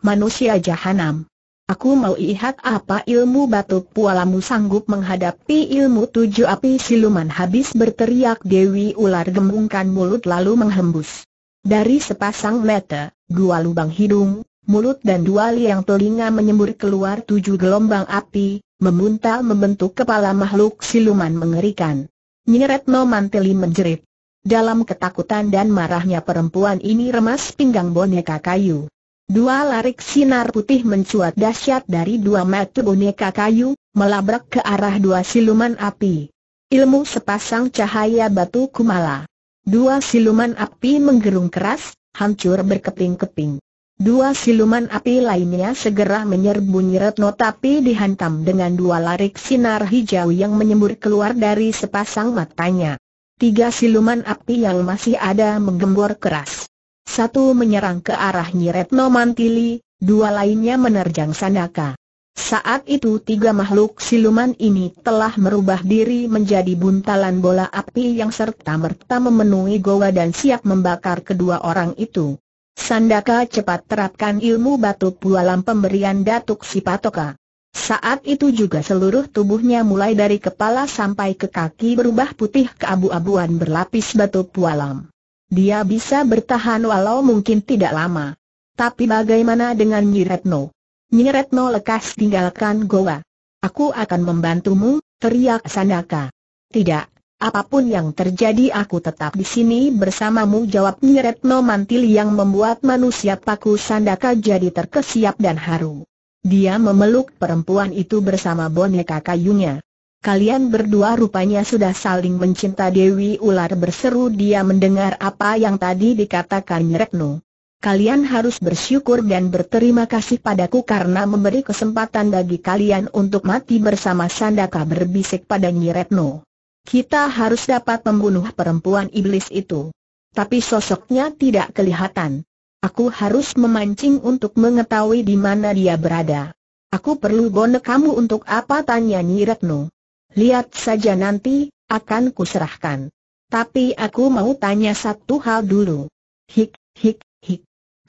Manusia jahanam. Aku mau lihat apa ilmu batu pualamu sanggup menghadapi ilmu 7 api siluman. Habis berteriak Dewi Ular gembungkan mulut lalu menghembus. Dari sepasang mata, 2 lubang hidung, mulut dan 2 liang telinga menyembur keluar 7 gelombang api. Memuntal membentuk kepala makhluk siluman mengerikan. Nyeretno Mantili menjerit. Dalam ketakutan dan marahnya perempuan ini remas pinggang boneka kayu. 2 larik sinar putih mencuat dahsyat dari 2 mata boneka kayu, melabrak ke arah 2 siluman api. Ilmu sepasang cahaya batu kumala. Dua siluman api menggerung keras, hancur berkeping-keping. Dua siluman api lainnya segera menyerbu Nyiretno, tapi dihantam dengan dua larik sinar hijau yang menyembur keluar dari sepasang matanya. Tiga siluman api yang masih ada menggembor keras. Satu menyerang ke arah Nyiretno Mantili, dua lainnya menerjang Sandaka. Saat itu tiga makhluk siluman ini telah merubah diri menjadi buntalan bola api yang serta-merta memenuhi goa dan siap membakar kedua orang itu. Sandaka cepat terapkan ilmu batu pualam pemberian Datuk Sipatoka. Saat itu juga seluruh tubuhnya mulai dari kepala sampai ke kaki berubah putih keabu-abuan berlapis batu pualam. Dia bisa bertahan walau mungkin tidak lama. Tapi bagaimana dengan Nyiretno? Nyiretno, lekas tinggalkan goa. Aku akan membantumu, teriak Sandaka. Tidak, apapun yang terjadi aku tetap di sini bersamamu, jawab Nyiretno Mantili yang membuat manusia paku Sandaka jadi terkesiap dan haru. Dia memeluk perempuan itu bersama boneka kayunya. Kalian berdua rupanya sudah saling mencinta, Dewi Ular berseru dia mendengar apa yang tadi dikatakan Nyiretno. Kalian harus bersyukur dan berterima kasih padaku karena memberi kesempatan bagi kalian untuk mati bersama, Sandaka berbisik pada Nyiretno. Kita harus dapat membunuh perempuan iblis itu. Tapi sosoknya tidak kelihatan. Aku harus memancing untuk mengetahui di mana dia berada. Aku perlu bonekamu untuk apa, tanya Nyiretno. Lihat saja nanti, akan kuserahkan. Tapi aku mau tanya satu hal dulu. Hik, hik.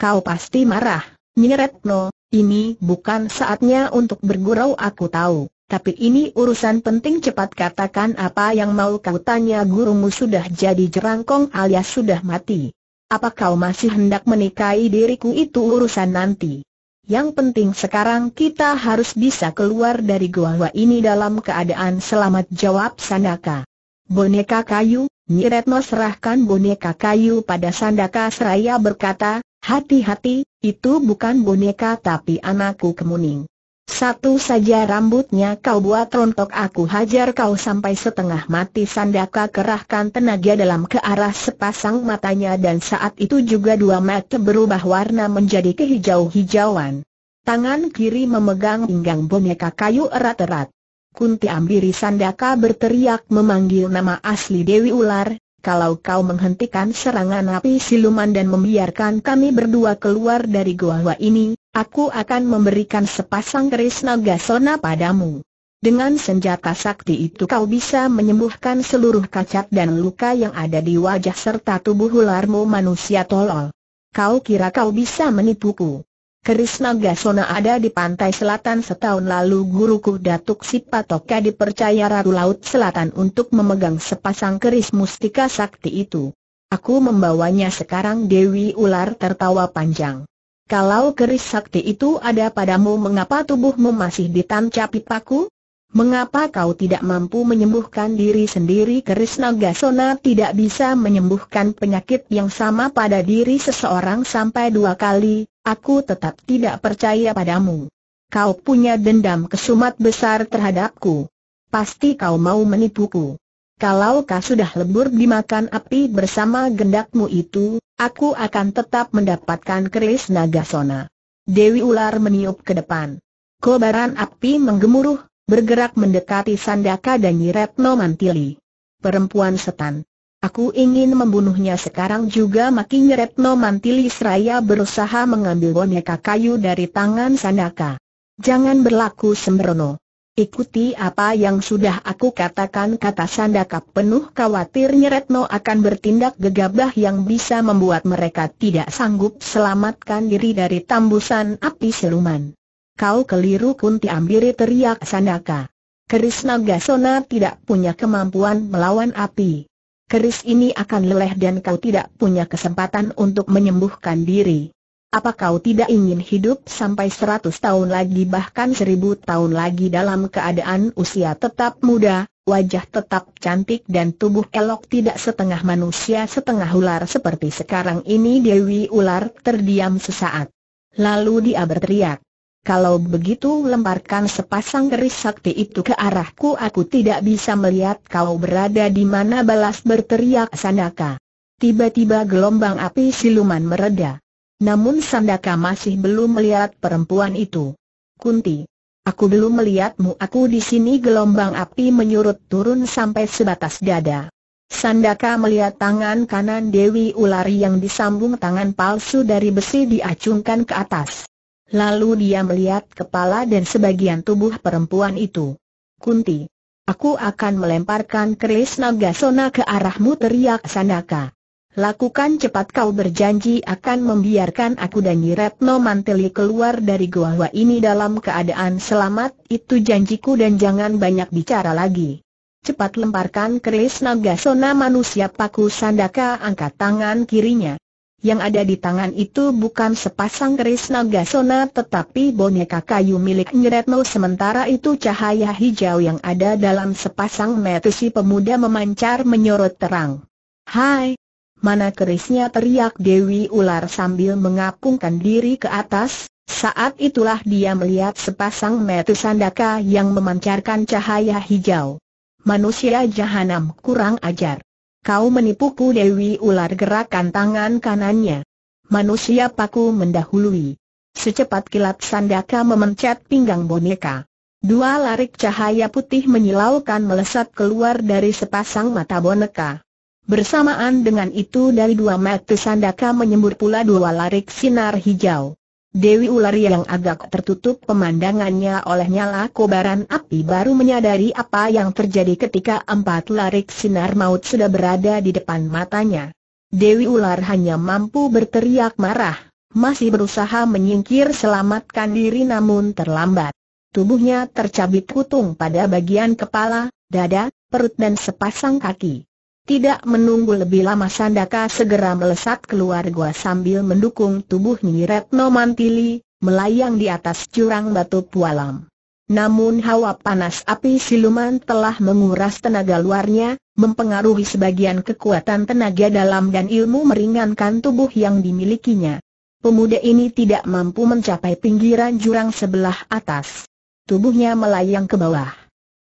Kau pasti marah, Nyiretno, ini bukan saatnya untuk bergurau, aku tahu, tapi ini urusan penting, cepat katakan apa yang mau kau tanya, gurumu sudah jadi jerangkong alias sudah mati. Apa kau masih hendak menikahi diriku? Itu urusan nanti. Yang penting sekarang kita harus bisa keluar dari gua ini dalam keadaan selamat, jawab Sandaka. Boneka kayu, Nyiretno serahkan boneka kayu pada Sandaka seraya berkata, hati-hati, itu bukan boneka tapi anakku Kemuning. Satu saja rambutnya kau buat rontok, aku hajar kau sampai setengah mati. Sandaka kerahkan tenaga dalam ke arah sepasang matanya dan saat itu juga dua mata berubah warna menjadi kehijau-hijauan. Tangan kiri memegang pinggang boneka kayu erat-erat. Kunti Ambiri, Sandaka berteriak memanggil nama asli Dewi Ular. Kalau kau menghentikan serangan api siluman dan membiarkan kami berdua keluar dari gua ini, aku akan memberikan sepasang keris naga sona padamu. Dengan senjata sakti itu kau bisa menyembuhkan seluruh cacat dan luka yang ada di wajah serta tubuh ularmu, manusia tolol. Kau kira kau bisa menipuku? Keris naga sona ada di pantai selatan. Setahun lalu guruku Datuk Sipatoka dipercaya Ratu Laut Selatan untuk memegang sepasang keris mustika sakti itu. Aku membawanya sekarang. Dewi Ular tertawa panjang. Kalau keris sakti itu ada padamu, mengapa tubuhmu masih ditancapi paku? Mengapa kau tidak mampu menyembuhkan diri sendiri? Keris naga sona tidak bisa menyembuhkan penyakit yang sama pada diri seseorang sampai dua kali. Aku tetap tidak percaya padamu. Kau punya dendam kesumat besar terhadapku. Pasti kau mau menipuku. Kalau kau sudah lebur dimakan api bersama gendakmu itu, aku akan tetap mendapatkan keris naga sona. Dewi Ular meniup ke depan. Kobaran api menggemuruh, bergerak mendekati Sandaka dan Nyiretno Mantili. Perempuan setan, aku ingin membunuhnya sekarang juga, maki Nyiretno Mantili seraya berusaha mengambil boneka kayu dari tangan Sandaka. Jangan berlaku sembrono. Ikuti apa yang sudah aku katakan, kata Sandaka penuh khawatir Nyiretno akan bertindak gegabah yang bisa membuat mereka tidak sanggup selamatkan diri dari tambusan api siluman. Kau keliru, Kunti Ambiri, teriak Sandaka. Keris naga sona tidak punya kemampuan melawan api. Keris ini akan leleh dan kau tidak punya kesempatan untuk menyembuhkan diri. Apa kau tidak ingin hidup sampai 100 tahun lagi, bahkan 1000 tahun lagi dalam keadaan usia tetap muda, wajah tetap cantik dan tubuh elok, tidak setengah manusia setengah ular seperti sekarang ini? Dewi Ular terdiam sesaat. Lalu dia berteriak. Kalau begitu lemparkan sepasang keris sakti itu ke arahku, aku tidak bisa melihat kau berada di mana, balas berteriak Sandaka. Tiba-tiba gelombang api siluman mereda. Namun Sandaka masih belum melihat perempuan itu. Kunti, aku belum melihatmu. Aku di sini. Gelombang api menyurut turun sampai sebatas dada. Sandaka melihat tangan kanan Dewi Ulari yang disambung tangan palsu dari besi diacungkan ke atas. Lalu dia melihat kepala dan sebagian tubuh perempuan itu. Kunti, aku akan melemparkan keris Nagasona ke arahmu, teriak Sandaka. Lakukan cepat, kau berjanji akan membiarkan aku dan Nyi Retno Manteli keluar dari gua ini dalam keadaan selamat. Itu janjiku, dan jangan banyak bicara lagi. Cepat lemparkan keris Nagasona, manusia paku. Sandaka angkat tangan kirinya. Yang ada di tangan itu bukan sepasang keris Nagasona tetapi boneka kayu milik Nyi Retno. Sementara itu cahaya hijau yang ada dalam sepasang mata si pemuda memancar menyorot terang. Hai! Mana kerisnya, teriak Dewi Ular sambil mengapungkan diri ke atas. Saat itulah dia melihat sepasang mata Sandaka yang memancarkan cahaya hijau. Manusia jahanam, kurang ajar. Kau menipuku, Dewi Ular gerakan tangan kanannya. Manusia paku mendahului. Secepat kilat Sandaka memencet pinggang boneka. Dua larik cahaya putih menyilaukan melesat keluar dari sepasang mata boneka. Bersamaan dengan itu dari dua mata Sandaka menyembur pula dua larik sinar hijau. Dewi Ular yang agak tertutup pemandangannya oleh nyala kobaran api baru menyadari apa yang terjadi ketika empat larik sinar maut sudah berada di depan matanya. Dewi Ular hanya mampu berteriak marah, masih berusaha menyingkir selamatkan diri namun terlambat. Tubuhnya tercabik kutung pada bagian kepala, dada, perut dan sepasang kaki. Tidak menunggu lebih lama Sandaka segera melesat keluar gua sambil mendukung tubuh Nyi Retno Mantili, melayang di atas jurang batu pualam. Namun hawa panas api siluman telah menguras tenaga luarnya, mempengaruhi sebagian kekuatan tenaga dalam dan ilmu meringankan tubuh yang dimilikinya. Pemuda ini tidak mampu mencapai pinggiran jurang sebelah atas. Tubuhnya melayang ke bawah.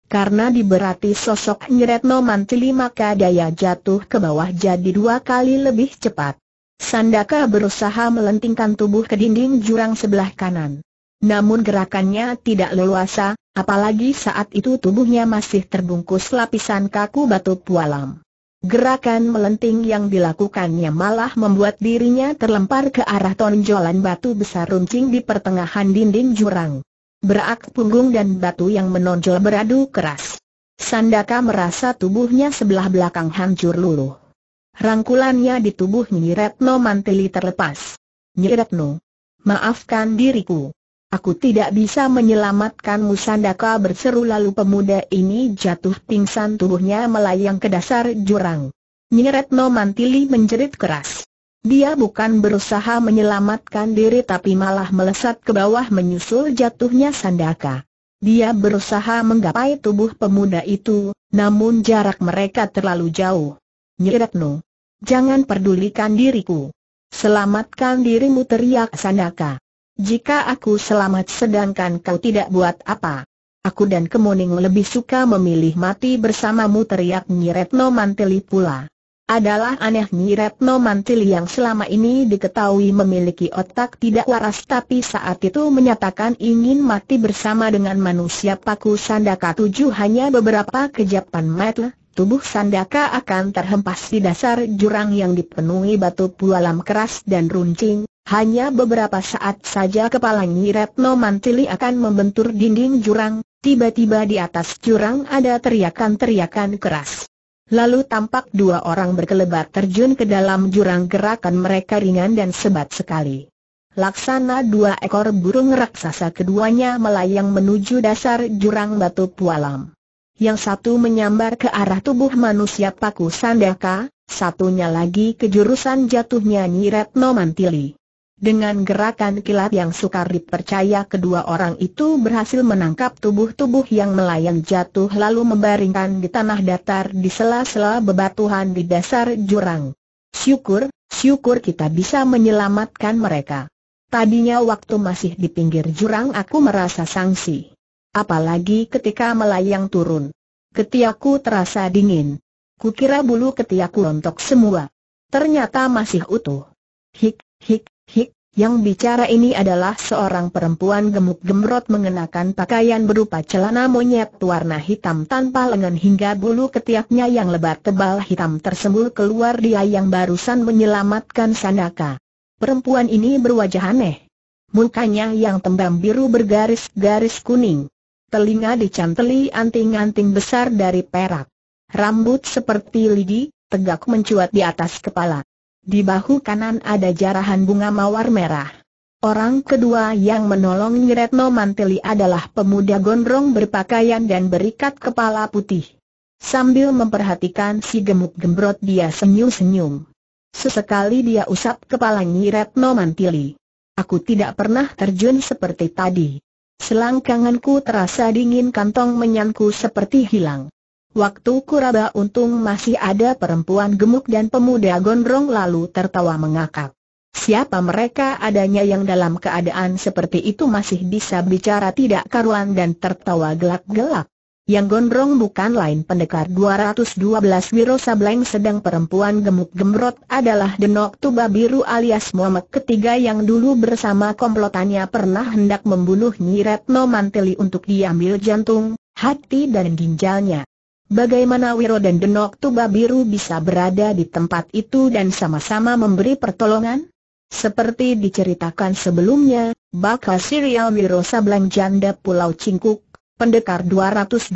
Karena diberati sosok Nyi Retno Mantili maka daya jatuh ke bawah jadi dua kali lebih cepat. Sandaka berusaha melentingkan tubuh ke dinding jurang sebelah kanan. Namun gerakannya tidak leluasa, apalagi saat itu tubuhnya masih terbungkus lapisan kaku batu pualam. Gerakan melenting yang dilakukannya malah membuat dirinya terlempar ke arah tonjolan batu besar runcing di pertengahan dinding jurang. Berak punggung dan batu yang menonjol beradu keras. Sandaka merasa tubuhnya sebelah belakang hancur luluh. Rangkulannya di tubuh Nyi Retno Mantili terlepas. Nyi Retno, maafkan diriku. Aku tidak bisa menyelamatkanmu, Sandaka berseru. Lalu pemuda ini jatuh pingsan, tubuhnya melayang ke dasar jurang. Nyi Retno Mantili menjerit keras. Dia bukan berusaha menyelamatkan diri tapi malah melesat ke bawah menyusul jatuhnya Sandaka. Dia berusaha menggapai tubuh pemuda itu, namun jarak mereka terlalu jauh. Nyi Retno, jangan pedulikan diriku. Selamatkan dirimu, teriak Sandaka. Jika aku selamat sedangkan kau tidak, buat apa? Aku dan Kemuning lebih suka memilih mati bersamamu, teriak Nyi Retno Mantili pula. Adalah aneh Nyi Retno Mantili yang selama ini diketahui memiliki otak tidak waras tapi saat itu menyatakan ingin mati bersama dengan manusia paku Sandaka. Hanya beberapa kejapan mata, tubuh Sandaka akan terhempas di dasar jurang yang dipenuhi batu pualam keras dan runcing. Hanya beberapa saat saja kepala Nyi Retno Mantili akan membentur dinding jurang. Tiba-tiba di atas jurang ada teriakan-teriakan keras. Lalu tampak dua orang berkelebat terjun ke dalam jurang. Gerakan mereka ringan dan sebat sekali. Laksana dua ekor burung raksasa, keduanya melayang menuju dasar jurang batu pualam. Yang satu menyambar ke arah tubuh manusia paku Sandaka, satunya lagi ke jurusan jatuhnya Nyi Retno Mantili. Dengan gerakan kilat yang sukar dipercaya, kedua orang itu berhasil menangkap tubuh-tubuh yang melayang jatuh lalu membaringkan di tanah datar di sela-sela bebatuhan di dasar jurang. Syukur kita bisa menyelamatkan mereka. Tadinya waktu masih di pinggir jurang aku merasa sangsi. Apalagi ketika melayang turun. Ketiakku terasa dingin. Kukira bulu ketiakku rontok semua. Ternyata masih utuh. Hik. Yang bicara ini adalah seorang perempuan gemuk gembrot mengenakan pakaian berupa celana monyet warna hitam tanpa lengan hingga bulu ketiaknya yang lebar tebal hitam tersembul keluar. Dia yang barusan menyelamatkan Sanaka. Perempuan ini berwajah aneh. Mukanya yang tembam biru bergaris-garis kuning. Telinga dicanteli anting-anting besar dari perak. Rambut seperti lidi, tegak mencuat di atas kepala. Di bahu kanan ada jarahan bunga mawar merah. Orang kedua yang menolong Retno Mantili adalah pemuda gondrong berpakaian dan berikat kepala putih. Sambil memperhatikan si gemuk gembrot, dia senyum-senyum. Sesekali dia usap kepala Retno Mantili. Aku tidak pernah terjun seperti tadi. Selangkanganku terasa dingin, kantong menyanku seperti hilang. Waktu kuraba untung masih ada. Perempuan gemuk dan pemuda gondrong lalu tertawa mengakak. Siapa mereka? Adanya yang dalam keadaan seperti itu masih bisa bicara tidak karuan dan tertawa gelak-gelak. Yang gondrong bukan lain pendekar 212 Wiro Sableng, sedang perempuan gemuk gembrot adalah Denok Tuba Biru alias Muhammad ketiga yang dulu bersama komplotannya pernah hendak membunuh Nyi Retno Mantili untuk diambil jantung, hati dan ginjalnya. Bagaimana Wiro dan Denok Tuba Biru bisa berada di tempat itu dan sama-sama memberi pertolongan? Seperti diceritakan sebelumnya, bakal serial Wiro Sableng Janda Pulau Cingkuk, Pendekar 212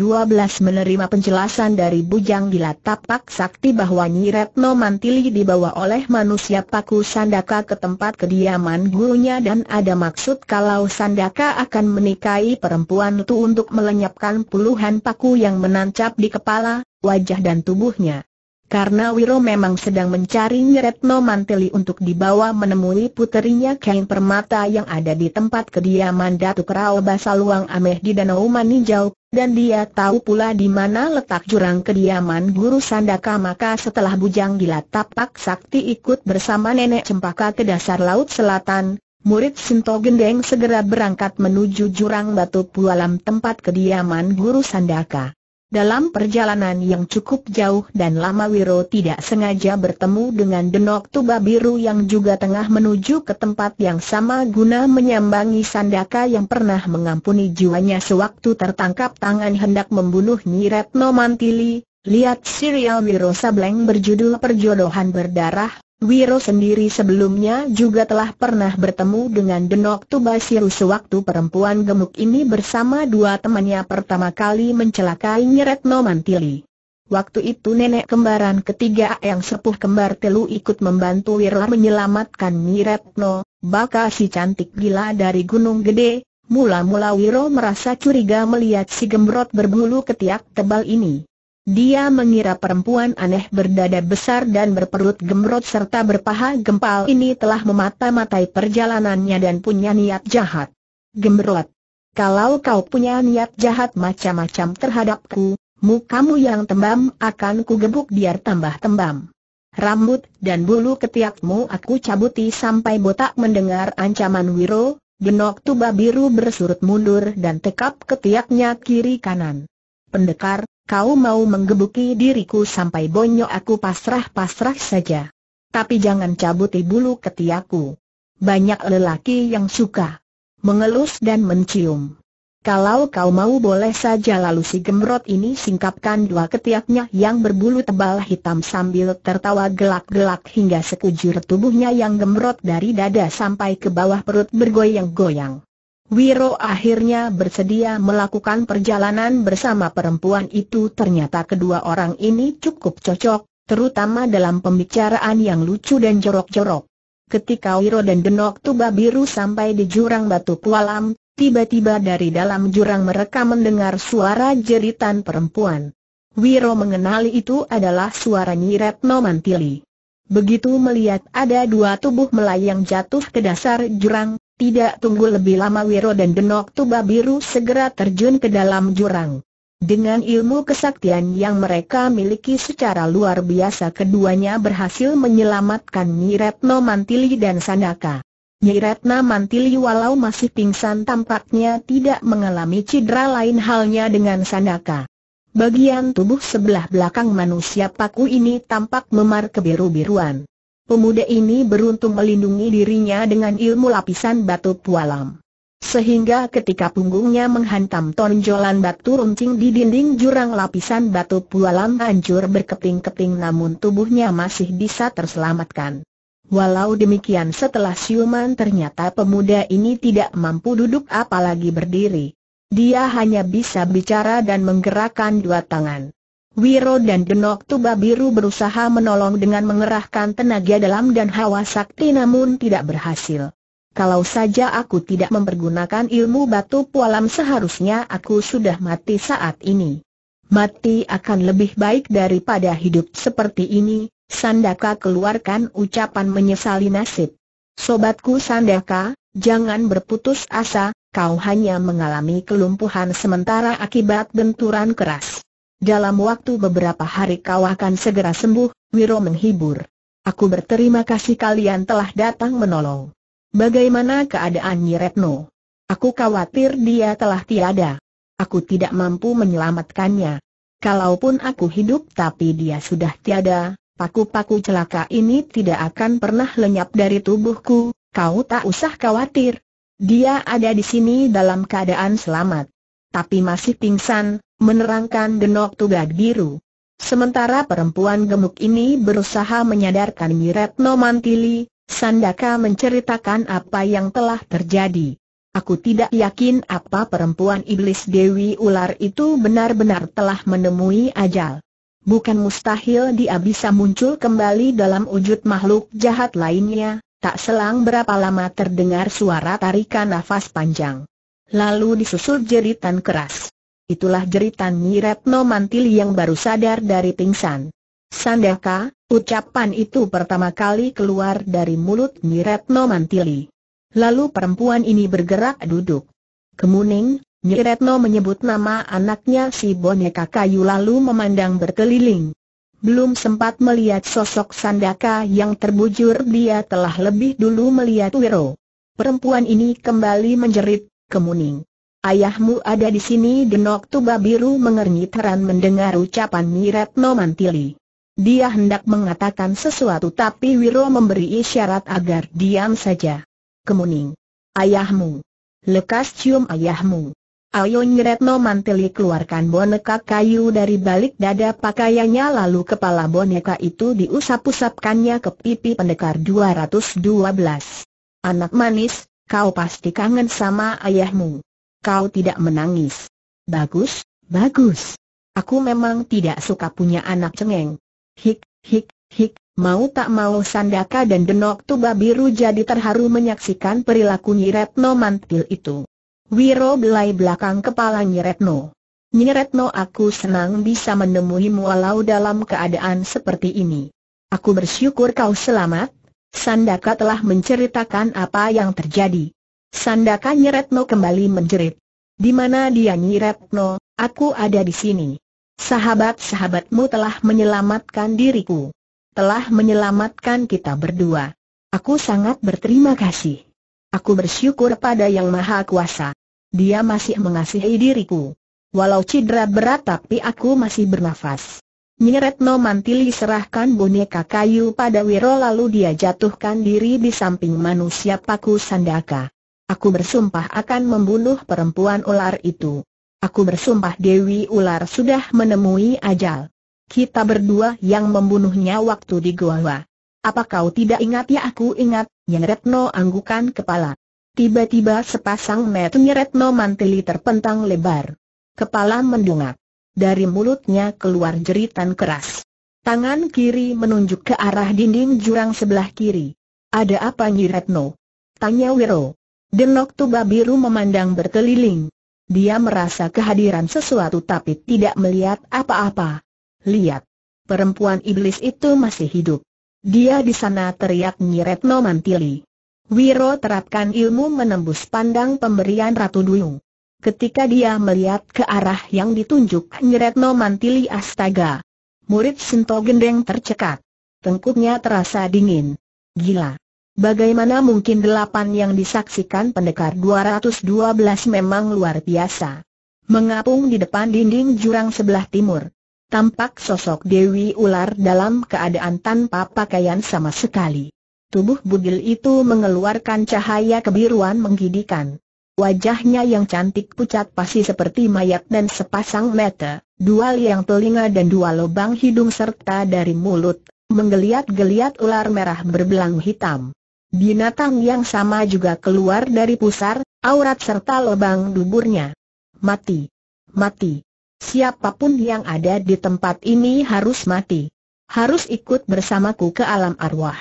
menerima penjelasan dari Bujang Gila Tapak Sakti bahwa Nyi Retno Mantili dibawa oleh manusia paku Sandaka ke tempat kediaman gurunya dan ada maksud kalau Sandaka akan menikahi perempuan itu untuk melenyapkan puluhan paku yang menancap di kepala, wajah dan tubuhnya. Karena Wiro memang sedang mencari Nyi Retno Mantili untuk dibawa menemui puterinya Kain Permata yang ada di tempat kediaman Datuk Rao Basaluang Ameh di Danau Maninjau, dan dia tahu pula di mana letak jurang kediaman Guru Sandaka. Maka setelah Bujang Gila Tapak Sakti ikut bersama Nenek Cempaka ke dasar laut selatan, murid Sinto Gendeng segera berangkat menuju jurang Batu Pualam tempat kediaman Guru Sandaka. Dalam perjalanan yang cukup jauh dan lama, Wiro tidak sengaja bertemu dengan Denok Tuba Biru yang juga tengah menuju ke tempat yang sama guna menyambangi Sandaka yang pernah mengampuni jiwanya sewaktu tertangkap tangan hendak membunuh Nyi Retno Mantili. Lihat serial Wiro Sableng berjudul Perjodohan Berdarah. Wiro sendiri sebelumnya juga telah pernah bertemu dengan Denok Tuba Biru sewaktu perempuan gemuk ini bersama dua temannya pertama kali mencelakai Nyi Retno Mantili. Waktu itu nenek kembaran ketiga yang sepuh kembar telu ikut membantu Wiro menyelamatkan Nyi Retno, bakal si cantik gila dari Gunung Gede. Mula-mula Wiro merasa curiga melihat si gembrot berbulu ketiak tebal ini. Dia mengira perempuan aneh berdada besar dan berperut gembrot serta berpaha gempal ini telah memata-matai perjalanannya dan punya niat jahat. Gembrot, kalau kau punya niat jahat macam-macam terhadapku, mukamu yang tembam akan kugebuk biar tambah tembam. Rambut dan bulu ketiakmu aku cabuti sampai botak. Mendengar ancaman Wiro, Denok Tuba Biru bersurut mundur dan tekap ketiaknya kiri kanan. Pendekar, kau mau menggebuki diriku sampai bonyok? Aku pasrah-pasrah saja. Tapi jangan cabuti bulu ketiakku. Banyak lelaki yang suka mengelus dan mencium. Kalau kau mau boleh saja. Lalu si gembrot ini singkapkan dua ketiaknya yang berbulu tebal hitam sambil tertawa gelak-gelak hingga sekujur tubuhnya yang gembrot dari dada sampai ke bawah perut bergoyang-goyang. Wiro akhirnya bersedia melakukan perjalanan bersama perempuan itu. Ternyata kedua orang ini cukup cocok, terutama dalam pembicaraan yang lucu dan jorok-jorok. Ketika Wiro dan Denok Tuba Biru sampai di jurang Batu Pualam, tiba-tiba dari dalam jurang mereka mendengar suara jeritan perempuan. Wiro mengenali itu adalah suara Nyi Retno Mantili. Begitu melihat ada dua tubuh melayang jatuh ke dasar jurang, tidak tunggu lebih lama Wiro dan Denok Tuba Biru segera terjun ke dalam jurang. Dengan ilmu kesaktian yang mereka miliki secara luar biasa, keduanya berhasil menyelamatkan Nyi Retno Mantili dan Sandaka. Nyi Retno Mantili walau masih pingsan tampaknya tidak mengalami cedera, lain halnya dengan Sandaka. Bagian tubuh sebelah belakang manusia paku ini tampak memar kebiru-biruan. Pemuda ini beruntung melindungi dirinya dengan ilmu lapisan batu pualam, sehingga ketika punggungnya menghantam tonjolan batu runcing di dinding jurang lapisan batu pualam hancur berkeping-keping, namun tubuhnya masih bisa terselamatkan. Walau demikian, setelah siuman ternyata pemuda ini tidak mampu duduk apalagi berdiri. Dia hanya bisa bicara dan menggerakkan dua tangan. Wiro dan Denok Tuba Biru berusaha menolong dengan mengerahkan tenaga dalam dan hawa sakti, namun tidak berhasil. Kalau saja aku tidak mempergunakan ilmu batu pualam, seharusnya aku sudah mati saat ini. Mati akan lebih baik daripada hidup seperti ini. Sandaka keluarkan ucapan menyesali nasib. Sobatku Sandaka, jangan berputus asa. Kau hanya mengalami kelumpuhan sementara akibat benturan keras. Dalam waktu beberapa hari kau akan segera sembuh, Wiro menghibur. Aku berterima kasih kalian telah datang menolong. Bagaimana keadaan Nyi Retno? Aku khawatir dia telah tiada. Aku tidak mampu menyelamatkannya. Kalaupun aku hidup tapi dia sudah tiada, paku-paku celaka ini tidak akan pernah lenyap dari tubuhku. Kau tak usah khawatir. Dia ada di sini dalam keadaan selamat, tapi masih pingsan, menerangkan Denok Tuba Biru. Sementara perempuan gemuk ini berusaha menyadarkan Nyi Retno Mantili, Sandaka menceritakan apa yang telah terjadi. Aku tidak yakin apa perempuan iblis Dewi Ular itu benar-benar telah menemui ajal. Bukan mustahil dia bisa muncul kembali dalam wujud makhluk jahat lainnya. Tak selang berapa lama terdengar suara tarikan nafas panjang. Lalu disusul jeritan keras. Itulah jeritan Nyi Retno Mantili yang baru sadar dari pingsan. Sandaka, ucapan itu pertama kali keluar dari mulut Nyi Retno Mantili. Lalu perempuan ini bergerak duduk. Kemuning, Nyi Retno menyebut nama anaknya si boneka kayu lalu memandang berkeliling. Belum sempat melihat sosok Sandaka yang terbujur, dia telah lebih dulu melihat Wiro. Perempuan ini kembali menjerit, "Kemuning, ayahmu ada di sini." Denok Tuba Biru mengernyit heran mendengar ucapan Nyi Retno Mantili. Dia hendak mengatakan sesuatu tapi Wiro memberi isyarat agar diam saja. "Kemuning, ayahmu. Lekas cium ayahmu." Ayo. Nyi Retno Mantili keluarkan boneka kayu dari balik dada pakaiannya lalu kepala boneka itu diusap-usapkannya ke pipi pendekar 212. Anak manis, kau pasti kangen sama ayahmu. Kau tidak menangis. Bagus, bagus. Aku memang tidak suka punya anak cengeng. Hik, hik, hik. Mau tak mau Sandaka dan Denok Tuba Biru jadi terharu menyaksikan perilaku Nyi Retno Mantili itu. Wiro belai belakang kepala Nyi Retno. "Nyi Retno, aku senang bisa menemuimu walau dalam keadaan seperti ini. Aku bersyukur kau selamat." Sandaka telah menceritakan apa yang terjadi. Sandaka Nyi Retno kembali menjerit. "Di mana dia Nyi Retno? Aku ada di sini. Sahabat-sahabatmu telah menyelamatkan diriku. Telah menyelamatkan kita berdua. Aku sangat berterima kasih. Aku bersyukur pada Yang Maha Kuasa. Dia masih mengasihi diriku. Walau cedera berat tapi aku masih bernafas." Nyi Retno Mantili serahkan boneka kayu pada Wiro lalu dia jatuhkan diri di samping manusia paku Sandaka. "Aku bersumpah akan membunuh perempuan ular itu. Aku bersumpah Dewi Ular sudah menemui ajal. Kita berdua yang membunuhnya waktu di goa. Apa kau tidak ingat?" "Ya, aku ingat." Nyi Retno anggukan kepala. Tiba-tiba sepasang mata Nyi Retno Mantili terpentang lebar. Kepala mendongak. Dari mulutnya keluar jeritan keras. Tangan kiri menunjuk ke arah dinding jurang sebelah kiri. "Ada apa Nyi Retno?" tanya Wiro. Denok Tuba Biru memandang berkeliling. Dia merasa kehadiran sesuatu tapi tidak melihat apa-apa. "Lihat, perempuan iblis itu masih hidup. Dia di sana," teriak Nyi Retno Mantili. Wiro terapkan ilmu menembus pandang pemberian Ratu Duyung. Ketika dia melihat ke arah yang ditunjuk Nyi Retno Mantili, astaga. Murid Sento Gendeng tercekat. Tengkuknya terasa dingin. Gila. Bagaimana mungkin delapan yang disaksikan pendekar 212 memang luar biasa. Mengapung di depan dinding jurang sebelah timur. tampak sosok Dewi Ular dalam keadaan tanpa pakaian sama sekali. Tubuh bugil itu mengeluarkan cahaya kebiruan menggidikan. Wajahnya yang cantik pucat pasi seperti mayat dan sepasang mata, dua liang telinga dan dua lubang hidung serta dari mulut, menggeliat-geliat ular merah berbelang hitam. Binatang yang sama juga keluar dari pusar, aurat serta lubang duburnya. Mati. Mati. Siapapun yang ada di tempat ini harus mati. Harus ikut bersamaku ke alam arwah.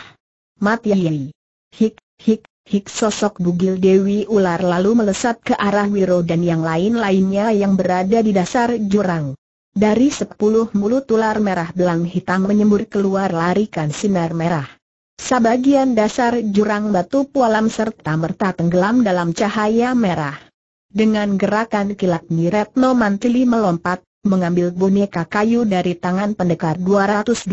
Mati. Hik, hik, hik. Sosok bugil Dewi Ular lalu melesat ke arah Wiro dan yang lain-lainnya yang berada di dasar jurang. Dari 10 mulut ular merah belang hitam menyembur keluar larikan sinar merah. Sebagian dasar jurang batu pualam serta merta tenggelam dalam cahaya merah. Dengan gerakan kilat Niretno Mantili melompat, mengambil boneka kayu dari tangan pendekar 212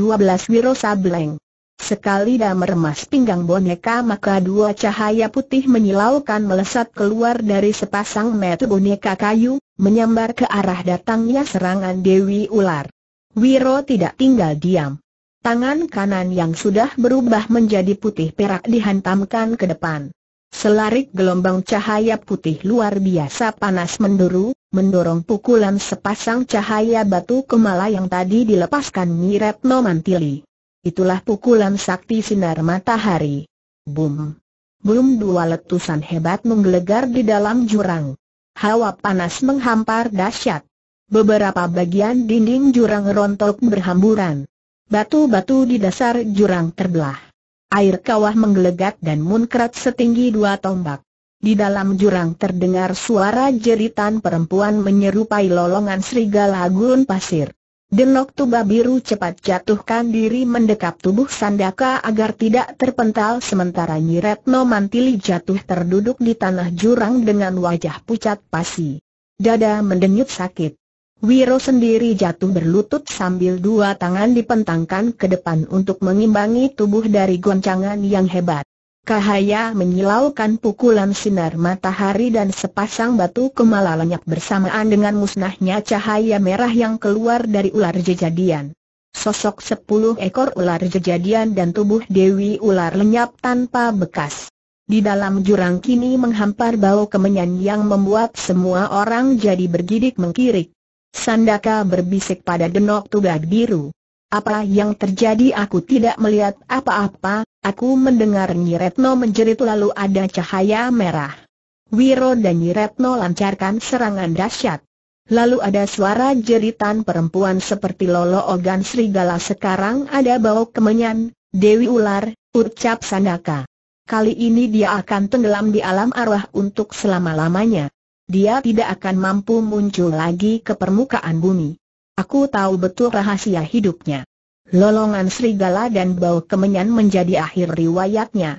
Wiro Sableng. Sekali dia meremas pinggang boneka maka dua cahaya putih menyilaukan melesat keluar dari sepasang mata boneka kayu, menyambar ke arah datangnya serangan Dewi Ular. Wiro tidak tinggal diam. Tangan kanan yang sudah berubah menjadi putih perak dihantamkan ke depan. Selarik gelombang cahaya putih luar biasa panas menduru, mendorong pukulan sepasang cahaya batu kemala yang tadi dilepaskan Niretno Mantili. Itulah pukulan sakti sinar matahari. Boom! Boom! Dua letusan hebat menggelegar di dalam jurang. Hawa panas menghampar dahsyat. Beberapa bagian dinding jurang rontok berhamburan. Batu-batu di dasar jurang terbelah. Air kawah menggelegat dan muncrat setinggi 2 tombak. Di dalam jurang terdengar suara jeritan perempuan menyerupai lolongan serigala gurun pasir. Denok tuba biru cepat jatuhkan diri mendekap tubuh Sandaka agar tidak terpental, sementara Nyiretno Mantili jatuh terduduk di tanah jurang dengan wajah pucat pasi. Dada mendenyut sakit. Wiro sendiri jatuh berlutut sambil dua tangan dipentangkan ke depan untuk mengimbangi tubuh dari goncangan yang hebat. Cahaya menyilaukan pukulan sinar matahari dan sepasang batu kemala lenyap bersamaan dengan musnahnya cahaya merah yang keluar dari ular jejadian. Sosok 10 ekor ular jejadian dan tubuh Dewi Ular lenyap tanpa bekas. Di dalam jurang kini menghampar bau kemenyan yang membuat semua orang jadi bergidik mengkirik. Sandaka berbisik pada Denok Tuba Biru. Apa yang terjadi? Aku tidak melihat apa-apa, aku mendengar Nyiretno menjerit lalu ada cahaya merah. Wiro dan Nyiretno lancarkan serangan dahsyat. Lalu ada suara jeritan perempuan seperti lolongan serigala. Sekarang ada bau kemenyan, Dewi Ular, ucap Sandaka. Kali ini dia akan tenggelam di alam arwah untuk selama-lamanya. Dia tidak akan mampu muncul lagi ke permukaan bumi. Aku tahu betul rahasia hidupnya. Lolongan serigala dan bau kemenyan menjadi akhir riwayatnya.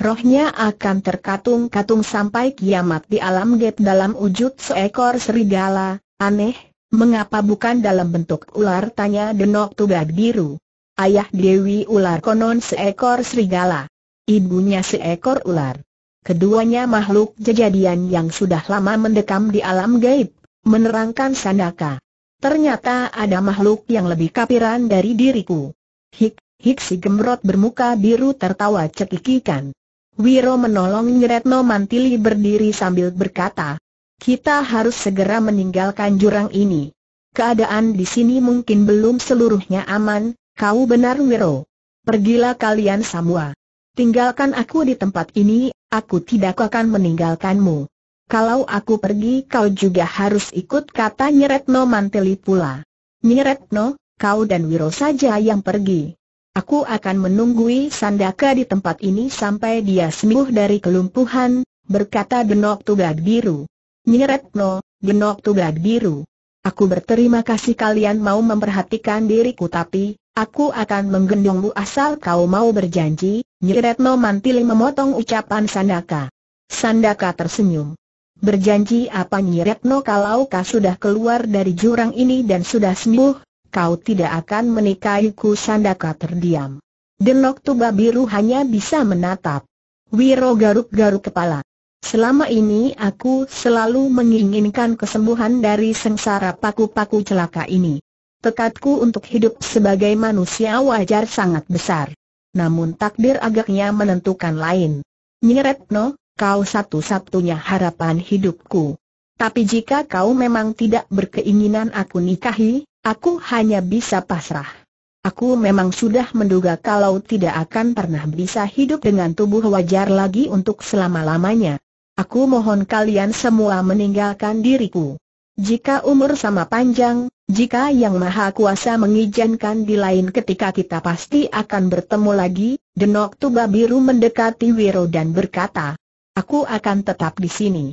Rohnya akan terkatung-katung sampai kiamat di alam gaib dalam wujud seekor serigala. Aneh, mengapa bukan dalam bentuk ular? Tanya Denok Tuba Biru. Ayah Dewi Ular konon seekor serigala. Ibunya seekor ular. Keduanya makhluk jejadian yang sudah lama mendekam di alam gaib, menerangkan Sandaka. Ternyata ada makhluk yang lebih kapiran dari diriku. Hik, hik. Si gembrot bermuka biru tertawa cekikikan. Wiro menolong Nyiretno Mantili berdiri sambil berkata, kita harus segera meninggalkan jurang ini. Keadaan di sini mungkin belum seluruhnya aman. Kau benar Wiro. Pergilah kalian semua. Tinggalkan aku di tempat ini. Aku tidak akan meninggalkanmu. Kalau aku pergi kau juga harus ikut, kata Nyiretno Mantili pula. Nyiretno, kau dan Wiro saja yang pergi. Aku akan menunggui Sandaka di tempat ini sampai dia sembuh dari kelumpuhan, berkata Denok Tuba Biru. Nyiretno, Denok Tuba Biru. Aku berterima kasih kalian mau memperhatikan diriku, tapi aku akan menggendongmu asal kau mau berjanji. Nyiretno Mantili memotong ucapan Sandaka. Sandaka tersenyum. Berjanji apa Nyiretno? Kalau kau sudah keluar dari jurang ini dan sudah sembuh, kau tidak akan menikahiku. Sandaka terdiam. Denok Tuba Biru hanya bisa menatap. Wiro garuk-garuk kepala. Selama ini aku selalu menginginkan kesembuhan dari sengsara paku-paku celaka ini. Tekadku untuk hidup sebagai manusia wajar sangat besar. Namun takdir agaknya menentukan lain. Nyi Retno, kau satu-satunya harapan hidupku. Tapi jika kau memang tidak berkeinginan aku nikahi, aku hanya bisa pasrah. Aku memang sudah menduga kalau tidak akan pernah bisa hidup dengan tubuh wajar lagi untuk selama-lamanya. Aku mohon kalian semua meninggalkan diriku. Jika umur sama panjang, jika Yang Maha Kuasa mengizinkan di lain ketika kita pasti akan bertemu lagi. Denok Tuba Biru mendekati Wiro dan berkata, aku akan tetap di sini.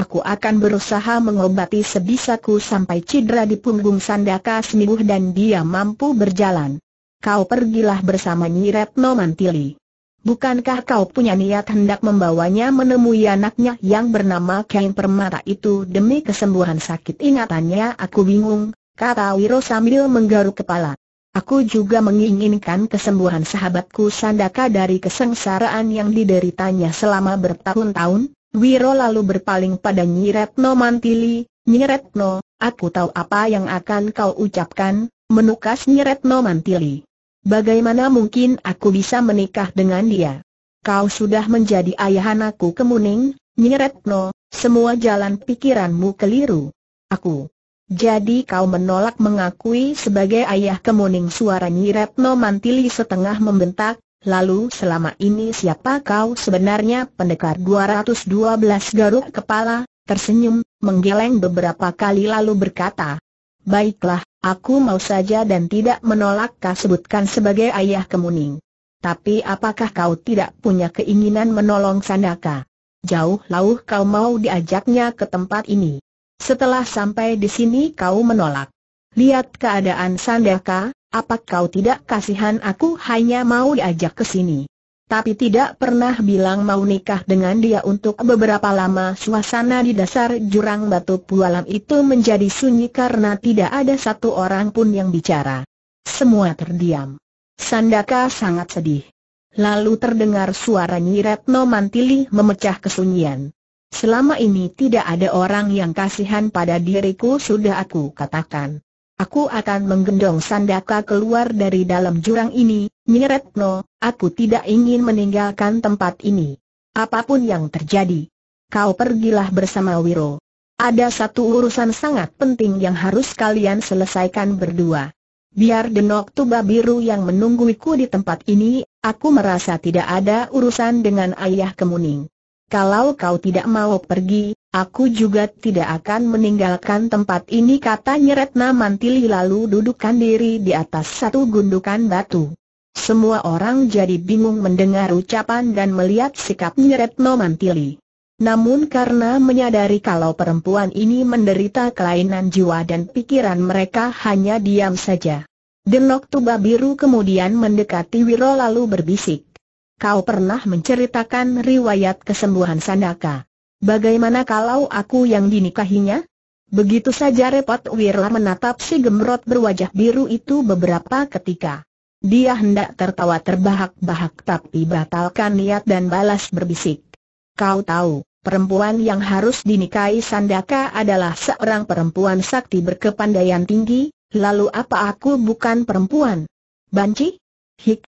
Aku akan berusaha mengobati sebisaku sampai cedera di punggung Sandaka sembuh dan dia mampu berjalan. Kau pergilah bersama Nyi Retno Mantili. Bukankah kau punya niat hendak membawanya menemui anaknya yang bernama Kain Permata itu demi kesembuhan sakit ingatannya? Aku bingung, kata Wiro sambil menggaruk kepala. Aku juga menginginkan kesembuhan sahabatku Sandaka dari kesengsaraan yang dideritanya selama bertahun-tahun. Wiro lalu berpaling pada Nyi Retno Mantili. Nyi Retno, aku tahu apa yang akan kau ucapkan, menukas Nyi Retno Mantili. Bagaimana mungkin aku bisa menikah dengan dia? Kau sudah menjadi ayahanaku Kemuning, Nyi Retno, semua jalan pikiranmu keliru. Aku. Jadi kau menolak mengakui sebagai ayah Kemuning? Suara Nyi Retno Mantili setengah membentak. Lalu selama ini siapa kau sebenarnya? Pendekar 212 garuk kepala, tersenyum, menggeleng beberapa kali lalu berkata, baiklah, aku mau saja dan tidak menolak kau sebutkan sebagai ayah Kemuning. Tapi apakah kau tidak punya keinginan menolong Sandaka? Jauh lauh kau mau diajaknya ke tempat ini. Setelah sampai di sini kau menolak. Lihat keadaan Sandaka. Apa kau tidak kasihan? Aku hanya mau diajak ke sini, tapi tidak pernah bilang mau nikah dengan dia untuk beberapa lama. Suasana di dasar jurang batu pualam itu menjadi sunyi karena tidak ada satu orang pun yang bicara. Semua terdiam. Sandaka sangat sedih. Lalu terdengar suara Nyi Retno Mantili memecah kesunyian. Selama ini tidak ada orang yang kasihan pada diriku, sudah aku katakan. Aku akan menggendong Sandaka keluar dari dalam jurang ini. Nyi Retno, aku tidak ingin meninggalkan tempat ini. Apapun yang terjadi, kau pergilah bersama Wiro. Ada satu urusan sangat penting yang harus kalian selesaikan berdua. Biar Denok Tuba Biru yang menungguiku di tempat ini, aku merasa tidak ada urusan dengan ayah Kemuning. Kalau kau tidak mau pergi, aku juga tidak akan meninggalkan tempat ini, kata Nyi Retno Mantili lalu dudukkan diri di atas satu gundukan batu. Semua orang jadi bingung mendengar ucapan dan melihat sikap Nyi Retno Mantili. Namun karena menyadari kalau perempuan ini menderita kelainan jiwa dan pikiran, mereka hanya diam saja. Denok Tuba Biru kemudian mendekati Wiro lalu berbisik, kau pernah menceritakan riwayat kesembuhan Sandaka. Bagaimana kalau aku yang dinikahinya? Begitu saja repot. Wiro menatap si gemrot berwajah biru itu beberapa ketika. Dia hendak tertawa terbahak-bahak tapi batalkan niat dan balas berbisik. Kau tahu, perempuan yang harus dinikahi Sandaka adalah seorang perempuan sakti berkepandaian tinggi. Lalu apa aku bukan perempuan? Banci? Hik.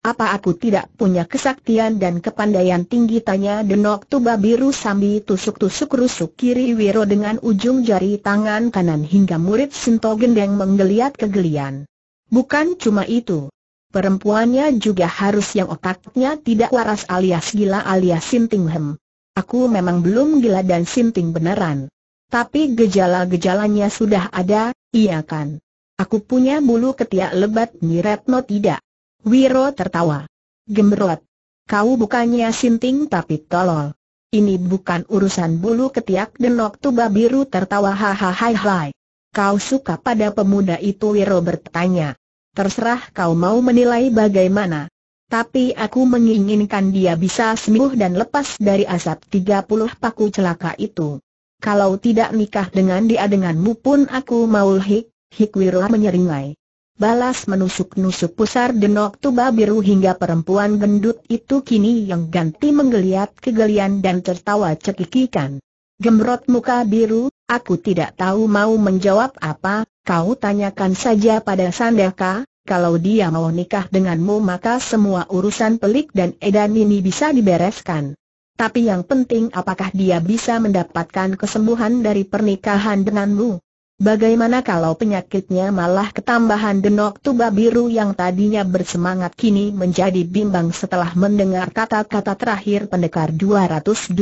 Apa aku tidak punya kesaktian dan kepandaian tinggi? Tanya Denok Tuba Biru sambil tusuk-tusuk rusuk kiri Wiro dengan ujung jari tangan kanan hingga murid Sinto Gendeng menggeliat kegelian. Bukan cuma itu, perempuannya juga harus yang otaknya tidak waras alias gila alias sintinghem. Aku memang belum gila dan sinting beneran. Tapi gejala-gejalanya sudah ada, iya kan? Aku punya bulu ketiak lebat. Nyi Retno tidak. Wiro tertawa. Gemrot, kau bukannya sinting tapi tolol. Ini bukan urusan bulu ketiak. Denok Tuba Biru tertawa. Hahaha. Kau suka pada pemuda itu? Wiro bertanya. Terserah kau mau menilai bagaimana. Tapi aku menginginkan dia bisa sembuh dan lepas dari asap 30 paku celaka itu. Kalau tidak nikah dengan dia, denganmu pun aku mau. Hik. Wiro menyeringai. Balas menusuk-nusuk pusar Denok Tuba Biru hingga perempuan gendut itu kini yang ganti menggeliat kegelian dan tertawa cekikikan. Gemrot muka biru, Aku tidak tahu mau menjawab apa, kau tanyakan saja pada Sandaka, kalau dia mau nikah denganmu maka semua urusan pelik dan edan ini bisa dibereskan. Tapi yang penting apakah dia bisa mendapatkan kesembuhan dari pernikahan denganmu? Bagaimana kalau penyakitnya malah ketambahan? Denok Tuba Biru yang tadinya bersemangat kini menjadi bimbang setelah mendengar kata-kata terakhir pendekar 212.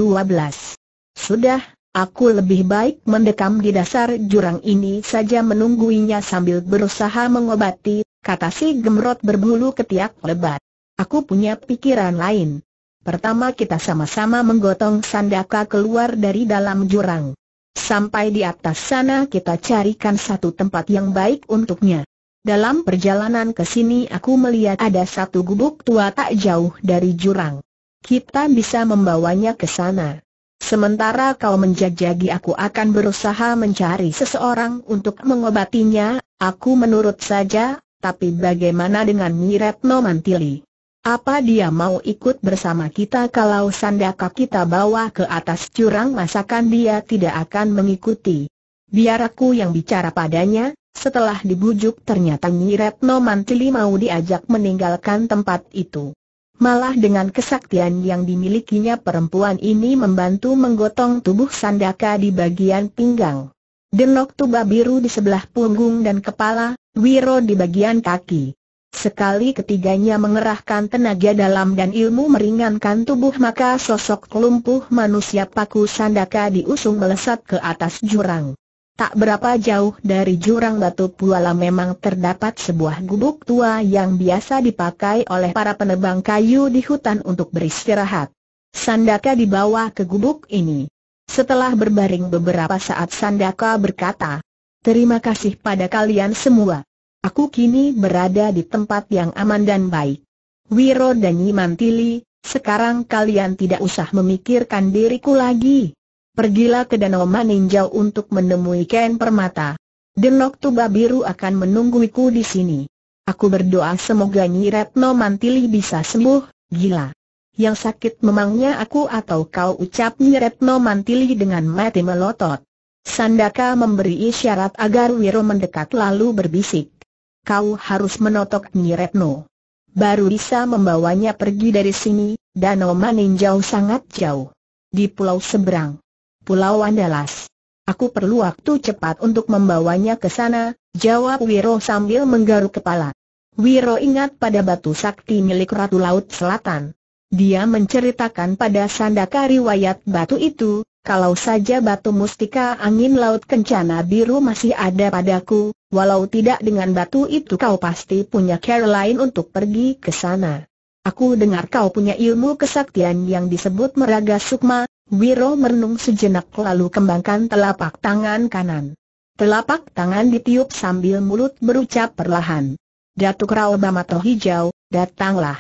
Sudah, aku lebih baik mendekam di dasar jurang ini saja menungguinya sambil berusaha mengobati, kata si gemrot berbulu ketiak lebat. Aku punya pikiran lain. Pertama kita sama-sama menggotong Sandaka keluar dari dalam jurang. Sampai di atas sana kita carikan satu tempat yang baik untuknya. Dalam perjalanan ke sini aku melihat ada satu gubuk tua tak jauh dari jurang. Kita bisa membawanya ke sana. Sementara kau menjajaki, aku akan berusaha mencari seseorang untuk mengobatinya. Aku menurut saja, tapi bagaimana dengan Nyi Retno Mantili? Apa dia mau ikut bersama kita? Kalau Sandaka kita bawa ke atas jurang, masakan dia tidak akan mengikuti? Biar aku yang bicara padanya. Setelah dibujuk ternyata Nyi Retno Mantili mau diajak meninggalkan tempat itu. Malah dengan kesaktian yang dimilikinya perempuan ini membantu menggotong tubuh Sandaka di bagian pinggang, Denok Tuba Biru di sebelah punggung dan kepala, Wiro di bagian kaki. Sekali ketiganya mengerahkan tenaga dalam dan ilmu meringankan tubuh, maka sosok lumpuh manusia paku Sandaka diusung melesat ke atas jurang. Tak berapa jauh dari jurang Batu Puala memang terdapat sebuah gubuk tua yang biasa dipakai oleh para penebang kayu di hutan untuk beristirahat. Sandaka dibawa ke gubuk ini. Setelah berbaring beberapa saat Sandaka berkata, "Terima kasih pada kalian semua. Aku kini berada di tempat yang aman dan baik. Wiro dan Nyi Mantili, sekarang kalian tidak usah memikirkan diriku lagi. Pergilah ke Danau Maninjau untuk menemui Ken Permata. Denok Tuba Biru akan menungguiku di sini. Aku berdoa semoga Nyi Retno Mantili bisa sembuh." "Gila. Yang sakit memangnya aku atau kau?" ucap Nyi Retno Mantili dengan mati melotot. Sandaka memberi isyarat agar Wiro mendekat lalu berbisik, "Kau harus menotok Nyi Retno. Baru bisa membawanya pergi dari sini. Danau Maninjau sangat jauh. Di pulau seberang, Pulau Andalas. Aku perlu waktu cepat untuk membawanya ke sana," jawab Wiro sambil menggaruk kepala. Wiro ingat pada batu sakti milik Ratu Laut Selatan. Dia menceritakan pada Sandaka riwayat batu itu. "Kalau saja batu mustika angin laut kencana biru masih ada padaku, walau tidak dengan batu itu kau pasti punya cara lain untuk pergi ke sana. Aku dengar kau punya ilmu kesaktian yang disebut meraga sukma." Wiro merenung sejenak lalu kembangkan telapak tangan kanan. Telapak tangan ditiup sambil mulut berucap perlahan, "Datuk Rao Bamato Hijau, datanglah.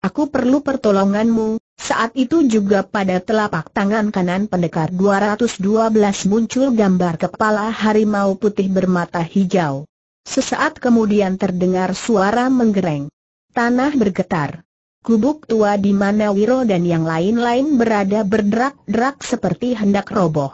Aku perlu pertolonganmu." Saat itu juga pada telapak tangan kanan pendekar 212 muncul gambar kepala harimau putih bermata hijau. Sesaat kemudian terdengar suara menggereng. Tanah bergetar. Gubuk tua di mana Wiro dan yang lain-lain berada berderak-derak seperti hendak roboh.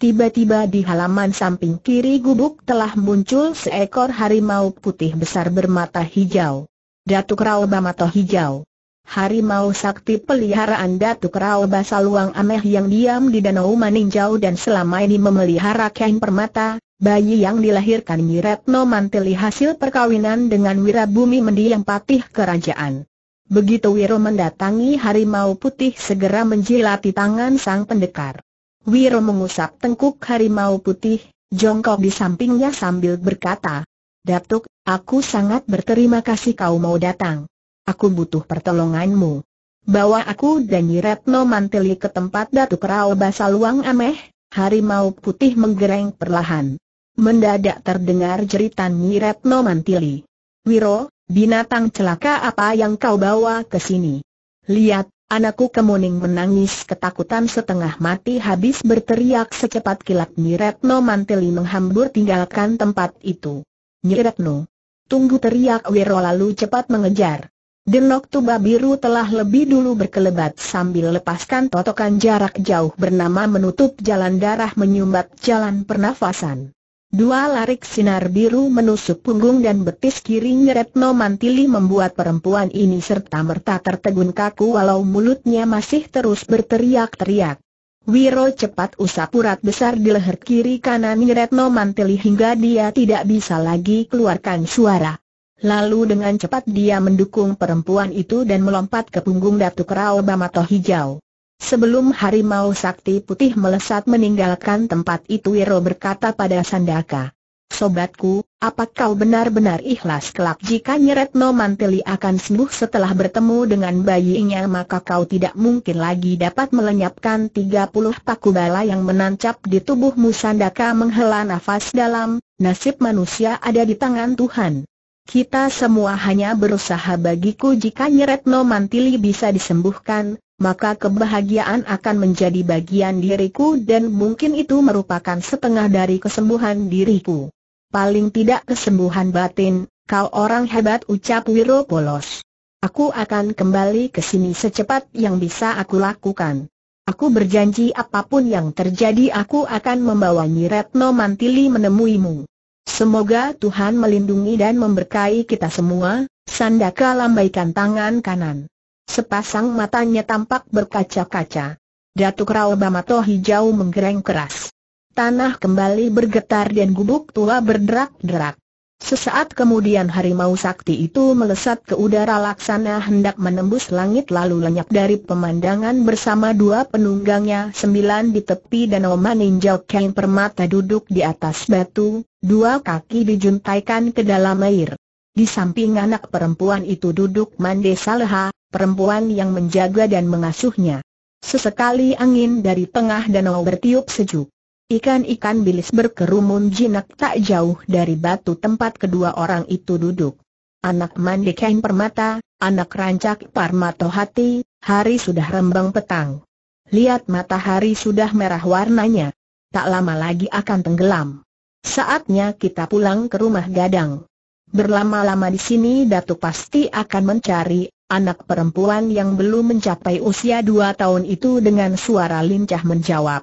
Tiba-tiba di halaman samping kiri gubuk telah muncul seekor harimau putih besar bermata hijau. "Datuk Rao Bamato Hijau. Harimau sakti peliharaan Datuk Rao Basaluang Ameh yang diam di Danau Maninjau dan selama ini memelihara Ken Permata, bayi yang dilahirkan Nyi Retno Mantili hasil perkawinan dengan Wirabumi Mendiang Patih Kerajaan." Begitu Wiro mendatangi harimau putih segera menjilati tangan sang pendekar. Wiro mengusap tengkuk harimau putih, jongkok di sampingnya sambil berkata, "Datuk, aku sangat berterima kasih kau mau datang. Aku butuh pertolonganmu. Bawa aku dan Nyi Retno Mantili ke tempat Datuk Rao Basaluang Ameh." Harimau putih menggereng perlahan. Mendadak terdengar jeritan Nyi Retno Mantili, "Wiro, binatang celaka apa yang kau bawa ke sini? Lihat, anakku." Kemuning menangis ketakutan setengah mati habis berteriak secepat kilat. Nyi Retno Mantili menghambur tinggalkan tempat itu. "Nyi Retno, tunggu!" teriak Wiro lalu cepat mengejar. Denok Tuba Biru telah lebih dulu berkelebat sambil lepaskan totokan jarak jauh bernama menutup jalan darah menyumbat jalan pernafasan. Dua larik sinar biru menusuk punggung dan betis kiri Retno Mantili membuat perempuan ini serta-merta tertegun kaku walau mulutnya masih terus berteriak-teriak. Wiro cepat usap urat besar di leher kiri kanan Retno Mantili hingga dia tidak bisa lagi keluarkan suara. Lalu dengan cepat dia mendukung perempuan itu dan melompat ke punggung Datuk Rao Bamato Hijau. Sebelum harimau sakti putih melesat meninggalkan tempat itu, Wiro berkata pada Sandaka, "Sobatku, apa kau benar-benar ikhlas kelak jika Retno Mantili akan sembuh setelah bertemu dengan bayinya? Maka kau tidak mungkin lagi dapat melenyapkan 30 paku bala yang menancap di tubuhmu." Sandaka menghela nafas dalam, nasib manusia ada di tangan Tuhan. Kita semua hanya berusaha. Bagiku jika Retno Mantili bisa disembuhkan, maka kebahagiaan akan menjadi bagian diriku dan mungkin itu merupakan setengah dari kesembuhan diriku. Paling tidak kesembuhan batin. Kau orang hebat, ucap Wiro polos. Aku akan kembali ke sini secepat yang bisa aku lakukan. Aku berjanji apapun yang terjadi aku akan membawa Retno Mantili menemuimu. Semoga Tuhan melindungi dan memberkahi kita semua. Sandaka lambaikan tangan kanan. Sepasang matanya tampak berkaca-kaca. Datuk Rao Bamato Hijau menggereng keras. Tanah kembali bergetar dan gubuk tua berderak-derak. Sesaat kemudian harimau sakti itu melesat ke udara laksana hendak menembus langit lalu lenyap dari pemandangan bersama dua penunggangnya 9 di tepi danau Maninjau. Kain Permata duduk di atas batu, dua kaki dijuntaikan ke dalam air. Di samping anak perempuan itu duduk Mandesa Leha, perempuan yang menjaga dan mengasuhnya. Sesekali angin dari tengah danau bertiup sejuk. Ikan-ikan bilis berkerumun jinak tak jauh dari batu tempat kedua orang itu duduk. Anak mandi Kain Permata, anak rancak Parmato Hati. Hari sudah rembang petang. Lihat, matahari sudah merah warnanya. Tak lama lagi akan tenggelam. Saatnya kita pulang ke rumah gadang. Berlama-lama di sini Datuk pasti akan mencari. Anak perempuan yang belum mencapai usia 2 tahun itu dengan suara lincah menjawab,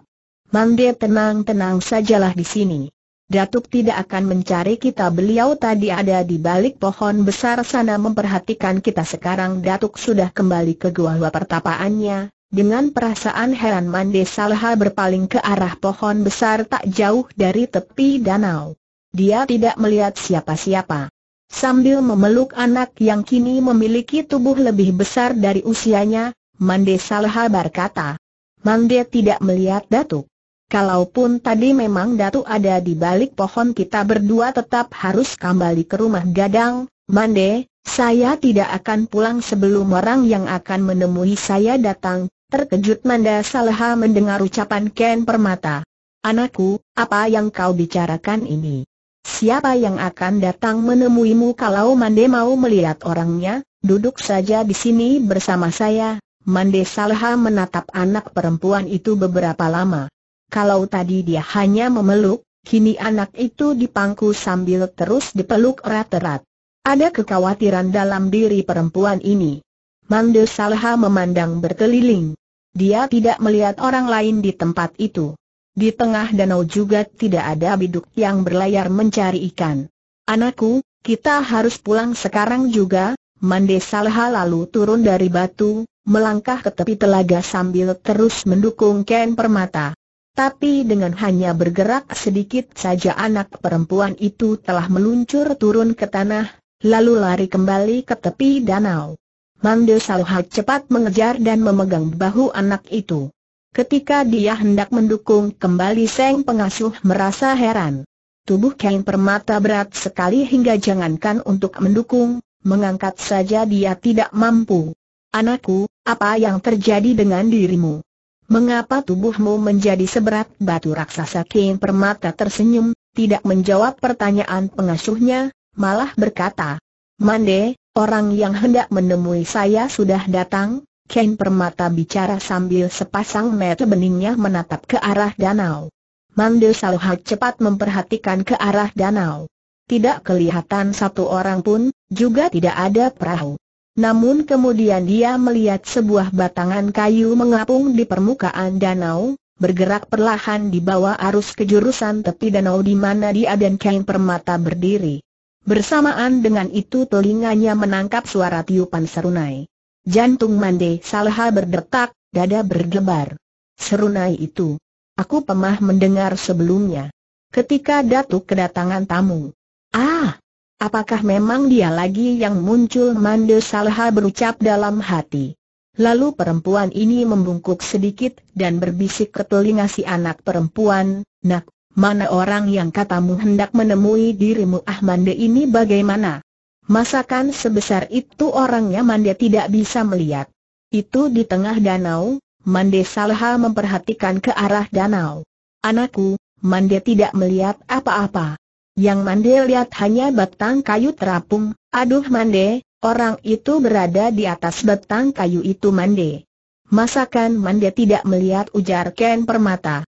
"Mande, tenang-tenang sajalah di sini. Datuk tidak akan mencari kita. Beliau tadi ada di balik pohon besar sana memperhatikan kita." Sekarang Datuk sudah kembali ke gua pertapaannya. Dengan perasaan heran Mandesa Leha berpaling ke arah pohon besar tak jauh dari tepi danau. Dia tidak melihat siapa-siapa. Sambil memeluk anak yang kini memiliki tubuh lebih besar dari usianya, Mandesa Leha berkata, "Mande tidak melihat Datuk. Kalaupun tadi memang Datuk ada di balik pohon, kita berdua tetap harus kembali ke rumah gadang. Mande, saya tidak akan pulang sebelum orang yang akan menemui saya datang." Terkejut Mandesa Leha mendengar ucapan Kain Permata. "Anakku, apa yang kau bicarakan ini? Siapa yang akan datang menemuimu? Kalau Mande mau melihat orangnya, duduk saja di sini bersama saya." Mandesa Leha menatap anak perempuan itu beberapa lama. Kalau tadi dia hanya memeluk, kini anak itu dipangku sambil terus dipeluk erat-erat. Ada kekhawatiran dalam diri perempuan ini. Mandesa Leha memandang berkeliling. Dia tidak melihat orang lain di tempat itu. Di tengah danau juga tidak ada biduk yang berlayar mencari ikan. "Anakku, kita harus pulang sekarang juga." Mandesa Leha lalu turun dari batu, melangkah ke tepi telaga sambil terus mendukung Kain Permata. Tapi dengan hanya bergerak sedikit saja anak perempuan itu telah meluncur turun ke tanah, lalu lari kembali ke tepi danau. Mandesa Leha cepat mengejar dan memegang bahu anak itu. Ketika dia hendak mendukung kembali, sang pengasuh merasa heran. Tubuh Kain Permata berat sekali hingga jangankan untuk mendukung, mengangkat saja dia tidak mampu. "Anakku, apa yang terjadi dengan dirimu? Mengapa tubuhmu menjadi seberat batu raksasa?" Kain Permata tersenyum, tidak menjawab pertanyaan pengasuhnya, malah berkata, "Mande, orang yang hendak menemui saya sudah datang." Kain Permata bicara sambil sepasang mata beningnya menatap ke arah danau. Mandesa Leha cepat memperhatikan ke arah danau. Tidak kelihatan satu orang pun, juga tidak ada perahu. Namun kemudian dia melihat sebuah batangan kayu mengapung di permukaan danau, bergerak perlahan di bawah arus ke jurusan tepi danau di mana dia dan kain permata berdiri. Bersamaan dengan itu telinganya menangkap suara tiupan serunai. Jantung Mande Salha berdetak, dada berdebar. Serunai itu aku pernah mendengar sebelumnya. Ketika Datuk kedatangan tamu. Ah, apakah memang dia lagi yang muncul? Mande Salha berucap dalam hati. Lalu perempuan ini membungkuk sedikit dan berbisik ke telinga si anak perempuan, "Nak, mana orang yang katamu hendak menemui dirimu?" "Ah, Mande ini bagaimana? Masakan sebesar itu orangnya?" Mande tidak bisa melihat. Itu di tengah danau. Mande Salha memperhatikan ke arah danau. "Anakku," Mande tidak melihat apa-apa. Yang Mande lihat hanya batang kayu terapung. "Aduh Mande, orang itu berada di atas batang kayu itu Mande. Masakan Mande tidak melihat?" ujar Ken Permata.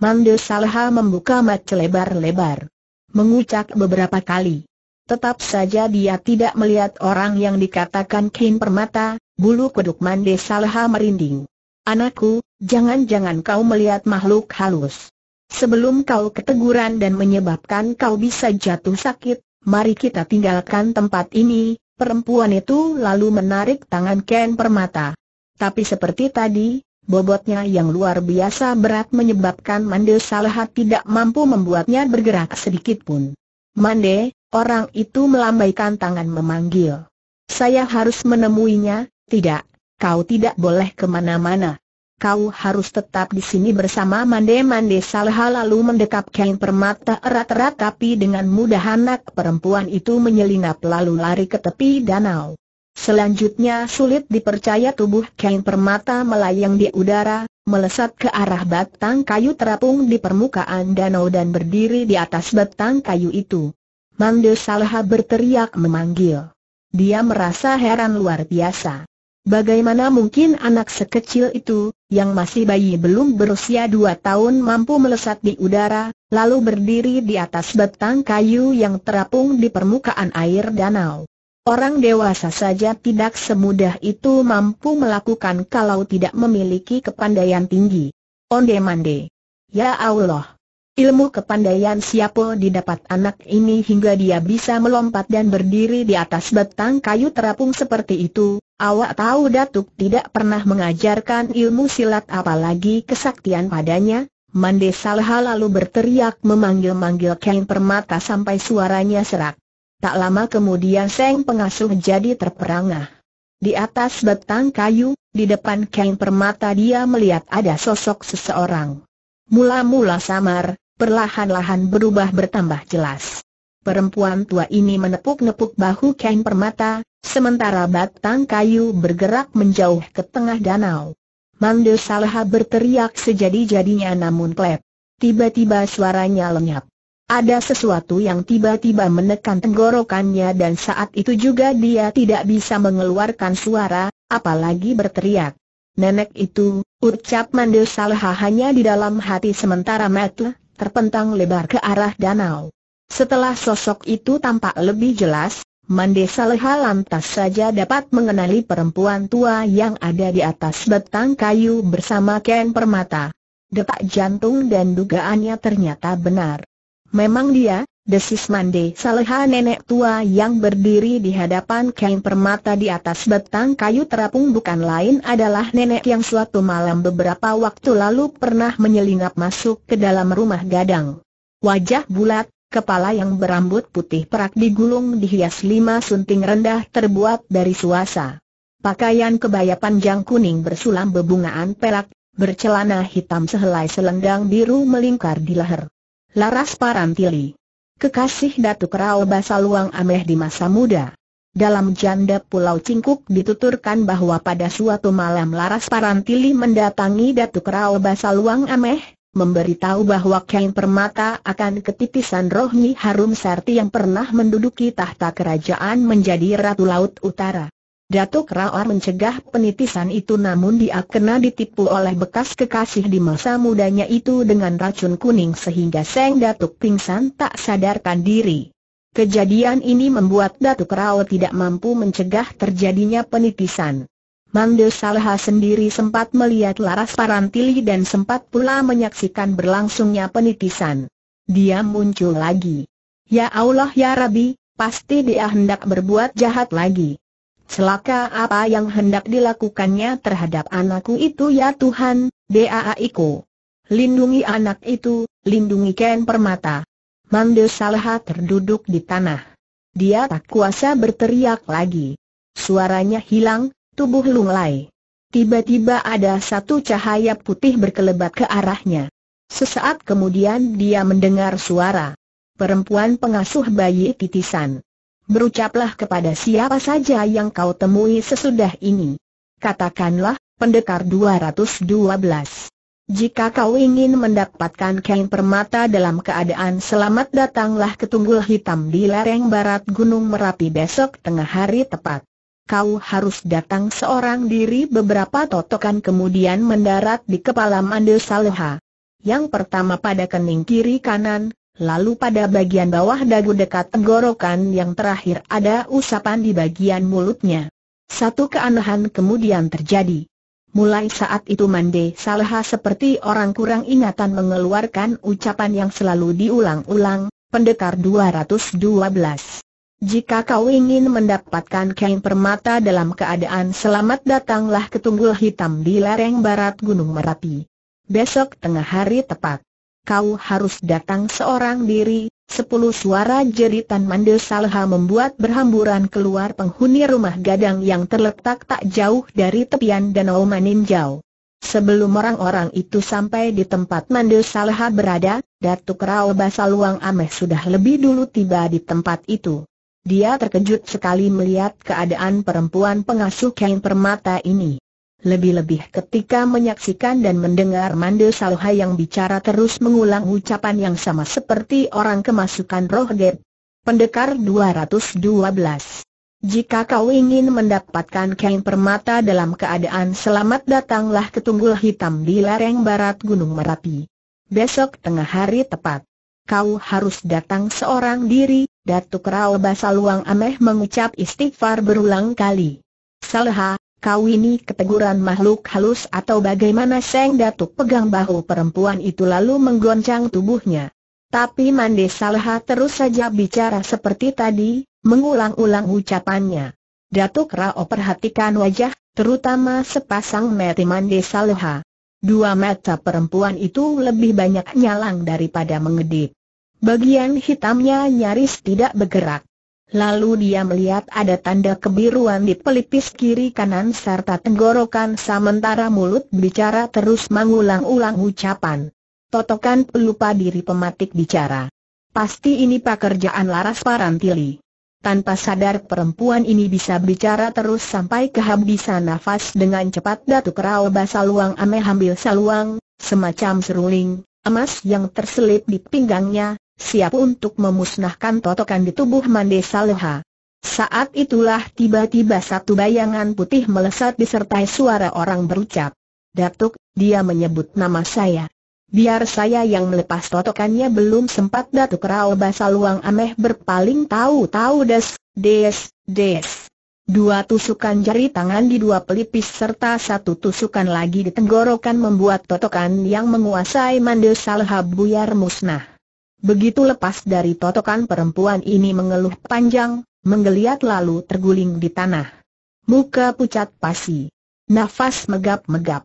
Mande Salha membuka mata lebar-lebar. Mengucap beberapa kali. Tetap saja dia tidak melihat orang yang dikatakan Ken Permata. Bulu kuduk Mande Salha merinding. "Anakku, jangan-jangan kau melihat makhluk halus. Sebelum kau keteguran dan menyebabkan kau bisa jatuh sakit, mari kita tinggalkan tempat ini." Perempuan itu lalu menarik tangan Ken Permata. Tapi seperti tadi, bobotnya yang luar biasa berat menyebabkan Mande Salha tidak mampu membuatnya bergerak sedikit pun. "Mande," orang itu melambaikan tangan memanggil. "Saya harus menemuinya." "Tidak. Kau tidak boleh kemana-mana. Kau harus tetap di sini bersama Mande." Mande Salha lalu mendekap Kain Permata erat-erat, tapi dengan mudah anak perempuan itu menyelinap lalu lari ke tepi danau. Selanjutnya sulit dipercaya tubuh Kain Permata melayang di udara, melesat ke arah batang kayu terapung di permukaan danau dan berdiri di atas batang kayu itu. Mande Salha berteriak memanggil. Dia merasa heran luar biasa. Bagaimana mungkin anak sekecil itu, yang masih bayi belum berusia 2 tahun, mampu melesat di udara, lalu berdiri di atas batang kayu yang terapung di permukaan air danau. Orang dewasa saja tidak semudah itu mampu melakukan kalau tidak memiliki kepandaian tinggi. "Onde Mande. Ya Allah. Ilmu kepandaian siapa didapat anak ini hingga dia bisa melompat dan berdiri di atas batang kayu terapung seperti itu? Awak tahu Datuk tidak pernah mengajarkan ilmu silat apalagi kesaktian padanya?" Mande Salha lalu berteriak memanggil-manggil Kain Permata sampai suaranya serak. Tak lama kemudian sang pengasuh jadi terperangah. Di atas batang kayu, di depan Kain Permata dia melihat ada sosok seseorang. Mula-mula samar, perlahan-lahan berubah bertambah jelas. Perempuan tua ini menepuk-nepuk bahu Kain Permata, sementara batang kayu bergerak menjauh ke tengah danau. Mande Salha berteriak sejadi-jadinya namun klep. Tiba-tiba suaranya lenyap. Ada sesuatu yang tiba-tiba menekan tenggorokannya dan saat itu juga dia tidak bisa mengeluarkan suara, apalagi berteriak. "Nenek itu," ucap Mande Salha hanya di dalam hati sementara mata terpentang lebar ke arah danau. Setelah sosok itu tampak lebih jelas, Mande Salha lantas saja dapat mengenali perempuan tua yang ada di atas batang kayu bersama Ken Permata. Detak jantung dan dugaannya ternyata benar. "Memang dia," desis Mande Salha. Nenek tua yang berdiri di hadapan Ken Permata di atas batang kayu terapung bukan lain adalah nenek yang suatu malam beberapa waktu lalu pernah menyelinap masuk ke dalam rumah gadang. Wajah bulat, kepala yang berambut putih perak digulung dihias 5 sunting rendah terbuat dari suasa. Pakaian kebaya panjang kuning bersulam bebungaan perak, bercelana hitam sehelai selendang biru melingkar di leher. Laras Parantili, kekasih Datuk Rao Basaluang Ameh di masa muda. Dalam janda Pulau Cingkuk dituturkan bahwa pada suatu malam Laras Parantili mendatangi Datuk Rao Basaluang Ameh, memberitahu bahwa Kain Permata akan ketitisan Rohni Harum Sarti yang pernah menduduki tahta kerajaan menjadi Ratu Laut Utara. Datuk Rao mencegah penitisan itu namun dia kena ditipu oleh bekas kekasih di masa mudanya itu dengan racun kuning sehingga sang Datuk pingsan tak sadarkan diri. Kejadian ini membuat Datuk Rao tidak mampu mencegah terjadinya penipisan. Mande Salha sendiri sempat melihat Laras Parantili dan sempat pula menyaksikan berlangsungnya penipisan. Dia muncul lagi. Ya Allah ya Rabbi, pasti dia hendak berbuat jahat lagi. Celaka apa yang hendak dilakukannya terhadap anakku itu ya Tuhan, daa'iku. Lindungi anak itu, lindungi Ken Permata. Mande Salha terduduk di tanah. Dia tak kuasa berteriak lagi. Suaranya hilang, tubuh lunglai. Tiba-tiba ada satu cahaya putih berkelebat ke arahnya. Sesaat kemudian dia mendengar suara. Perempuan pengasuh bayi titisan. Berucaplah kepada siapa saja yang kau temui sesudah ini. Katakanlah, pendekar 212. Jika kau ingin mendapatkan Ken Permata dalam keadaan selamat, datanglah ke Tunggul Hitam di lereng barat Gunung Merapi besok tengah hari tepat. Kau harus datang seorang diri. Beberapa totokan kemudian mendarat di kepala Mande Salha. Yang pertama pada kening kiri kanan, lalu pada bagian bawah dagu dekat tenggorokan, yang terakhir ada usapan di bagian mulutnya. Satu keanehan kemudian terjadi. Mulai saat itu Mande Salha seperti orang kurang ingatan mengeluarkan ucapan yang selalu diulang-ulang, pendekar 212. Jika kau ingin mendapatkan Ken Permata dalam keadaan selamat, datanglah ke Tunggul Hitam di lereng barat Gunung Merapi. Besok tengah hari tepat. Kau harus datang seorang diri. 10 suara jeritan Mande Salha membuat berhamburan keluar penghuni rumah gadang yang terletak tak jauh dari tepian danau Maninjau. Sebelum orang-orang itu sampai di tempat Mande Salha berada, Datuk Rao Basaluang Ameh sudah lebih dulu tiba di tempat itu. Dia terkejut sekali melihat keadaan perempuan pengasuh Ken Permata ini. Lebih-lebih ketika menyaksikan dan mendengar Mande Salha yang bicara terus mengulang ucapan yang sama seperti orang kemasukan roh gaib. Pendekar 212. Jika kau ingin mendapatkan Ken Permata dalam keadaan selamat, datanglah ke Tunggul Hitam di lereng barat Gunung Merapi. Besok tengah hari tepat. Kau harus datang seorang diri. Datuk Rao Basaluang Ameh mengucap istighfar berulang kali. Salha, kau ini keteguran makhluk halus atau bagaimana? Seng Datuk pegang bahu perempuan itu lalu menggoncang tubuhnya. Tapi Mande Salha terus saja bicara seperti tadi, mengulang-ulang ucapannya. Datuk Rao perhatikan wajah, terutama sepasang mata Mande Salha. Dua mata perempuan itu lebih banyak nyalang daripada mengedip. Bagian hitamnya nyaris tidak bergerak. Lalu dia melihat ada tanda kebiruan di pelipis kiri kanan serta tenggorokan, sementara mulut bicara terus mengulang-ulang ucapan. Totokan pelupa diri pematik bicara. Pasti ini pekerjaan Laras Parantili. Tanpa sadar perempuan ini bisa bicara terus sampai kehabisan nafas. Dengan cepat Datuk Rao Basaluang Ameh ambil saluang, semacam seruling emas yang terselip di pinggangnya, siap untuk memusnahkan totokan di tubuh Mande Salha. Saat itulah tiba-tiba satu bayangan putih melesat disertai suara orang berucap. Datuk, dia menyebut nama saya. Biar saya yang melepas totokannya. Belum sempat Datuk Rao Basaluang Ameh berpaling, tahu-tahu des. Dua tusukan jari tangan di dua pelipis serta satu tusukan lagi di tenggorokan membuat totokan yang menguasai Mande Salha buyar musnah. Begitu lepas dari totokan, perempuan ini mengeluh panjang, menggeliat lalu terguling di tanah. Muka pucat pasi, nafas megap-megap,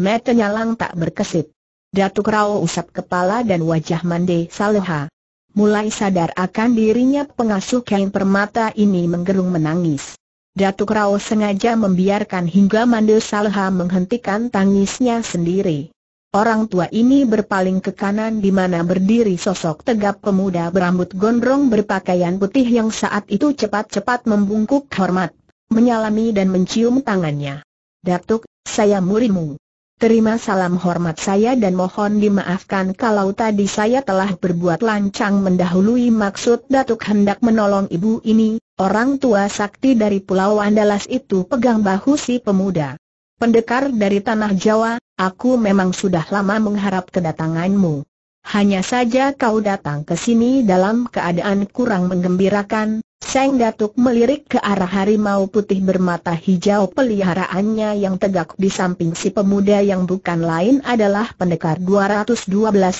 mata nyalang tak berkesit. Datuk Rao usap kepala dan wajah Mande Salha. Mulai sadar akan dirinya pengasuh Ken Permata ini menggerung menangis. Datuk Rao sengaja membiarkan hingga Mande Salha menghentikan tangisnya sendiri. Orang tua ini berpaling ke kanan di mana berdiri sosok tegap pemuda berambut gondrong berpakaian putih yang saat itu cepat-cepat membungkuk hormat, menyalami dan mencium tangannya. Datuk, saya muridmu. Terima salam hormat saya dan mohon dimaafkan kalau tadi saya telah berbuat lancang mendahului maksud Datuk hendak menolong ibu ini. Orang tua sakti dari Pulau Andalas itu pegang bahu si pemuda. Pendekar dari Tanah Jawa, aku memang sudah lama mengharap kedatanganmu. Hanya saja kau datang ke sini dalam keadaan kurang menggembirakan." Sang Datuk melirik ke arah harimau putih bermata hijau peliharaannya yang tegak di samping si pemuda yang bukan lain adalah pendekar 212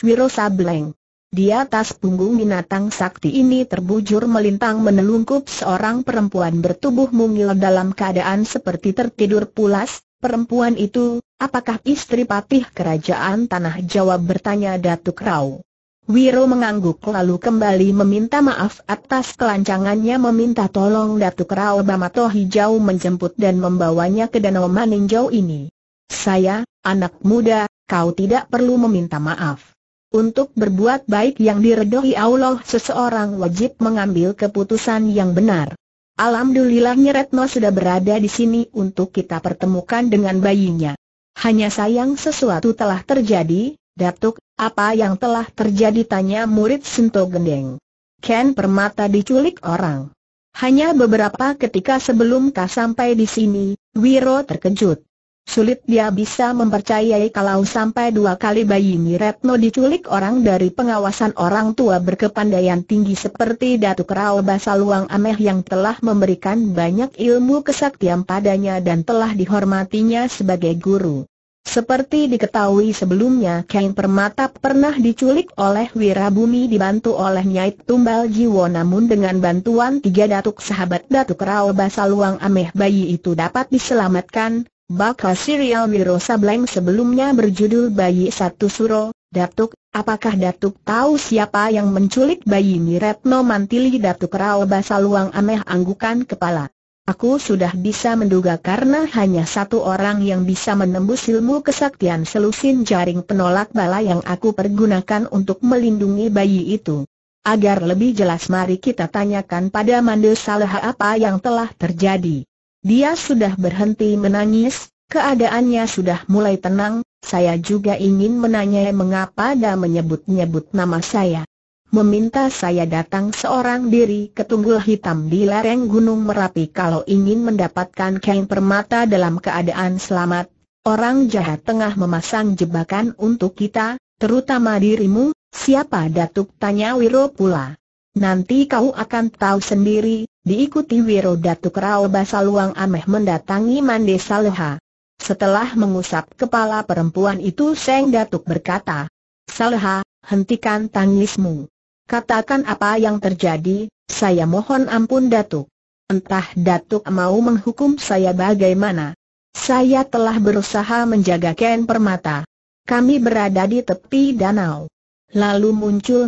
Wiro Sableng. Di atas punggung binatang sakti ini terbujur melintang menelungkup seorang perempuan bertubuh mungil dalam keadaan seperti tertidur pulas. "Perempuan itu, apakah istri patih kerajaan Tanah Jawa?" bertanya Datuk Rao. Wiro mengangguk lalu kembali meminta maaf atas kelancangannya, meminta tolong Datuk Rao Bamato Hijau menjemput dan membawanya ke Danau Maninjau ini. "Saya, anak muda, kau tidak perlu meminta maaf. Untuk berbuat baik yang diridhoi Allah, seseorang wajib mengambil keputusan yang benar. Alhamdulillahnya Retno sudah berada di sini untuk kita pertemukan dengan bayinya. Hanya sayang sesuatu telah terjadi." "Datuk, apa yang telah terjadi?" tanya murid Sinto Gendeng. "Ken Permata diculik orang." "Hanya beberapa ketika sebelum kau sampai di sini." Wiro terkejut. Sulit dia bisa mempercayai kalau sampai dua kali bayi Miretno diculik orang dari pengawasan orang tua berkepandaian tinggi seperti Datuk Rao Basaluang Ameh yang telah memberikan banyak ilmu kesaktian padanya dan telah dihormatinya sebagai guru. Seperti diketahui sebelumnya, Ken Permata pernah diculik oleh Wirabumi dibantu oleh Nyai Tumbal Jiwo, namun dengan bantuan tiga datuk sahabat Datuk Rao Basaluang Ameh bayi itu dapat diselamatkan. Bakal serial Wiro Sableng sebelumnya berjudul Bayi Satu Suro. "Datuk, apakah Datuk tahu siapa yang menculik bayi Miretno Mantili?" Datuk Rao Basaluang Ameh anggukan kepala. "Aku sudah bisa menduga karena hanya satu orang yang bisa menembus ilmu kesaktian selusin jaring penolak bala yang aku pergunakan untuk melindungi bayi itu. Agar lebih jelas mari kita tanyakan pada Mande Saleha apa yang telah terjadi." Dia sudah berhenti menangis, keadaannya sudah mulai tenang. "Saya juga ingin menanyai mengapa dia menyebut-nyebut nama saya. Meminta saya datang seorang diri ke Tunggul Hitam di lereng Gunung Merapi kalau ingin mendapatkan Ken Permata dalam keadaan selamat. Orang jahat tengah memasang jebakan untuk kita, terutama dirimu." "Siapa Datuk?" tanya Wiro pula. "Nanti kau akan tahu sendiri." Diikuti Wiro, Datuk Rao Basaluang Ameh mendatangi Mande Saleha. Setelah mengusap kepala perempuan itu, Sang Datuk berkata, "Saleha, hentikan tangismu. Katakan apa yang terjadi." "Saya mohon ampun Datuk. Entah Datuk mau menghukum saya bagaimana. Saya telah berusaha menjaga Ken Permata. Kami berada di tepi danau. Lalu muncul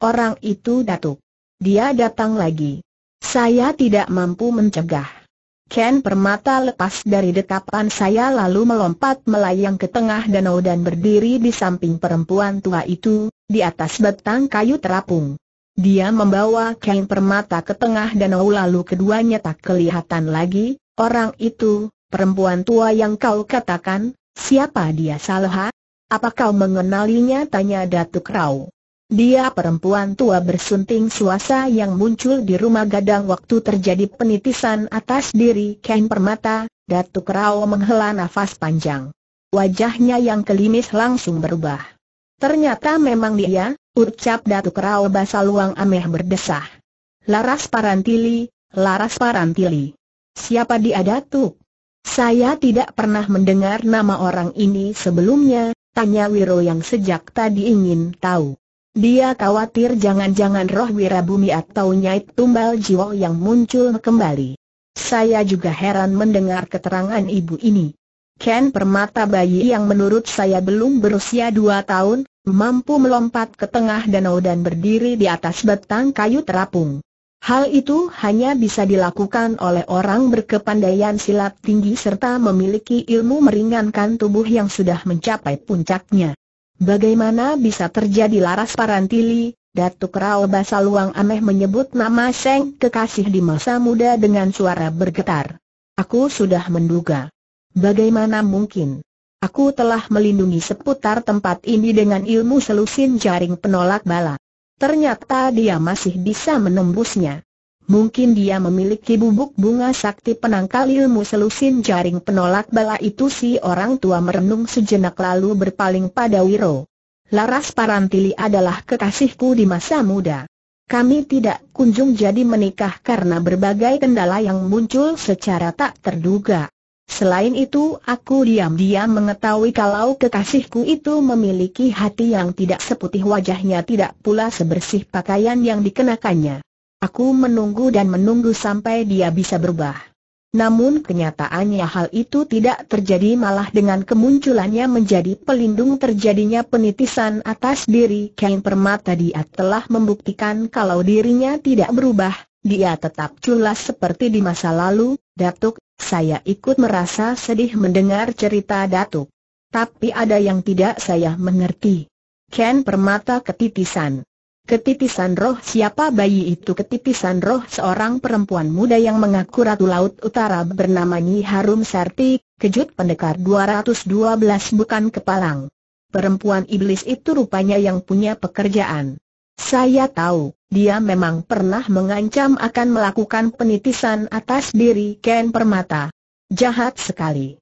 orang itu Datuk. Dia datang lagi. Saya tidak mampu mencegah. Ken Permata lepas dari dekapan saya lalu melompat melayang ke tengah danau dan berdiri di samping perempuan tua itu, di atas batang kayu terapung. Dia membawa Ken Permata ke tengah danau lalu keduanya tak kelihatan lagi." "Orang itu, perempuan tua yang kau katakan, siapa dia Saleha? Apa kau mengenalinya?" tanya Datuk Rao. "Dia perempuan tua bersunting suasa yang muncul di rumah gadang waktu terjadi penitisan atas diri Ken Permata." Datuk Rao menghela nafas panjang. Wajahnya yang kelimis langsung berubah. "Ternyata memang dia," ucap Datuk Rao Basaluang Ameh berdesah. "Laras Parantili, Laras Parantili. Siapa dia Datuk? Saya tidak pernah mendengar nama orang ini sebelumnya," tanya Wiro yang sejak tadi ingin tahu. Dia khawatir jangan-jangan roh Wirabumi atau Nyai Tumbal Jiwo yang muncul kembali. "Saya juga heran mendengar keterangan ibu ini. Ken Permata, bayi yang menurut saya belum berusia 2 tahun, mampu melompat ke tengah danau dan berdiri di atas batang kayu terapung. Hal itu hanya bisa dilakukan oleh orang berkepandaian silat tinggi serta memiliki ilmu meringankan tubuh yang sudah mencapai puncaknya. Bagaimana bisa terjadi Laras Parantili?" Datuk Rao Basaluang Ameh menyebut nama Seng Kekasih di masa muda dengan suara bergetar. "Aku sudah menduga. Bagaimana mungkin? Aku telah melindungi seputar tempat ini dengan ilmu selusin jaring penolak bala. Ternyata dia masih bisa menembusnya. Mungkin dia memiliki bubuk bunga sakti penangkal ilmu selusin jaring penolak bala itu." Si orang tua merenung sejenak lalu berpaling pada Wiro. Laras Parantili adalah kekasihku di masa muda. Kami tidak kunjung jadi menikah karena berbagai kendala yang muncul secara tak terduga. Selain itu, aku diam-diam mengetahui kalau kekasihku itu memiliki hati yang tidak seputih wajahnya, tidak pula sebersih pakaian yang dikenakannya. Aku menunggu dan menunggu sampai dia bisa berubah. Namun kenyataannya hal itu tidak terjadi, malah dengan kemunculannya menjadi pelindung terjadinya penitisan atas diri Ken Permata. Dia telah membuktikan kalau dirinya tidak berubah, dia tetap culas seperti di masa lalu. Datuk, saya ikut merasa sedih mendengar cerita Datuk. Tapi ada yang tidak saya mengerti. Ken Permata ketitisan. Ketitisan roh siapa? Bayi itu ketitisan roh seorang perempuan muda yang mengaku Ratu Laut Utara bernama Nyi Harum Sarti, kejut pendekar 212 bukan kepalang. Perempuan iblis itu rupanya yang punya pekerjaan. Saya tahu, dia memang pernah mengancam akan melakukan penitisan atas diri Ken Permata. Jahat sekali.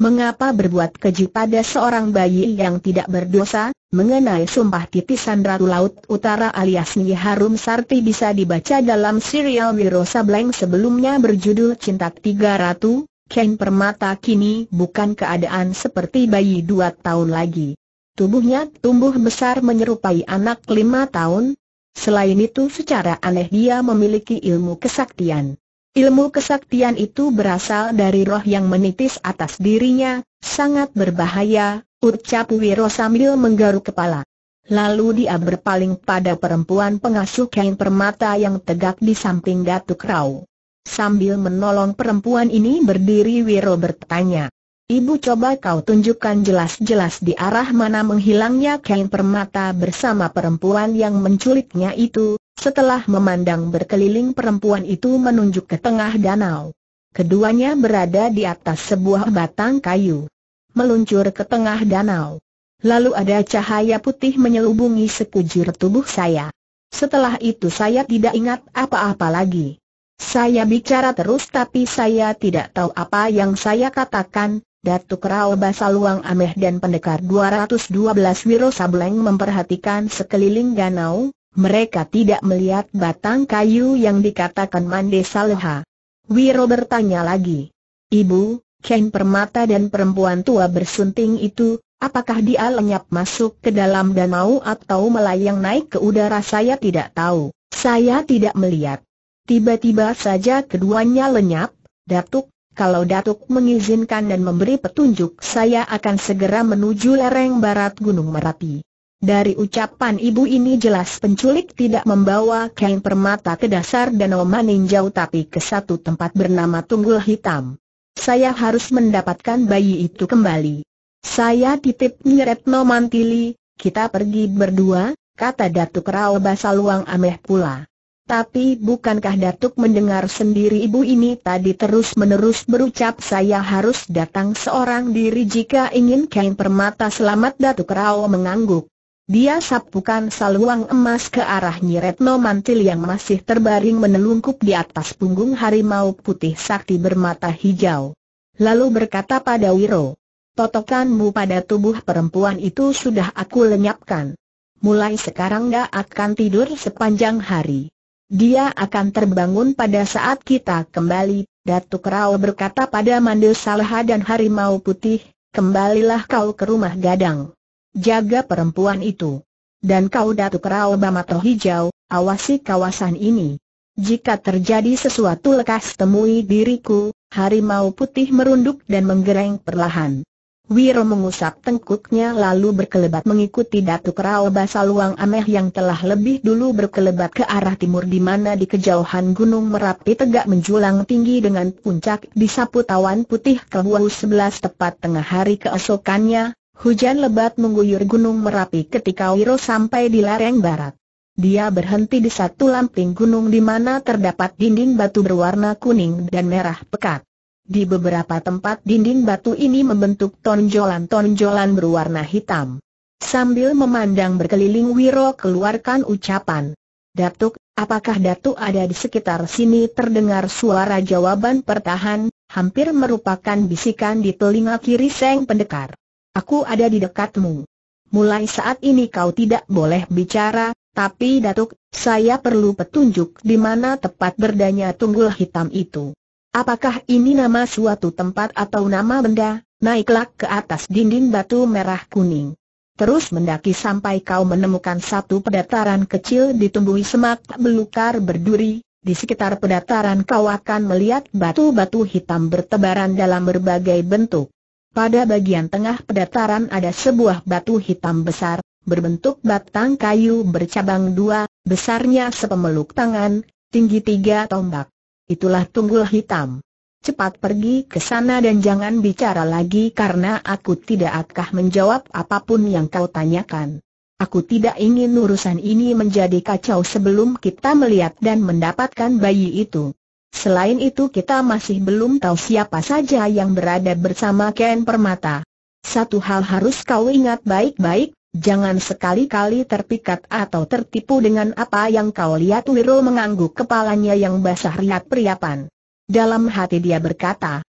Mengapa berbuat keji pada seorang bayi yang tidak berdosa? Mengenai sumpah titisan Ratu Laut Utara alias Nyi Harum Sarti bisa dibaca dalam serial Wiro Sableng sebelumnya berjudul Cinta Tiga Ratu. Ken Permata kini bukan keadaan seperti bayi 2 tahun lagi. Tubuhnya tumbuh besar menyerupai anak 5 tahun. Selain itu, secara aneh dia memiliki ilmu kesaktian. Ilmu kesaktian itu berasal dari roh yang menitis atas dirinya. Sangat berbahaya, ucap Wiro sambil menggaruk kepala. Lalu dia berpaling pada perempuan pengasuh Ken Permata yang tegak di samping Datuk Rao. Sambil menolong perempuan ini berdiri, Wiro bertanya, "Ibu, coba kau tunjukkan jelas-jelas di arah mana menghilangnya Ken Permata bersama perempuan yang menculiknya itu." Setelah memandang berkeliling, perempuan itu menunjuk ke tengah danau. Keduanya berada di atas sebuah batang kayu, meluncur ke tengah danau. Lalu ada cahaya putih menyelubungi sekujur tubuh saya. Setelah itu saya tidak ingat apa-apa lagi. Saya bicara terus tapi saya tidak tahu apa yang saya katakan. Datuk Rao Basaluang Ameh dan pendekar 212 Wiro Sableng memperhatikan sekeliling danau. Mereka tidak melihat batang kayu yang dikatakan Mandesa Leha. Wiro bertanya lagi, "Ibu, Ken Permata dan perempuan tua bersunting itu, apakah dia lenyap masuk ke dalam danau atau melayang naik ke udara?" "Saya tidak tahu, saya tidak melihat. Tiba-tiba saja keduanya lenyap." "Datuk, kalau Datuk mengizinkan dan memberi petunjuk, saya akan segera menuju lereng barat Gunung Merapi. Dari ucapan ibu ini jelas penculik tidak membawa Ken Permata ke dasar Danau Maninjau tapi ke satu tempat bernama Tunggul Hitam. Saya harus mendapatkan bayi itu kembali. Saya titip Nyi Retno Mantili, kita pergi berdua," kata Datuk Rao Basaluang Ameh pula. "Tapi bukankah Datuk mendengar sendiri ibu ini tadi terus-menerus berucap saya harus datang seorang diri jika ingin Ken Permata selamat?" Datuk Rao mengangguk. Dia sapukan saluang emas ke arah Nyi Retno Mantil yang masih terbaring menelungkup di atas punggung harimau putih sakti bermata hijau. Lalu berkata pada Wiro, "Totokanmu pada tubuh perempuan itu sudah aku lenyapkan. Mulai sekarang dia akan tidur sepanjang hari. Dia akan terbangun pada saat kita kembali." Datuk Rao berkata pada Mandesa Leha dan Harimau Putih, "Kembalilah kau ke rumah gadang. Jaga perempuan itu. Dan kau Datuk Rao Bamato Hijau, awasi kawasan ini. Jika terjadi sesuatu lekas temui diriku." Harimau Putih merunduk dan menggereng perlahan. Wiro mengusap tengkuknya lalu berkelebat mengikuti Datuk Rao Basaluang Ameh yang telah lebih dulu berkelebat ke arah timur, di mana di kejauhan Gunung Merapi tegak menjulang tinggi dengan puncak disapu awan putih kebuahu 11. Tepat tengah hari keesokannya, hujan lebat mengguyur Gunung Merapi. Ketika Wiro sampai di lereng barat, dia berhenti di satu lamping gunung di mana terdapat dinding batu berwarna kuning dan merah pekat. Di beberapa tempat dinding batu ini membentuk tonjolan-tonjolan berwarna hitam. Sambil memandang berkeliling, Wiro keluarkan ucapan, "Datuk, apakah Datuk ada di sekitar sini?" Terdengar suara jawaban pertahan, hampir merupakan bisikan di telinga kiri sang pendekar, "Aku ada di dekatmu. mulai saat ini kau tidak boleh bicara, tapi Datuk, saya perlu petunjuk di mana tepat berdanya tunggul hitam itu. Apakah ini nama suatu tempat atau nama benda? Naiklah ke atas dinding batu merah kuning. Terus mendaki sampai kau menemukan satu pedataran kecil ditumbuhi semak belukar berduri. Di sekitar pedataran kau akan melihat batu-batu hitam bertebaran dalam berbagai bentuk. Pada bagian tengah pedataran ada sebuah batu hitam besar, berbentuk batang kayu bercabang dua, besarnya sepemeluk tangan, tinggi 3 tombak. Itulah tunggul hitam. Cepat pergi ke sana dan jangan bicara lagi karena aku tidak akan menjawab apapun yang kau tanyakan. Aku tidak ingin urusan ini menjadi kacau sebelum kita melihat dan mendapatkan bayi itu. Selain itu kita masih belum tahu siapa saja yang berada bersama Ken Permata. Satu hal harus kau ingat baik-baik, jangan sekali-kali terpikat atau tertipu dengan apa yang kau lihat. Wiro mengangguk kepalanya yang basah riak priapan. Dalam hati dia berkata,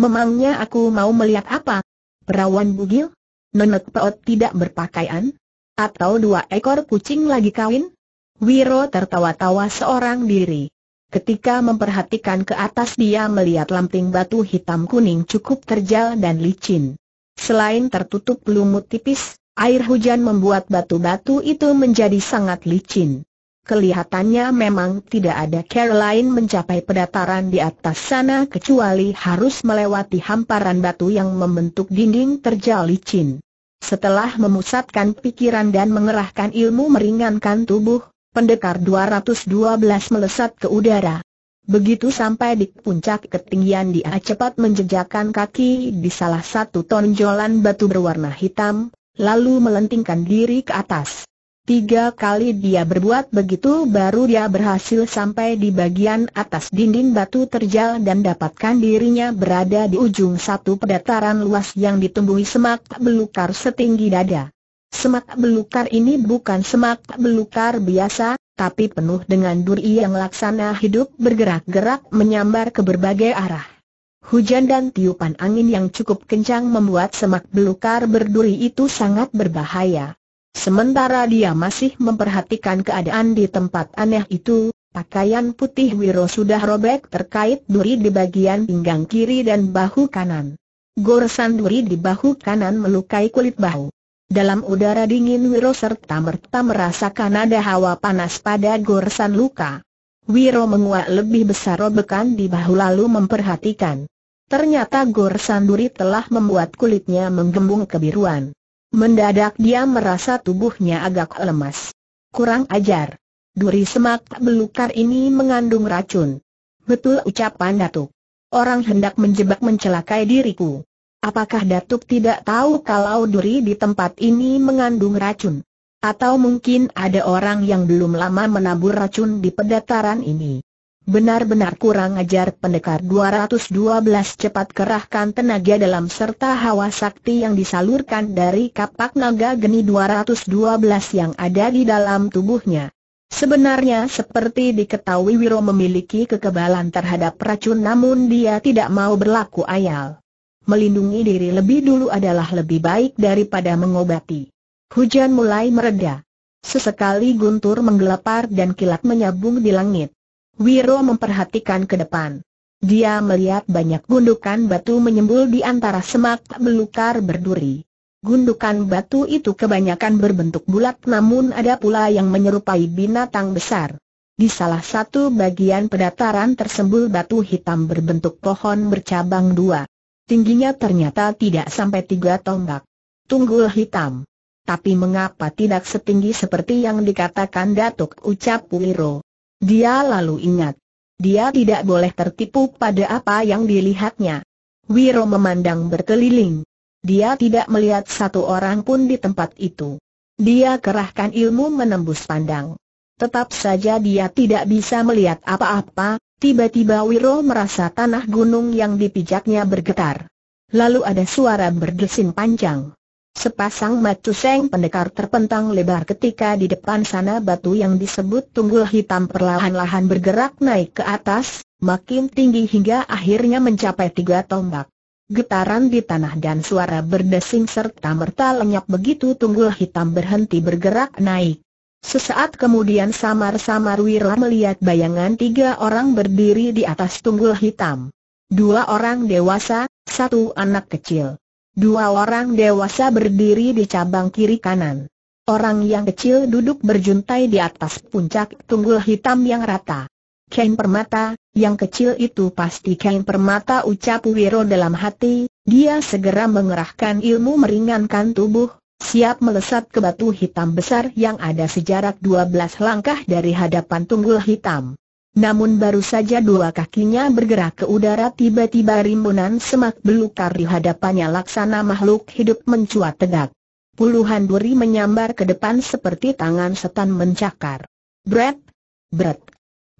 memangnya aku mau melihat apa? Perawan bugil? Nenek Peot tidak berpakaian? Atau 2 ekor kucing lagi kawin? Wiro tertawa-tawa seorang diri. Ketika memperhatikan ke atas dia melihat lamping batu hitam kuning cukup terjal dan licin. Selain tertutup lumut tipis, air hujan membuat batu-batu itu menjadi sangat licin. Kelihatannya memang tidak ada cara lain mencapai pedataran di atas sana kecuali harus melewati hamparan batu yang membentuk dinding terjal licin. Setelah memusatkan pikiran dan mengerahkan ilmu meringankan tubuh, pendekar 212 melesat ke udara. Begitu sampai di puncak ketinggian dia cepat menjejakkan kaki di salah satu tonjolan batu berwarna hitam, lalu melentingkan diri ke atas. 3 kali dia berbuat begitu baru dia berhasil sampai di bagian atas dinding batu terjal dan dapatkan dirinya berada di ujung satu pedataran luas yang ditumbuhi semak belukar setinggi dada. Semak belukar ini bukan semak belukar biasa, tapi penuh dengan duri yang laksana hidup bergerak-gerak menyambar ke berbagai arah. Hujan dan tiupan angin yang cukup kencang membuat semak belukar berduri itu sangat berbahaya. Sementara dia masih memperhatikan keadaan di tempat aneh itu, pakaian putih Wiro sudah robek terkait duri di bagian pinggang kiri dan bahu kanan. Goresan duri di bahu kanan melukai kulit bahu. Dalam udara dingin Wiro serta-merta merasakan ada hawa panas pada goresan luka. Wiro menguak lebih besar robekan di bahu lalu memperhatikan. Ternyata goresan duri telah membuat kulitnya menggembung kebiruan. Mendadak dia merasa tubuhnya agak lemas. Kurang ajar. Duri semak belukar ini mengandung racun. Betul ucapan Datuk. Orang hendak menjebak mencelakai diriku. Apakah Datuk tidak tahu kalau duri di tempat ini mengandung racun? Atau mungkin ada orang yang belum lama menabur racun di pedataran ini? Benar-benar kurang ajar. Pendekar 212 cepat kerahkan tenaga dalam serta hawa sakti yang disalurkan dari kapak naga geni 212 yang ada di dalam tubuhnya. Sebenarnya seperti diketahui Wiro memiliki kekebalan terhadap racun namun dia tidak mau berlaku ayal. Melindungi diri lebih dulu adalah lebih baik daripada mengobati. Hujan mulai mereda. Sesekali guntur menggelapar dan kilat menyabung di langit. Wiro memperhatikan ke depan. Dia melihat banyak gundukan batu menyembul di antara semak belukar berduri. Gundukan batu itu kebanyakan berbentuk bulat namun ada pula yang menyerupai binatang besar. Di salah satu bagian pedataran tersembul batu hitam berbentuk pohon bercabang 2. Tingginya ternyata tidak sampai 3 tombak. Tunggul hitam. Tapi mengapa tidak setinggi seperti yang dikatakan Datuk, ucap Wiro. Dia lalu ingat, dia tidak boleh tertipu pada apa yang dilihatnya. Wiro memandang berkeliling. Dia tidak melihat satu orang pun di tempat itu. Dia kerahkan ilmu menembus pandang. Tetap saja dia tidak bisa melihat apa-apa. Tiba-tiba Wiro merasa tanah gunung yang dipijaknya bergetar. Lalu ada suara berdesin panjang. Sepasang mata sang pendekar terpentang lebar ketika di depan sana batu yang disebut tunggul hitam perlahan-lahan bergerak naik ke atas, makin tinggi hingga akhirnya mencapai 3 tombak. Getaran di tanah dan suara berdesing serta merta lenyap begitu tunggul hitam berhenti bergerak naik. Sesaat kemudian samar-samar Wira melihat bayangan tiga orang berdiri di atas tunggul hitam. Dua orang dewasa, satu anak kecil. Dua orang dewasa berdiri di cabang kiri kanan. Orang yang kecil duduk berjuntai di atas puncak tunggul hitam yang rata. Ken Permata, yang kecil itu pasti Ken Permata, ucap Wiro dalam hati. Dia segera mengerahkan ilmu meringankan tubuh, siap melesat ke batu hitam besar yang ada sejarak 12 langkah dari hadapan tunggul hitam. Namun baru saja dua kakinya bergerak ke udara, tiba-tiba rimbunan semak belukar di hadapannya laksana makhluk hidup mencuat tegak. Puluhan duri menyambar ke depan seperti tangan setan mencakar. Bret, bret.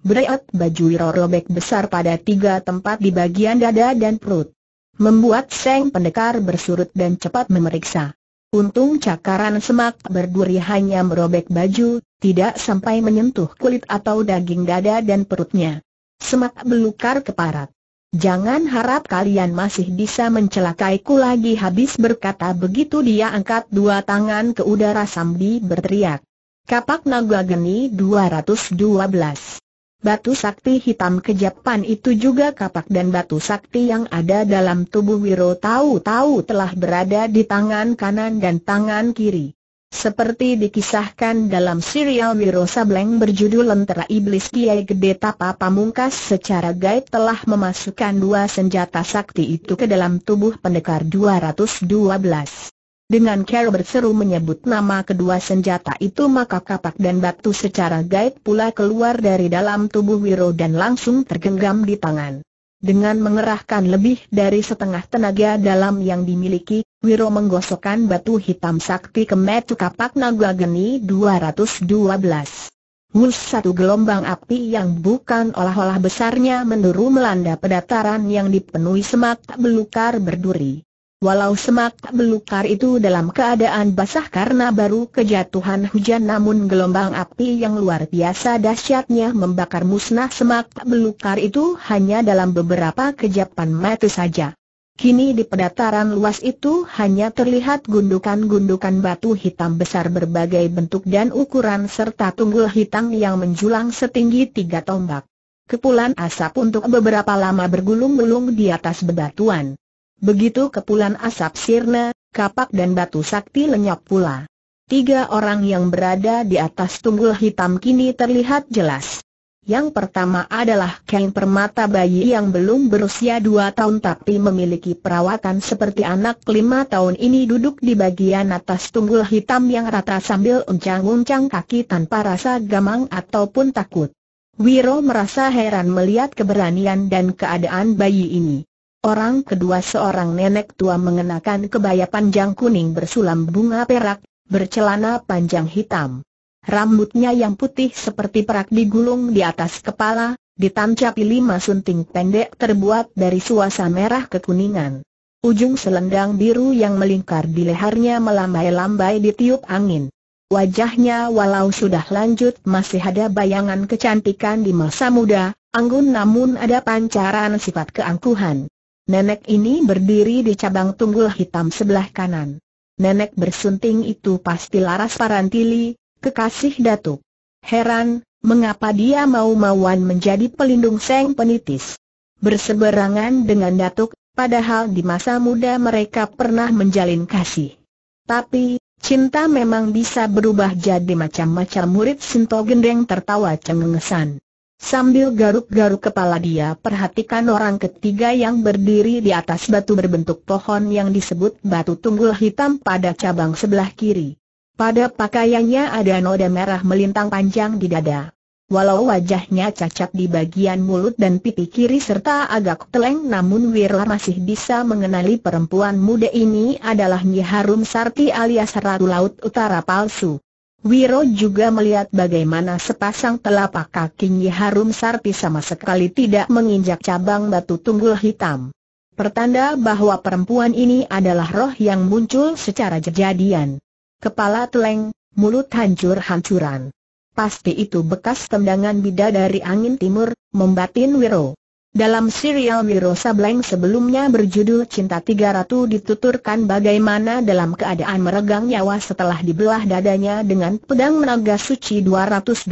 Berat baju Wiro robek besar pada tiga tempat di bagian dada dan perut, membuat Seng Pendekar bersurut dan cepat memeriksa. Untung cakaran semak berduri hanya merobek baju, tidak sampai menyentuh kulit atau daging dada dan perutnya. Semak belukar keparat. "Jangan harap kalian masih bisa mencelakaiku lagi," habis berkata begitu dia angkat dua tangan ke udara sambil berteriak, "Kapak Naga Geni 212. Batu sakti hitam kejapan itu juga kapak, dan batu sakti yang ada dalam tubuh Wiro tahu-tahu telah berada di tangan kanan dan tangan kiri. Seperti dikisahkan dalam serial Wiro Sableng berjudul Lentera Iblis, Kiai Gede Tapa Pamungkas secara gaib telah memasukkan dua senjata sakti itu ke dalam tubuh Pendekar 212. Dengan cara berseru menyebut nama kedua senjata itu, maka kapak dan batu secara gaib pula keluar dari dalam tubuh Wiro dan langsung tergenggam di tangan. Dengan mengerahkan lebih dari setengah tenaga dalam yang dimiliki, Wiro menggosokkan batu hitam sakti ke metu kapak Naga Geni 212. Wus, satu gelombang api yang bukan olah-olah besarnya menderu melanda pedataran yang dipenuhi semak belukar berduri. Walau semak belukar itu dalam keadaan basah karena baru kejatuhan hujan, namun gelombang api yang luar biasa dahsyatnya membakar musnah semak belukar itu hanya dalam beberapa kejapan mata saja. Kini di pedataran luas itu hanya terlihat gundukan-gundukan batu hitam besar berbagai bentuk dan ukuran serta tunggul hitam yang menjulang setinggi 3 tombak. Kepulan asap untuk beberapa lama bergulung-gulung di atas bebatuan. Begitu kepulan asap sirna, kapak dan batu sakti lenyap pula. Tiga orang yang berada di atas tunggul hitam kini terlihat jelas. Yang pertama adalah Ken Permata, bayi yang belum berusia 2 tahun tapi memiliki perawatan seperti anak 5 tahun ini duduk di bagian atas tunggul hitam yang rata sambil uncang-uncang kaki tanpa rasa gamang ataupun takut. Wiro merasa heran melihat keberanian dan keadaan bayi ini. Orang kedua seorang nenek tua mengenakan kebaya panjang kuning bersulam bunga perak, bercelana panjang hitam. Rambutnya yang putih seperti perak digulung di atas kepala, ditancapi 5 sunting pendek terbuat dari suasa merah kekuningan. Ujung selendang biru yang melingkar di lehernya melambai-lambai ditiup angin. Wajahnya walau sudah lanjut masih ada bayangan kecantikan di masa muda, anggun namun ada pancaran sifat keangkuhan. Nenek ini berdiri di cabang tunggul hitam sebelah kanan. Nenek bersunting itu pasti Laras Parantili, kekasih Datuk. Heran, mengapa dia mau-mauan menjadi pelindung Seng Penitis. Berseberangan dengan Datuk, padahal di masa muda mereka pernah menjalin kasih. Tapi, cinta memang bisa berubah jadi macam-macam. Murid Sinto Gendeng tertawa cengengesan. Sambil garuk-garuk kepala dia perhatikan orang ketiga yang berdiri di atas batu berbentuk pohon yang disebut batu tunggul hitam pada cabang sebelah kiri. Pada pakaiannya ada noda merah melintang panjang di dada. Walau wajahnya cacat di bagian mulut dan pipi kiri serta agak teleng, namun Wiro masih bisa mengenali perempuan muda ini adalah Nyi Harum Sarti alias Ratu Laut Utara palsu. Wiro juga melihat bagaimana sepasang telapak kaki Nyi Harum Sarti sama sekali tidak menginjak cabang batu tunggul hitam. Pertanda bahwa perempuan ini adalah roh yang muncul secara kejadian. Kepala teleng, mulut hancur-hancuran. Pasti itu bekas tendangan bidadari angin timur, membatin Wiro. Dalam serial Wiro Sableng sebelumnya berjudul Cinta Tiga Ratu dituturkan bagaimana dalam keadaan meregang nyawa setelah dibelah dadanya dengan pedang Naga Suci 212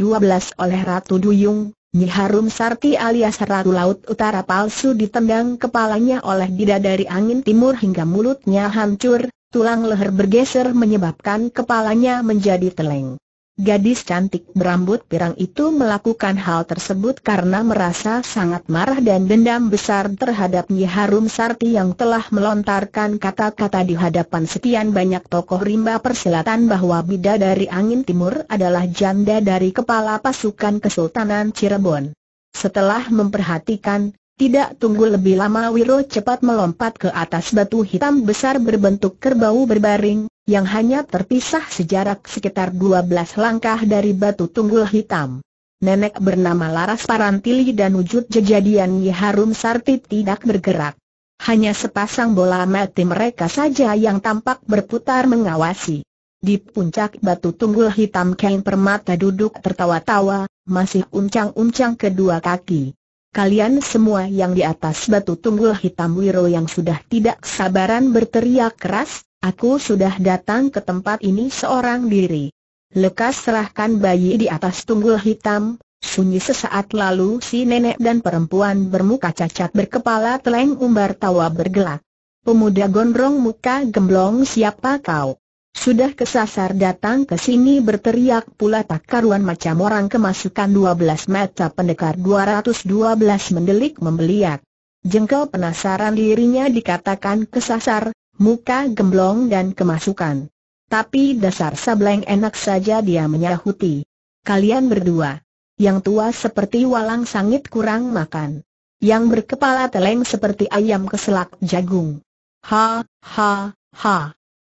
oleh Ratu Duyung, Nyi Harum Sarti alias Ratu Laut Utara palsu ditendang kepalanya oleh bidadari angin timur hingga mulutnya hancur, tulang leher bergeser menyebabkan kepalanya menjadi teleng. Gadis cantik berambut pirang itu melakukan hal tersebut karena merasa sangat marah dan dendam besar terhadap Nyi Harum Sarti yang telah melontarkan kata-kata di hadapan sekian banyak tokoh rimba persilatan bahwa bidadari angin timur adalah janda dari kepala pasukan Kesultanan Cirebon. Setelah memperhatikan, tidak tunggu lebih lama Wiro cepat melompat ke atas batu hitam besar berbentuk kerbau berbaring, yang hanya terpisah sejarak sekitar 12 langkah dari batu tunggul hitam. Nenek bernama Laras Parantili dan wujud kejadian Nyi Harum Sarti tidak bergerak. Hanya sepasang bola mata mereka saja yang tampak berputar mengawasi. Di puncak batu tunggul hitam Kain Permata duduk tertawa-tawa, masih uncang-uncang kedua kaki. "Kalian semua yang di atas batu tunggul hitam!" Wiro yang sudah tidak sabaran berteriak keras, "Aku sudah datang ke tempat ini seorang diri." Lekas serahkan bayi di atas tunggul hitam, sunyi sesaat lalu si nenek dan perempuan bermuka cacat berkepala teleng umbar tawa bergelak. "Pemuda gondrong muka gemblong, siapa kau? Sudah kesasar datang ke sini!" berteriak pula tak karuan macam orang kemasukan 12 mata pendekar 212 mendelik membeliak. Jengkel penasaran dirinya dikatakan kesasar, muka gemblong dan kemasukan. Tapi dasar Sableng enak saja dia menyahuti, "Kalian berdua, yang tua seperti walang sangit kurang makan, yang berkepala teleng seperti ayam keselak jagung. Ha, ha, ha.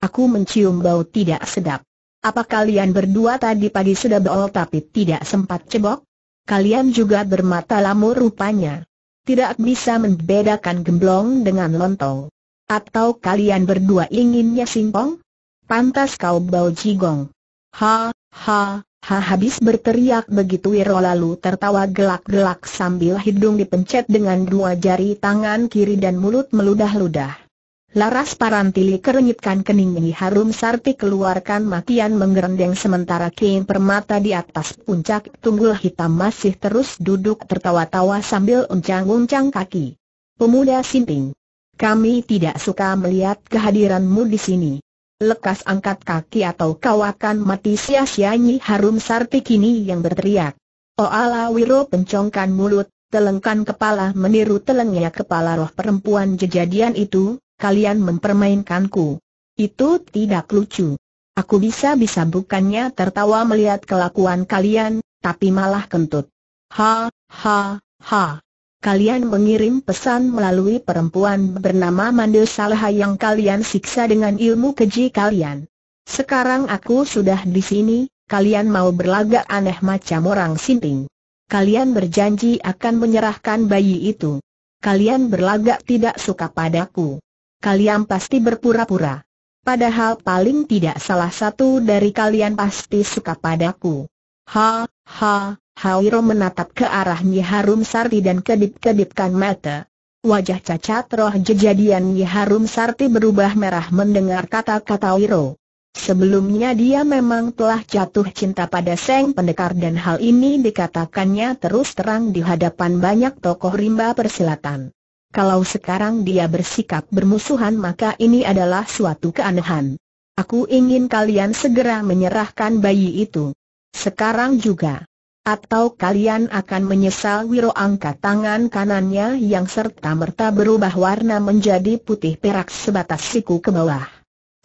Aku mencium bau tidak sedap. Apa kalian berdua tadi pagi sudah beol tapi tidak sempat cebok? Kalian juga bermata lamur rupanya. Tidak bisa membedakan gemblong dengan lontong. Atau kalian berdua inginnya singkong? Pantas kau bau jigong. Ha, ha, ha." Habis berteriak begitu Wiro lalu tertawa gelak-gelak sambil hidung dipencet dengan dua jari tangan kiri dan mulut meludah-ludah. Laras Parantili kerenyitkan kening. Nyi Harum Sarti keluarkan makian menggerendeng sementara Kain Permata di atas puncak tunggul hitam masih terus duduk tertawa-tawa sambil uncang-uncang kaki. "Pemuda sinting, kami tidak suka melihat kehadiranmu di sini. Lekas angkat kaki atau kau akan mati sia-sia!" Nyi Harum Sarti kini yang berteriak. "Oh ala!" Wiro pencongkan mulut, telengkan kepala meniru telengnya kepala roh perempuan kejadian itu. "Kalian mempermainkanku. Itu tidak lucu. Aku bisa-bisa bukannya tertawa melihat kelakuan kalian, tapi malah kentut. Ha, ha, ha. Kalian mengirim pesan melalui perempuan bernama Mande Saleh yang kalian siksa dengan ilmu keji kalian. Sekarang aku sudah di sini, kalian mau berlagak aneh macam orang sinting. Kalian berjanji akan menyerahkan bayi itu. Kalian berlagak tidak suka padaku. Kalian pasti berpura-pura. Padahal paling tidak salah satu dari kalian pasti suka padaku. Ha, ha, ha." Wiro menatap ke arah Nyi Harum Sarti dan kedip-kedipkan mata. Wajah cacat roh kejadian Nyi Harum Sarti berubah merah mendengar kata-kata Wiro. Sebelumnya dia memang telah jatuh cinta pada sang pendekar dan hal ini dikatakannya terus terang di hadapan banyak tokoh rimba persilatan. Kalau sekarang dia bersikap bermusuhan maka ini adalah suatu keanehan. "Aku ingin kalian segera menyerahkan bayi itu. Sekarang juga. Atau kalian akan menyesal." Wiro angkat tangan kanannya yang serta-merta berubah warna menjadi putih perak sebatas siku ke bawah.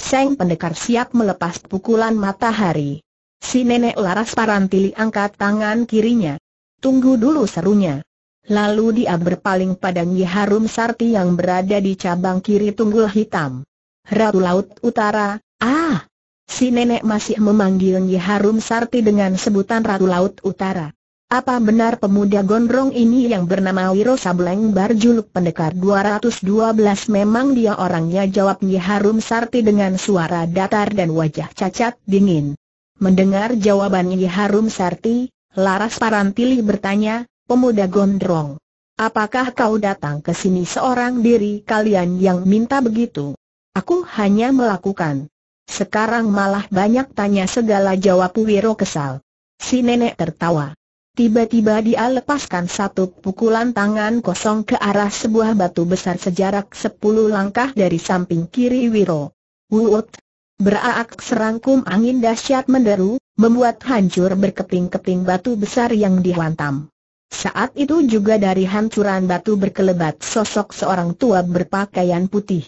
Sang pendekar siap melepas pukulan matahari. Si nenek Laras Parantili angkat tangan kirinya. "Tunggu dulu!" serunya. Lalu dia berpaling pada Nyi Harum Sarti yang berada di cabang kiri tunggul hitam. "Ratu Laut Utara, ah!" Si nenek masih memanggil Nyi Harum Sarti dengan sebutan Ratu Laut Utara. "Apa benar pemuda gondrong ini yang bernama Wiro Sableng berjuluk pendekar 212 memang dia orangnya?" jawab Nyi Harum Sarti dengan suara datar dan wajah cacat dingin. Mendengar jawaban Nyi Harum Sarti, Laras Parantili bertanya, "Pemuda gondrong? Apakah kau datang ke sini seorang diri? Kalian yang minta begitu. Aku hanya melakukan. Sekarang malah banyak tanya segala, jawab Wiro kesal. Si nenek tertawa. Tiba-tiba dia lepaskan satu pukulan tangan kosong ke arah sebuah batu besar sejarak 10 langkah dari samping kiri Wiro. Wuut! Beraak serangkum angin dahsyat menderu, membuat hancur berkeping-keping batu besar yang dihantam. Saat itu juga dari hancuran batu berkelebat sosok seorang tua berpakaian putih.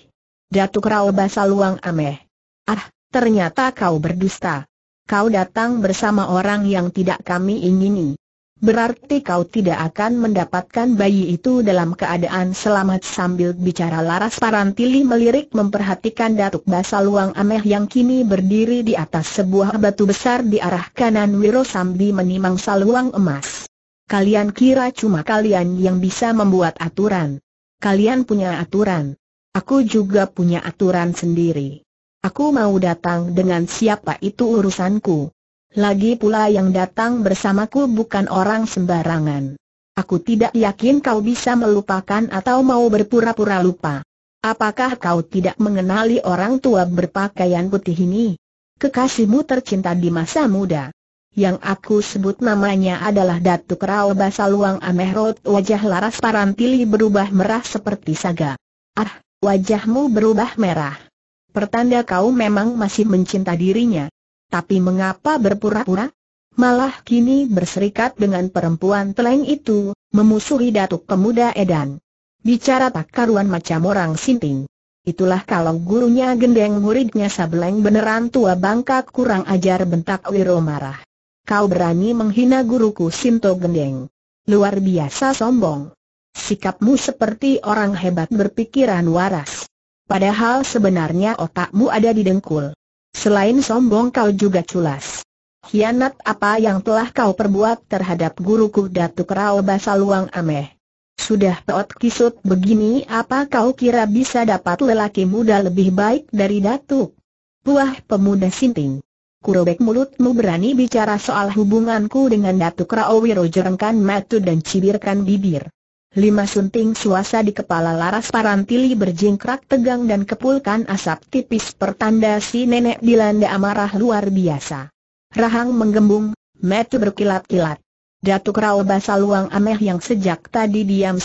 Datuk Rao Basaluang Ameh. Ah, ternyata kau berdusta. Kau datang bersama orang yang tidak kami ingini. Berarti kau tidak akan mendapatkan bayi itu dalam keadaan selamat. Sambil bicara laras Parantili melirik memperhatikan Datuk Basaluang Ameh yang kini berdiri di atas sebuah batu besar di arah kanan Wiro sambil menimang saluang emas. Kalian kira cuma kalian yang bisa membuat aturan? Kalian punya aturan. Aku juga punya aturan sendiri. Aku mau datang dengan siapa itu urusanku. Lagi pula yang datang bersamaku bukan orang sembarangan. Aku tidak yakin kau bisa melupakan atau mau berpura-pura lupa. Apakah kau tidak mengenali orang tua berpakaian putih ini? Kekasihmu tercinta di masa muda. Yang aku sebut namanya adalah Datuk Rao Basaluang Ameh. Wajah laras Parantili berubah merah seperti saga. Ah, wajahmu berubah merah. Pertanda kau memang masih mencinta dirinya. Tapi mengapa berpura-pura? Malah kini berserikat dengan perempuan teleng itu, memusuhi datuk pemuda edan. Bicara tak karuan macam orang sinting. Itulah kalau gurunya gendeng muridnya sableng, beneran tua bangka kurang ajar, bentak Wiro marah. Kau berani menghina guruku Sinto Gendeng. Luar biasa sombong. Sikapmu seperti orang hebat berpikiran waras. Padahal sebenarnya otakmu ada di dengkul. Selain sombong kau juga culas. Khianat apa yang telah kau perbuat terhadap guruku Datuk Rao Basaluang Ameh? Sudah peot kisut begini apa kau kira bisa dapat lelaki muda lebih baik dari Datuk? Wah pemuda sinting. Kurobek mulutmu, berani bicara soal hubunganku dengan Datuk Rao? Wiro jerengkan mata dan cibirkan bibir. 5 sunting suasa di kepala laras Parantili berjingkrak tegang dan kepulkan asap tipis, pertanda si nenek dilanda amarah luar biasa. Rahang menggembung, mata berkilat-kilat. Datuk Rao Basaluang Ameh yang sejak tadi diam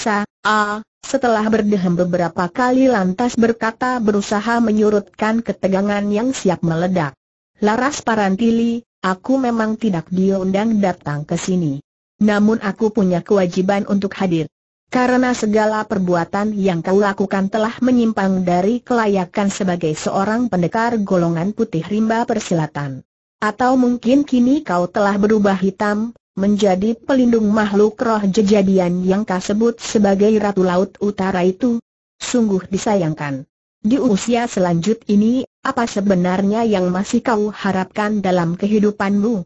setelah berdehem beberapa kali lantas berkata, berusaha menyurutkan ketegangan yang siap meledak. Laras Parantili, aku memang tidak diundang datang ke sini. Namun aku punya kewajiban untuk hadir. Karena segala perbuatan yang kau lakukan telah menyimpang dari kelayakan sebagai seorang pendekar golongan putih rimba persilatan. Atau mungkin kini kau telah berubah hitam, menjadi pelindung makhluk roh. Kejadian yang kau sebut sebagai Ratu Laut Utara itu sungguh disayangkan. Di usia selanjut ini, apa sebenarnya yang masih kau harapkan dalam kehidupanmu?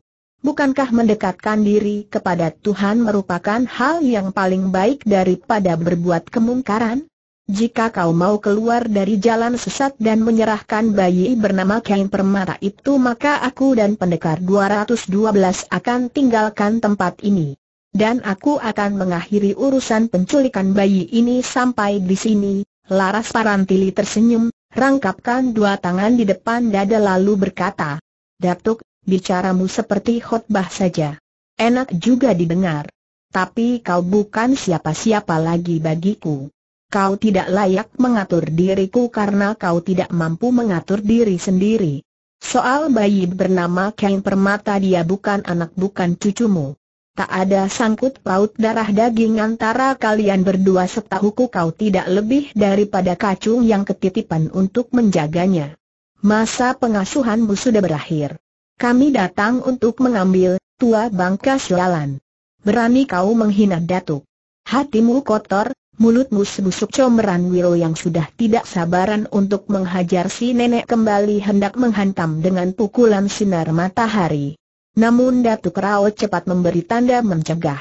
Bukankah mendekatkan diri kepada Tuhan merupakan hal yang paling baik daripada berbuat kemungkaran? Jika kau mau keluar dari jalan sesat dan menyerahkan bayi bernama Kain Permata itu, maka aku dan pendekar 212 akan tinggalkan tempat ini. Dan aku akan mengakhiri urusan penculikan bayi ini sampai di sini. Laras Parantili tersenyum, rangkapkan 2 tangan di depan dada lalu berkata, Datuk, bicaramu seperti khotbah saja. Enak juga didengar. Tapi kau bukan siapa-siapa lagi bagiku. Kau tidak layak mengatur diriku karena kau tidak mampu mengatur diri sendiri. Soal bayi bernama Kain Permata, dia bukan anak bukan cucumu. Tak ada sangkut paut darah daging antara kalian berdua. Setahuku kau tidak lebih daripada kacung yang ketitipan untuk menjaganya. Masa pengasuhanmu sudah berakhir. Kami datang untuk mengambil, tua bangka sialan. Berani kau menghina Datuk. Hatimu kotor, mulutmu sebusuk comberan. Wiro yang sudah tidak sabaran untuk menghajar si nenek kembali hendak menghantam dengan pukulan sinar matahari. Namun Datuk Rao cepat memberi tanda mencegah.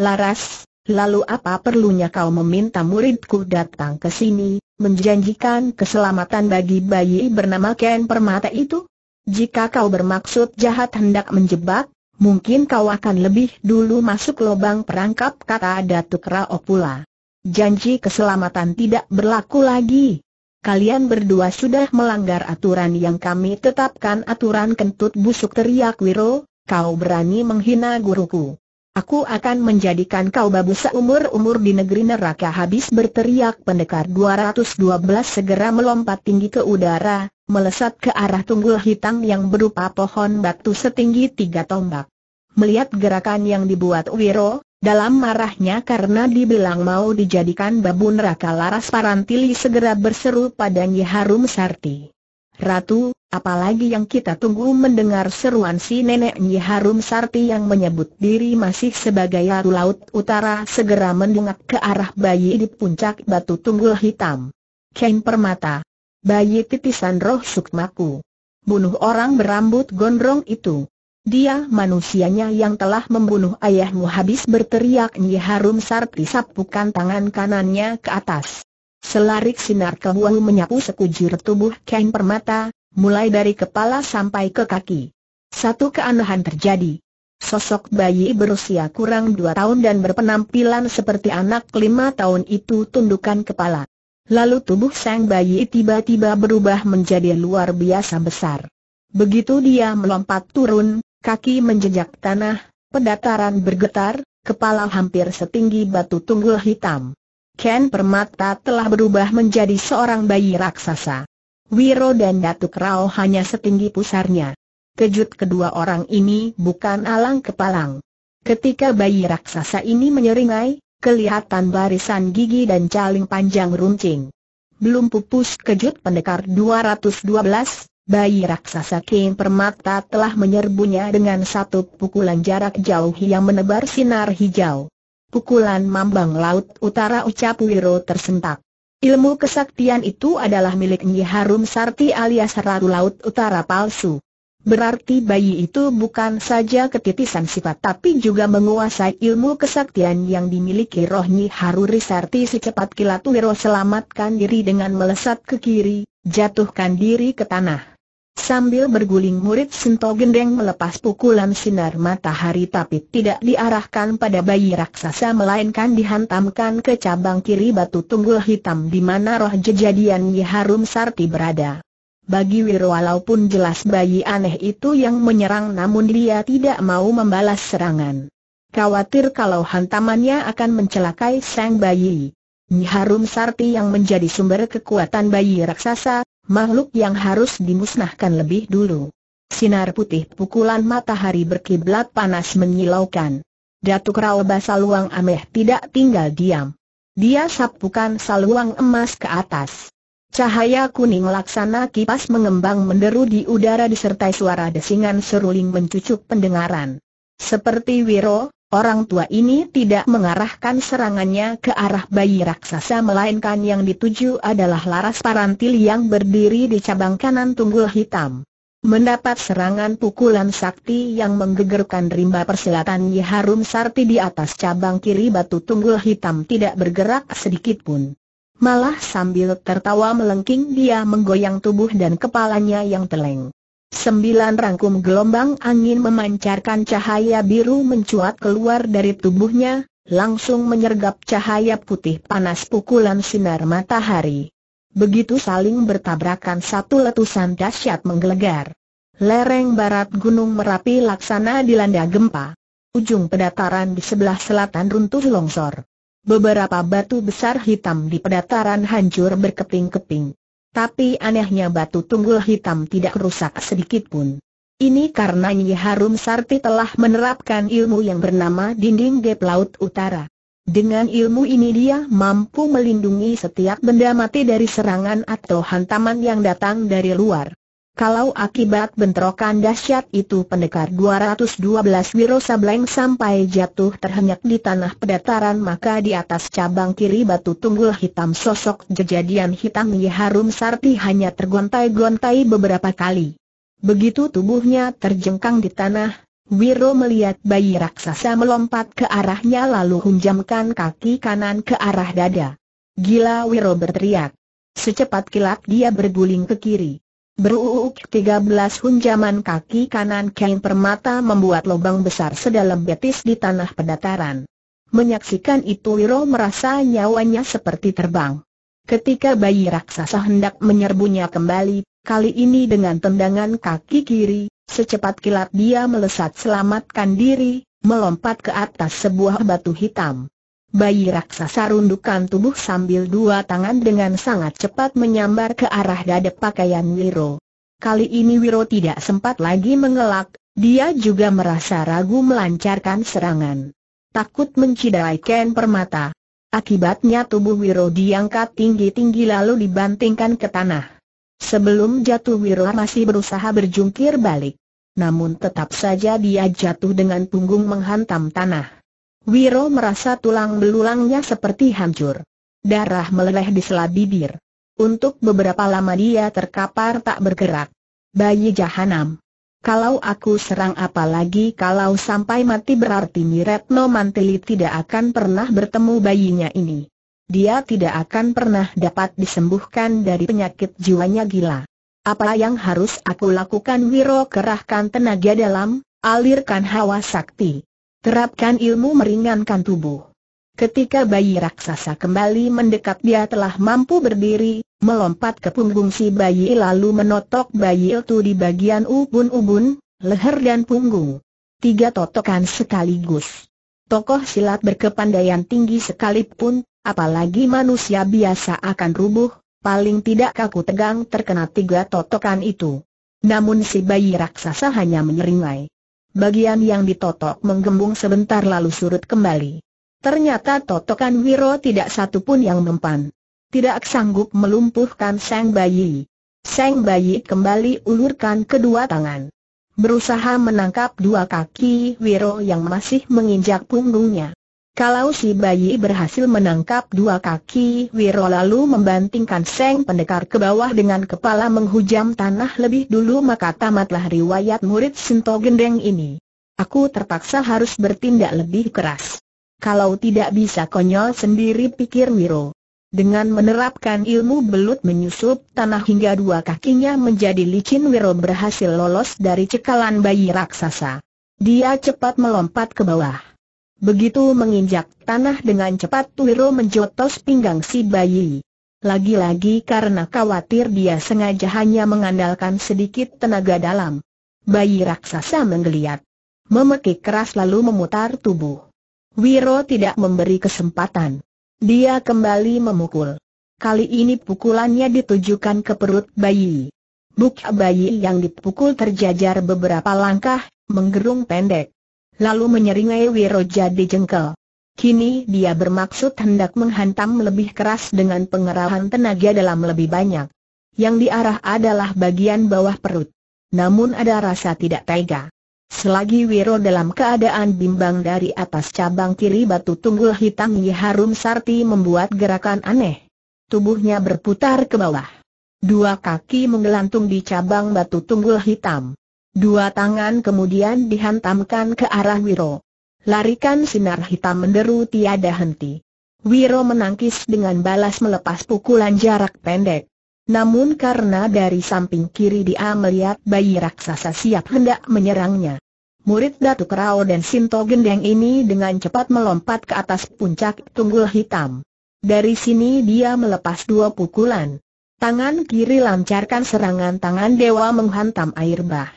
Laras, lalu apa perlunya kau meminta muridku datang ke sini, menjanjikan keselamatan bagi bayi bernama Kain Permata itu? Jika kau bermaksud jahat hendak menjebak, mungkin kau akan lebih dulu masuk lubang perangkap, kata Datuk Rao pula. Janji keselamatan tidak berlaku lagi. Kalian berdua sudah melanggar aturan yang kami tetapkan. Aturan kentut busuk, teriak Wiro. Kau berani menghina guruku. Aku akan menjadikan kau babu seumur-umur di negeri neraka. Habis berteriak, pendekar 212 segera melompat tinggi ke udara, melesat ke arah tunggul hitam yang berupa pohon batu setinggi 3 tombak. Melihat gerakan yang dibuat Wiro, dalam marahnya karena dibilang mau dijadikan babu neraka, Laras Parantili segera berseru pada Nyi Harum Sarti. Ratu, apalagi yang kita tunggu? Mendengar seruan si nenek, Nyi Harum Sarti yang menyebut diri masih sebagai Ratu Laut Utara segera mendongak ke arah bayi di puncak batu tunggul hitam. Ken Permata, bayi titisan roh sukmaku, bunuh orang berambut gondrong itu. Dia manusianya yang telah membunuh ayahmu. Habis berteriak Nyi Harum Sarti sapukan tangan kanannya ke atas. Selarik sinar kehuau menyapu sekujur tubuh Ken Permata, mulai dari kepala sampai ke kaki. Satu keanehan terjadi. Sosok bayi berusia kurang 2 tahun dan berpenampilan seperti anak 5 tahun itu tundukkan kepala. Lalu tubuh sang bayi tiba-tiba berubah menjadi luar biasa besar. Begitu dia melompat turun, kaki menjejak tanah, pedataran bergetar, kepala hampir setinggi batu tunggul hitam. Ken Permata telah berubah menjadi seorang bayi raksasa. Wiro dan Datuk Rao hanya setinggi pusarnya. Kejut kedua orang ini bukan alang kepalang. Ketika bayi raksasa ini menyeringai, kelihatan barisan gigi dan caling panjang runcing. Belum pupus kejut pendekar 212, bayi raksasa Ken Permata telah menyerbunya dengan satu pukulan jarak jauh yang menebar sinar hijau. Pukulan Mambang Laut Utara, ucap Wiro tersentak. Ilmu kesaktian itu adalah milik Nyi Harum Sarti alias Ratu Laut Utara palsu. Berarti bayi itu bukan saja ketitisan sifat, tapi juga menguasai ilmu kesaktian yang dimiliki roh Nyi Harum Sarti. Secepat kilat Wiro selamatkan diri dengan melesat ke kiri, jatuhkan diri ke tanah. Sambil berguling murid Sento Gendeng melepas pukulan sinar matahari, tapi tidak diarahkan pada bayi raksasa melainkan dihantamkan ke cabang kiri batu tunggul hitam di mana roh jejadian Nyi Harum Sarti berada. Bagi Wiro, walaupun jelas bayi aneh itu yang menyerang, namun dia tidak mau membalas serangan. Khawatir kalau hantamannya akan mencelakai sang bayi. Nyi Harum Sarti yang menjadi sumber kekuatan bayi raksasa, makhluk yang harus dimusnahkan lebih dulu. Sinar putih pukulan matahari berkiblat panas menyilaukan. Datuk Rao Basaluang Ameh tidak tinggal diam. Dia sapukan saluang emas ke atas. Cahaya kuning laksana kipas mengembang menderu di udara disertai suara desingan seruling mencucuk pendengaran. Seperti Wiro, orang tua ini tidak mengarahkan serangannya ke arah bayi raksasa melainkan yang dituju adalah Laras Parantili yang berdiri di cabang kanan tunggul hitam. Mendapat serangan pukulan sakti yang menggegerkan rimba persilatan Nyi Harum Sarti di atas cabang kiri batu tunggul hitam tidak bergerak sedikit pun. Malah sambil tertawa melengking dia menggoyang tubuh dan kepalanya yang teleng. 9 rangkum gelombang angin memancarkan cahaya biru mencuat keluar dari tubuhnya, langsung menyergap cahaya putih panas pukulan sinar matahari. Begitu saling bertabrakan, satu letusan dahsyat menggelegar. Lereng barat Gunung Merapi laksana dilanda gempa. Ujung pedataran di sebelah selatan runtuh longsor. Beberapa batu besar hitam di pedataran hancur berkeping-keping. Tapi anehnya batu tunggul hitam tidak rusak sedikit pun. Ini karena Nyi Harum Sarti telah menerapkan ilmu yang bernama Dinding Gap Laut Utara. Dengan ilmu ini dia mampu melindungi setiap benda mati dari serangan atau hantaman yang datang dari luar. Kalau akibat bentrokan dahsyat itu pendekar 212 Wiro Sableng sampai jatuh terhenyak di tanah pedataran, maka di atas cabang kiri batu tunggul hitam sosok jejadian hitam Nyi Harum Sarti hanya tergontai-gontai beberapa kali. Begitu tubuhnya terjengkang di tanah, Wiro melihat bayi raksasa melompat ke arahnya lalu hunjamkan kaki kanan ke arah dada. Gila, Wiro berteriak. Secepat kilat dia berguling ke kiri. Beruuk 13 hunjaman kaki kanan Kain Permata membuat lubang besar sedalam betis di tanah pedataran. Menyaksikan itu Wiro merasa nyawanya seperti terbang. Ketika bayi raksasa hendak menyerbunya kembali, kali ini dengan tendangan kaki kiri, secepat kilat dia melesat selamatkan diri, melompat ke atas sebuah batu hitam. Bayi raksasa rundukkan tubuh sambil dua tangan dengan sangat cepat menyambar ke arah dada pakaian Wiro. Kali ini Wiro tidak sempat lagi mengelak, dia juga merasa ragu melancarkan serangan. Takut mencidai Kain Permata. Akibatnya tubuh Wiro diangkat tinggi-tinggi lalu dibantingkan ke tanah. Sebelum jatuh Wiro masih berusaha berjungkir balik. Namun tetap saja dia jatuh dengan punggung menghantam tanah. Wiro merasa tulang belulangnya seperti hancur. Darah meleleh di sela bibir. Untuk beberapa lama dia terkapar tak bergerak. Bayi jahanam. Kalau aku serang apalagi kalau sampai mati berarti Retno Mantili tidak akan pernah bertemu bayinya ini. Dia tidak akan pernah dapat disembuhkan dari penyakit jiwanya gila. Apa yang harus aku lakukan? Wiro kerahkan tenaga dalam, alirkan hawa sakti, terapkan ilmu meringankan tubuh. Ketika bayi raksasa kembali mendekat dia telah mampu berdiri, melompat ke punggung si bayi lalu menotok bayi itu di bagian ubun-ubun, leher dan punggung. 3 totokan sekaligus. Tokoh silat berkepandaian tinggi sekalipun, apalagi manusia biasa akan rubuh, paling tidak kaku tegang terkena 3 totokan itu. Namun si bayi raksasa hanya menyeringai. Bagian yang ditotok menggembung sebentar lalu surut kembali. Ternyata totokan Wiro tidak satu pun yang mempan. Tidak sanggup melumpuhkan sang bayi. Sang bayi kembali ulurkan kedua tangan. Berusaha menangkap dua kaki Wiro yang masih menginjak punggungnya. Kalau si bayi berhasil menangkap dua kaki Wiro lalu membantingkan sang pendekar ke bawah dengan kepala menghujam tanah lebih dulu maka tamatlah riwayat murid Sinto Gendeng ini. Aku terpaksa harus bertindak lebih keras. Kalau tidak bisa konyol sendiri pikir Wiro. Dengan menerapkan ilmu belut menyusup tanah hingga dua kakinya menjadi licin Wiro berhasil lolos dari cekalan bayi raksasa. Dia cepat melompat ke bawah. Begitu menginjak tanah dengan cepat Wiro menjotos pinggang si bayi. Lagi-lagi karena khawatir dia sengaja hanya mengandalkan sedikit tenaga dalam. Bayi raksasa menggeliat, memekik keras lalu memutar tubuh. Wiro tidak memberi kesempatan. Dia kembali memukul. Kali ini pukulannya ditujukan ke perut bayi. Buk bayi yang dipukul terjajar beberapa langkah, menggerung pendek. Lalu menyeringai Wiro jadi jengkel. Kini dia bermaksud hendak menghantam lebih keras dengan pengerahan tenaga dalam lebih banyak. Yang diarah adalah bagian bawah perut. Namun ada rasa tidak tega. Selagi Wiro dalam keadaan bimbang dari atas cabang kiri batu tunggul hitam Nyi Harum Sarti membuat gerakan aneh. Tubuhnya berputar ke bawah. Dua kaki menggelantung di cabang batu tunggul hitam. Dua tangan kemudian dihantamkan ke arah Wiro. Larikan sinar hitam menderu tiada henti. Wiro menangkis dengan balas melepas pukulan jarak pendek. Namun karena dari samping kiri dia melihat bayi raksasa siap hendak menyerangnya. Murid Datuk Rao dan Sinto Gendeng ini dengan cepat melompat ke atas puncak tunggul hitam. Dari sini dia melepas 2 pukulan. Tangan kiri lancarkan serangan tangan dewa menghantam air bah.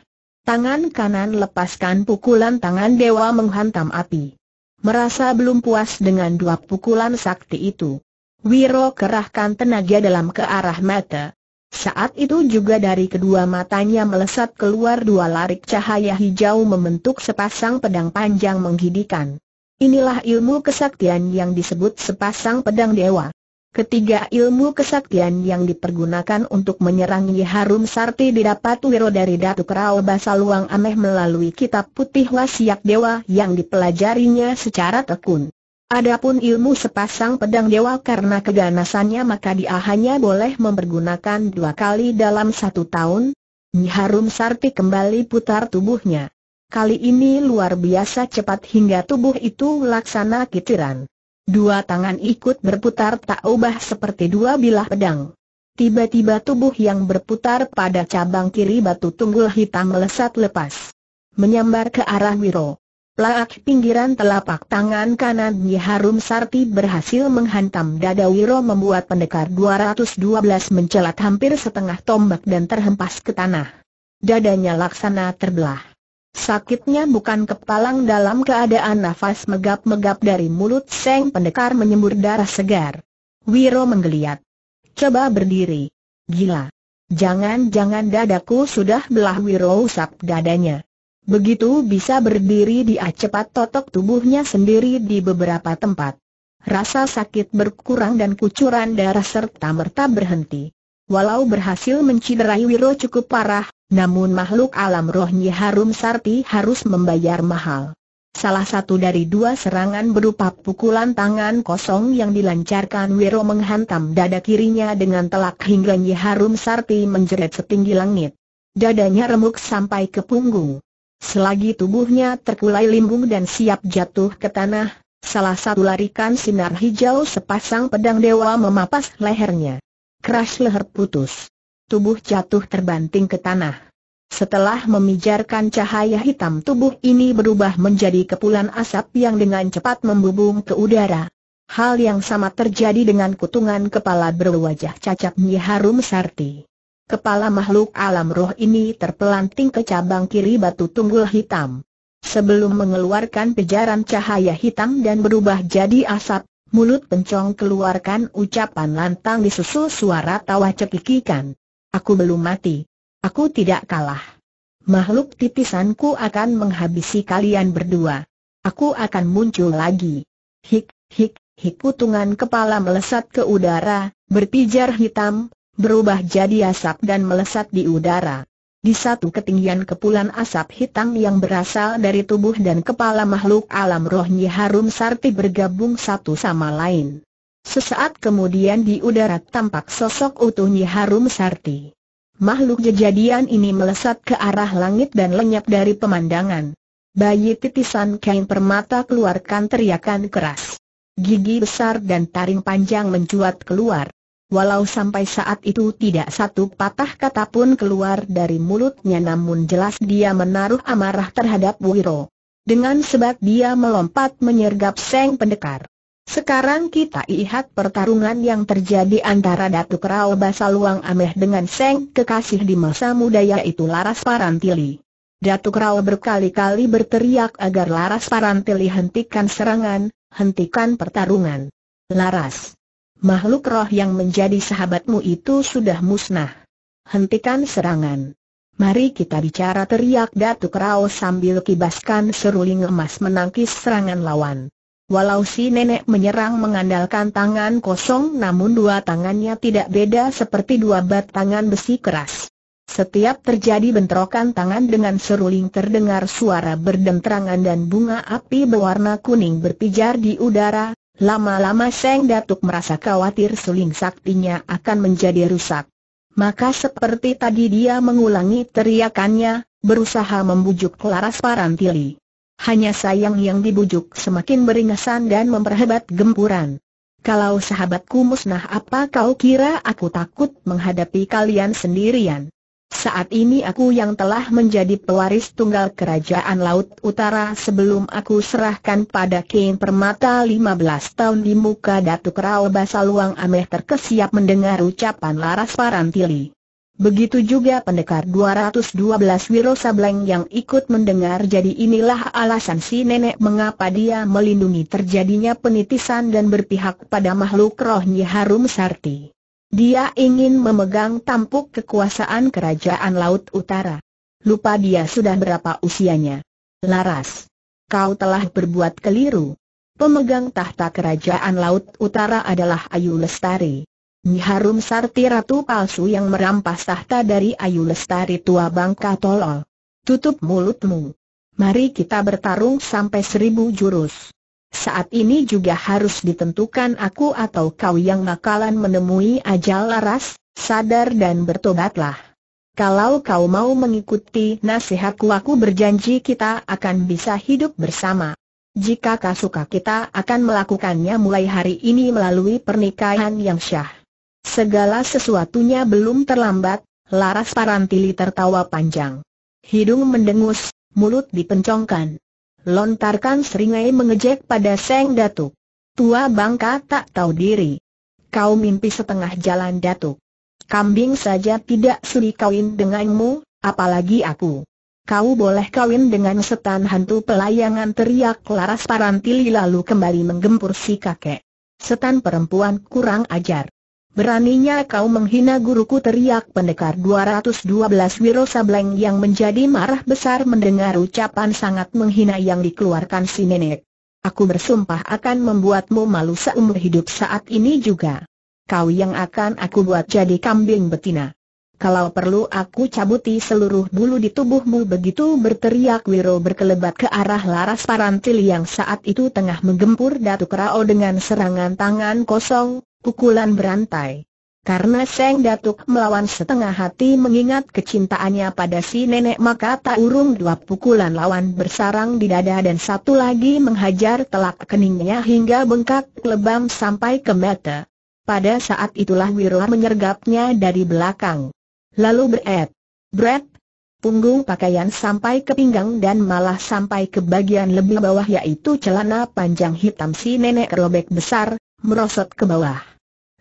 Tangan kanan lepaskan pukulan tangan dewa menghantam api. Merasa belum puas dengan 2 pukulan sakti itu, Wiro kerahkan tenaga dalam ke arah mata. Saat itu juga dari kedua matanya melesat keluar 2 larik cahaya hijau membentuk sepasang pedang panjang menghidikan. Inilah ilmu kesaktian yang disebut sepasang pedang dewa. Ketiga ilmu kesaktian yang dipergunakan untuk menyerang Nyi Harum Sarti didapat Wiro dari Datuk Rao Basaluang Ameh melalui kitab putih wasiat dewa yang dipelajarinya secara tekun. Adapun ilmu sepasang pedang dewa karena keganasannya maka dia hanya boleh mempergunakan 2 kali dalam 1 tahun. Nyi Harum Sarti kembali putar tubuhnya. Kali ini luar biasa cepat hingga tubuh itu laksana kitiran. 2 tangan ikut berputar tak ubah seperti 2 bilah pedang. Tiba-tiba tubuh yang berputar pada cabang kiri batu tunggul hitam melesat lepas, menyambar ke arah Wiro. Laak pinggiran telapak tangan kanan Nyi Harum Sarti berhasil menghantam dada Wiro, membuat pendekar 212 mencelat hampir setengah tombak dan terhempas ke tanah. Dadanya laksana terbelah. Sakitnya bukan kepalang. Dalam keadaan nafas megap-megap dari mulut sang pendekar menyembur darah segar. Wiro menggeliat. Coba berdiri. Gila. Jangan-jangan dadaku sudah belah. Wiro usap dadanya. Begitu bisa berdiri, dia cepat totok tubuhnya sendiri di beberapa tempat. Rasa sakit berkurang dan kucuran darah serta merta berhenti. Walau berhasil menciderai Wiro cukup parah, namun makhluk alam rohnya Harum Sarti harus membayar mahal. Salah satu dari dua serangan berupa pukulan tangan kosong yang dilancarkan Wiro menghantam dada kirinya dengan telak hingga Nyi Harum Sarti menjerit setinggi langit. Dadanya remuk sampai ke punggung. Selagi tubuhnya terkulai limbung dan siap jatuh ke tanah, salah satu larikan sinar hijau sepasang pedang dewa memapas lehernya. Crash, leher putus. Tubuh jatuh terbanting ke tanah. Setelah memijarkan cahaya hitam, tubuh ini berubah menjadi kepulan asap yang dengan cepat membubung ke udara. Hal yang sama terjadi dengan kutungan kepala berwajah cacat Nyi Harum Sarti. Kepala makhluk alam roh ini terpelanting ke cabang kiri batu tunggul hitam. Sebelum mengeluarkan pijaran cahaya hitam dan berubah jadi asap, mulut pencong keluarkan ucapan lantang disusul suara tawa cekikikan. Aku belum mati. Aku tidak kalah. Makhluk titisanku akan menghabisi kalian berdua. Aku akan muncul lagi. Hik, hik, hik. Kutungan kepala melesat ke udara, berpijar hitam, berubah jadi asap dan melesat di udara. Di satu ketinggian, kepulan asap hitam yang berasal dari tubuh dan kepala makhluk alam rohnya Harum Sarti bergabung satu sama lain. Sesaat kemudian di udara tampak sosok utuhnya Harum Sarti. Makhluk kejadian ini melesat ke arah langit dan lenyap dari pemandangan. Bayi titisan kain permata keluarkan teriakan keras. Gigi besar dan taring panjang mencuat keluar. Walau sampai saat itu tidak satu patah kata pun keluar dari mulutnya, namun jelas dia menaruh amarah terhadap Wiro. Dengan sebab dia melompat menyergap sang pendekar. Sekarang kita lihat pertarungan yang terjadi antara Datuk Rao Basaluang Ameh dengan sang kekasih di masa muda, yaitu Laras Parantili. Datuk Rao berkali-kali berteriak agar Laras Parantili hentikan serangan, hentikan pertarungan. Laras, makhluk roh yang menjadi sahabatmu itu sudah musnah. Hentikan serangan. Mari kita bicara, teriak Datuk Rao sambil kibaskan seruling emas menangkis serangan lawan. Walau si nenek menyerang mengandalkan tangan kosong, namun dua tangannya tidak beda seperti dua batangan besi keras. Setiap terjadi bentrokan tangan dengan seruling terdengar suara berdenterangan dan bunga api berwarna kuning berpijar di udara. Lama-lama sang datuk merasa khawatir seruling saktinya akan menjadi rusak. Maka seperti tadi dia mengulangi teriakannya, berusaha membujuk Laras Parantili. Hanya sayang yang dibujuk semakin beringasan dan memperhebat gempuran. Kalau sahabatku musnah, apa kau kira aku takut menghadapi kalian sendirian? Saat ini aku yang telah menjadi pewaris tunggal kerajaan Laut Utara sebelum aku serahkan pada Kain Permata 15 tahun di muka Datuk Rao Basaluang Ameh terkesiap mendengar ucapan Laras Parantili. Begitu juga pendekar 212 Wiro Sableng yang ikut mendengar. Jadi inilah alasan si nenek mengapa dia melindungi terjadinya penitisan dan berpihak pada makhluk rohnya Harum Sarti. Dia ingin memegang tampuk kekuasaan kerajaan Laut Utara. Lupa dia sudah berapa usianya. Laras, kau telah berbuat keliru. Pemegang tahta kerajaan Laut Utara adalah Ayu Lestari. Nyi Harum Sarti, ratu palsu yang merampas tahta dari Ayu Lestari tua bangka. Tolol, tutup mulutmu. Mari kita bertarung sampai 1000 jurus. Saat ini juga harus ditentukan aku atau kau yang bakalan menemui ajal. Laras, sadar dan bertobatlah. Kalau kau mau mengikuti nasihatku, aku berjanji kita akan bisa hidup bersama. Jika kau suka, kita akan melakukannya mulai hari ini melalui pernikahan yang syah. Segala sesuatunya belum terlambat. Laras Parantili tertawa panjang. Hidung mendengus, mulut dipencongkan. Lontarkan seringai mengejek pada Seng Datuk. Tua bangka tak tahu diri. Kau mimpi setengah jalan, Datuk. Kambing saja tidak sudi kawin denganmu, apalagi aku. Kau boleh kawin dengan setan hantu pelayangan, teriak Laras Parantili lalu kembali menggempur si kakek. Setan perempuan kurang ajar. Beraninya kau menghina guruku, teriak pendekar 212 Wiro Sableng yang menjadi marah besar mendengar ucapan sangat menghina yang dikeluarkan si nenek. Aku bersumpah akan membuatmu malu seumur hidup saat ini juga. Kau yang akan aku buat jadi kambing betina. Kalau perlu aku cabuti seluruh bulu di tubuhmu, begitu berteriak Wiro berkelebat ke arah Laras Parantili yang saat itu tengah menggempur Datuk Rao dengan serangan tangan kosong, pukulan berantai. Karena Seng Datuk melawan setengah hati mengingat kecintaannya pada si nenek, maka tak urung dua pukulan lawan bersarang di dada dan satu lagi menghajar telak keningnya hingga bengkak lebam sampai ke mata. Pada saat itulah Wiro menyergapnya dari belakang. Lalu beret, punggung pakaian sampai ke pinggang dan malah sampai ke bagian lebih bawah yaitu celana panjang hitam si nenek robek besar, merosot ke bawah.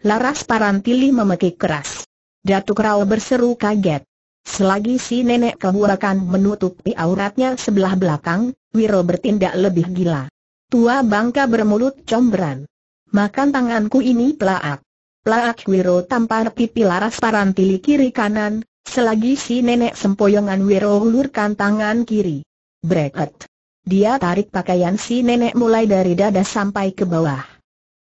Laras Parantili memekik keras. Datuk Rao berseru kaget. Selagi si nenek kebuakan menutupi auratnya sebelah belakang, Wiro bertindak lebih gila. Tua bangka bermulut comberan. Makan tanganku ini, pelaak. Plak! Wiro tampar pipi Laras Parantili kiri kanan, selagi si nenek sempoyongan Wiro hulurkan tangan kiri. Breket! Dia tarik pakaian si nenek mulai dari dada sampai ke bawah.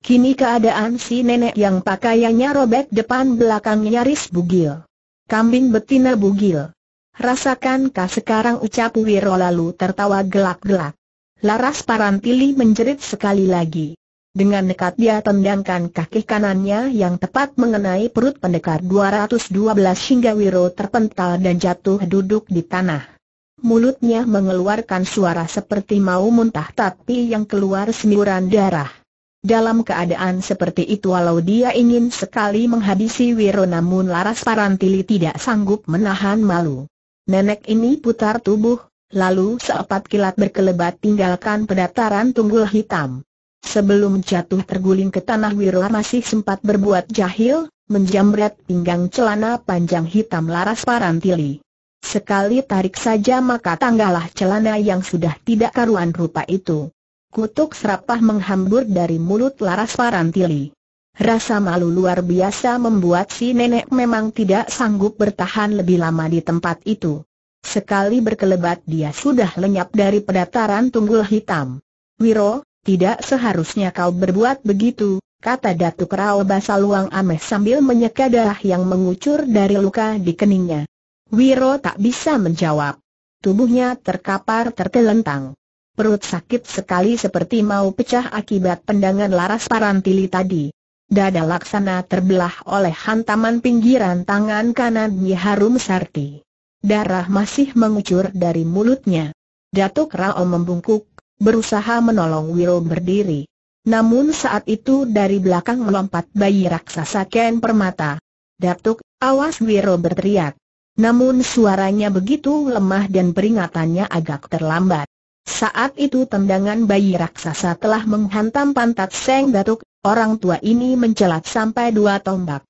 Kini keadaan si nenek yang pakaiannya robek depan belakang nyaris bugil. Kambing betina bugil. Rasakankah sekarang, ucap Wiro lalu tertawa gelak-gelak. Laras Parantili menjerit sekali lagi. Dengan nekat dia tendangkan kaki kanannya yang tepat mengenai perut pendekar 212 hingga Wiro terpental dan jatuh duduk di tanah. Mulutnya mengeluarkan suara seperti mau muntah tapi yang keluar semburan darah. Dalam keadaan seperti itu walau dia ingin sekali menghabisi Wiro namun Laras Parantili tidak sanggup menahan malu. Nenek ini putar tubuh, lalu seopat kilat berkelebat tinggalkan pedataran tunggul hitam. Sebelum jatuh terguling ke tanah Wiro masih sempat berbuat jahil, menjambret pinggang celana panjang hitam Laras Parantili. Sekali tarik saja maka tanggalah celana yang sudah tidak karuan rupa itu. Kutuk serapah menghambur dari mulut Laras Parantili. Rasa malu luar biasa membuat si nenek memang tidak sanggup bertahan lebih lama di tempat itu. Sekali berkelebat dia sudah lenyap dari pedataran tunggul hitam. Wiro, tidak seharusnya kau berbuat begitu, kata Datuk Rao Basaluang Ameh sambil menyeka darah yang mengucur dari luka di keningnya. Wiro tak bisa menjawab. Tubuhnya terkapar tertelentang. Perut sakit sekali seperti mau pecah akibat pendangan Laras Parantili tadi. Dada laksana terbelah oleh hantaman pinggiran tangan kanan Nyi Harum Sarti. Darah masih mengucur dari mulutnya. Datuk Rao membungkuk, berusaha menolong Wiro berdiri. Namun saat itu dari belakang melompat bayi raksasa Ken Permata. Datuk, awas! Wiro berteriak. Namun suaranya begitu lemah dan peringatannya agak terlambat. Saat itu tendangan bayi raksasa telah menghantam pantat Seng Datuk. Orang tua ini mencelat sampai 2 tombak.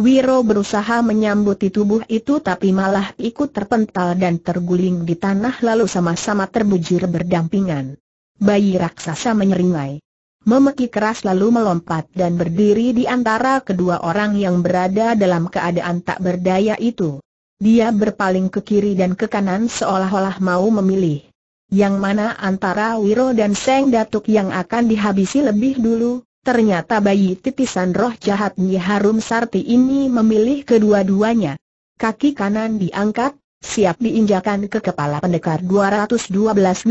Wiro berusaha menyambuti tubuh itu tapi malah ikut terpental dan terguling di tanah lalu sama-sama terbujur berdampingan. Bayi raksasa menyeringai, memekik keras lalu melompat dan berdiri di antara kedua orang yang berada dalam keadaan tak berdaya itu. Dia berpaling ke kiri dan ke kanan seolah-olah mau memilih yang mana antara Wiro dan Seng Datuk yang akan dihabisi lebih dulu. Ternyata bayi titisan roh jahat Nyi Harum Sarti ini memilih kedua-duanya. Kaki kanan diangkat, siap diinjakan ke kepala pendekar 212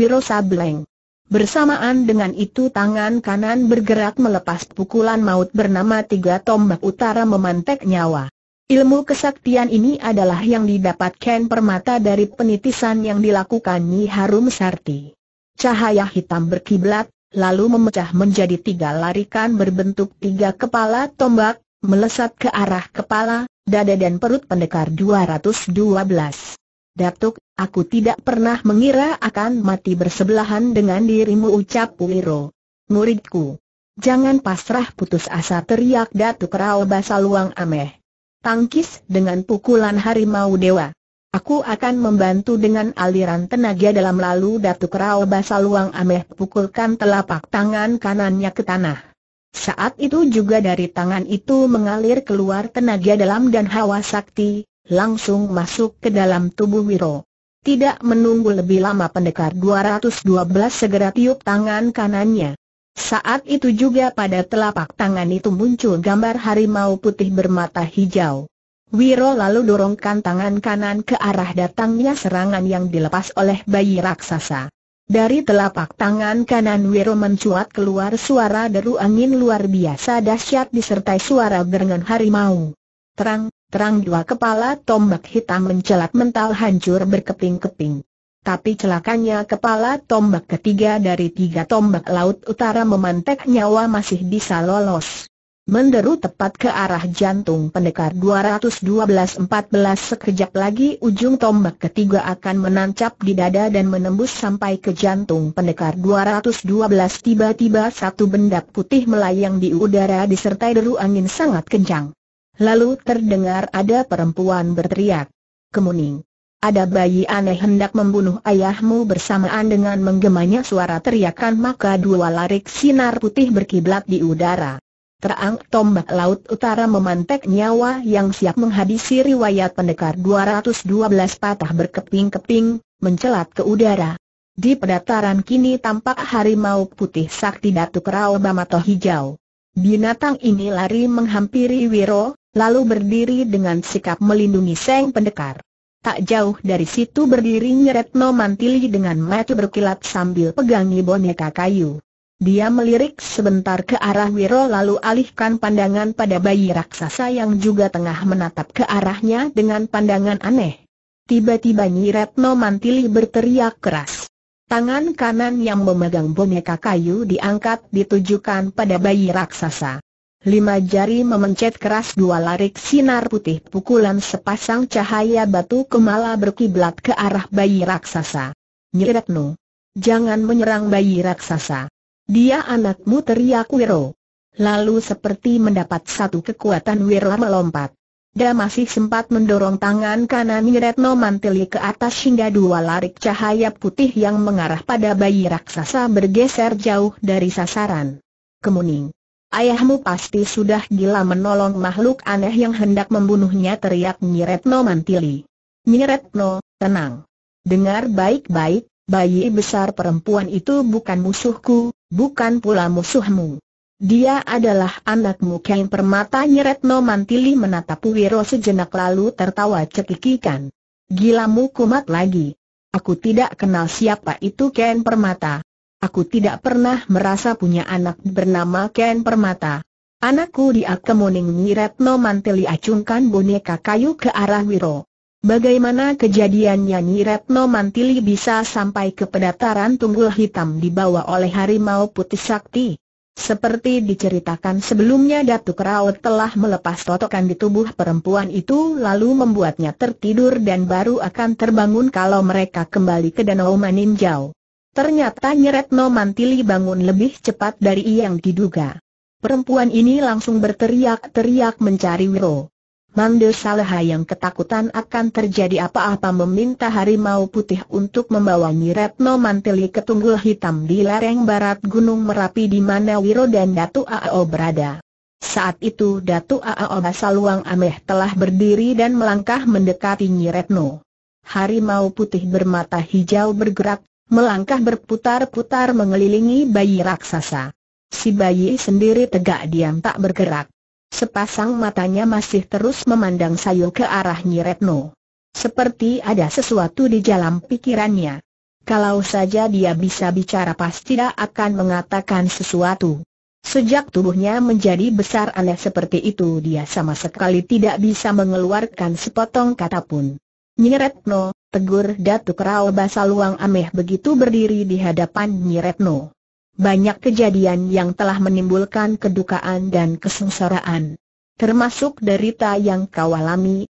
Wiro Sableng. Bersamaan dengan itu tangan kanan bergerak melepas pukulan maut bernama 3 tombak utara memantek nyawa. Ilmu kesaktian ini adalah yang didapatkan Permata dari penitisan yang dilakukan Nyi Harum Sarti. Cahaya hitam berkiblat, lalu memecah menjadi 3 larikan berbentuk 3 kepala tombak, melesat ke arah kepala, dada dan perut pendekar 212. "Datuk, aku tidak pernah mengira akan mati bersebelahan dengan dirimu," ucap Wiro. "Muridku, jangan pasrah putus asa," teriak Datuk Rao Basaluang Ameh. "Tangkis dengan pukulan harimau dewa. Aku akan membantu dengan aliran tenaga dalam." Lalu Datuk Rao Basaluang Ameh pukulkan telapak tangan kanannya ke tanah. Saat itu juga dari tangan itu mengalir keluar tenaga dalam dan hawa sakti, langsung masuk ke dalam tubuh Wiro. Tidak menunggu lebih lama pendekar 212 segera tiup tangan kanannya. Saat itu juga pada telapak tangan itu muncul gambar harimau putih bermata hijau. Wiro lalu dorongkan tangan kanan ke arah datangnya serangan yang dilepas oleh bayi raksasa. Dari telapak tangan kanan Wiro mencuat keluar suara deru angin luar biasa dahsyat disertai suara gerengan harimau. Terang-terang dua kepala tombak hitam mencelat mental hancur berkeping-keping. Tapi celakanya kepala tombak ketiga dari tiga tombak laut utara memantek nyawa masih bisa lolos. Menderu tepat ke arah jantung pendekar 212-14 sekejap lagi ujung tombak ketiga akan menancap di dada dan menembus sampai ke jantung pendekar 212. Tiba-tiba satu benda putih melayang di udara disertai deru angin sangat kencang. Lalu terdengar ada perempuan berteriak, "Kemuning, ada bayi aneh hendak membunuh ayahmu!" Bersamaan dengan menggemanya suara teriakan maka dua larik sinar putih berkiblat di udara. Terang tombak laut utara memantek nyawa yang siap menghabisi riwayat pendekar 212 patah berkeping-keping, mencelat ke udara. Di pedataran kini tampak harimau putih sakti Datuk Rao Bamato Hijau. Binatang ini lari menghampiri Wiro, lalu berdiri dengan sikap melindungi sang pendekar. Tak jauh dari situ berdiri Retno Mantili dengan mata berkilat sambil pegangi boneka kayu. Dia melirik sebentar ke arah Wiro lalu alihkan pandangan pada bayi raksasa yang juga tengah menatap ke arahnya dengan pandangan aneh. Tiba-tiba Retno Mantili berteriak keras. Tangan kanan yang memegang boneka kayu diangkat ditujukan pada bayi raksasa. Lima jari memencet keras dua larik sinar putih pukulan sepasang cahaya batu kemala berkiblat ke arah bayi raksasa. "Nyi Retno, jangan menyerang bayi raksasa. Dia anakmu!" teriak Wiro. Lalu seperti mendapat satu kekuatan Wiro melompat. Dia masih sempat mendorong tangan kanan Retno Mantili ke atas hingga dua larik cahaya putih yang mengarah pada bayi raksasa bergeser jauh dari sasaran. "Kemuning, ayahmu pasti sudah gila menolong makhluk aneh yang hendak membunuhnya!" teriak Retno Mantili. "Retno, tenang. Dengar baik-baik, bayi besar perempuan itu bukan musuhku, bukan pula musuhmu. Dia adalah anakmu!" Kain permata Retno Mantili menatap Wiro sejenak lalu tertawa cekikikan. "Gilamu kumat lagi. Aku tidak kenal siapa itu Kain Permata. Aku tidak pernah merasa punya anak bernama Kain Permata. Anakku dia Kemuning!" Retno Mantili acungkan boneka kayu ke arah Wiro. Bagaimana kejadiannya Retno Mantili bisa sampai ke pedataran Tunggul Hitam dibawa oleh harimau putih sakti? Seperti diceritakan sebelumnya, Datuk Rao telah melepas totokan di tubuh perempuan itu lalu membuatnya tertidur dan baru akan terbangun kalau mereka kembali ke Danau Maninjau. Ternyata Retno Mantili bangun lebih cepat dari yang diduga. Perempuan ini langsung berteriak-teriak mencari Wiro. Mande Saleh yang ketakutan akan terjadi apa-apa meminta harimau putih untuk membawa Retno Mantili ke Tunggul Hitam di lereng barat Gunung Merapi di mana Wiro dan Datuk Ao berada. Saat itu Datuk Ao Basaluang Ameh telah berdiri dan melangkah mendekati Retno. Harimau putih bermata hijau bergerak, melangkah berputar-putar mengelilingi bayi raksasa. Si bayi sendiri tegak diam tak bergerak. Sepasang matanya masih terus memandang sayup ke arah Retno. Seperti ada sesuatu di dalam pikirannya. Kalau saja dia bisa bicara pasti dia akan mengatakan sesuatu. Sejak tubuhnya menjadi besar aneh seperti itu dia sama sekali tidak bisa mengeluarkan sepotong kata pun. "Retno," tegur Datuk Rao Basaluang Ameh begitu berdiri di hadapan Retno. Banyak kejadian yang telah menimbulkan kedukaan dan kesengsaraan. termasuk derita yang kau alami.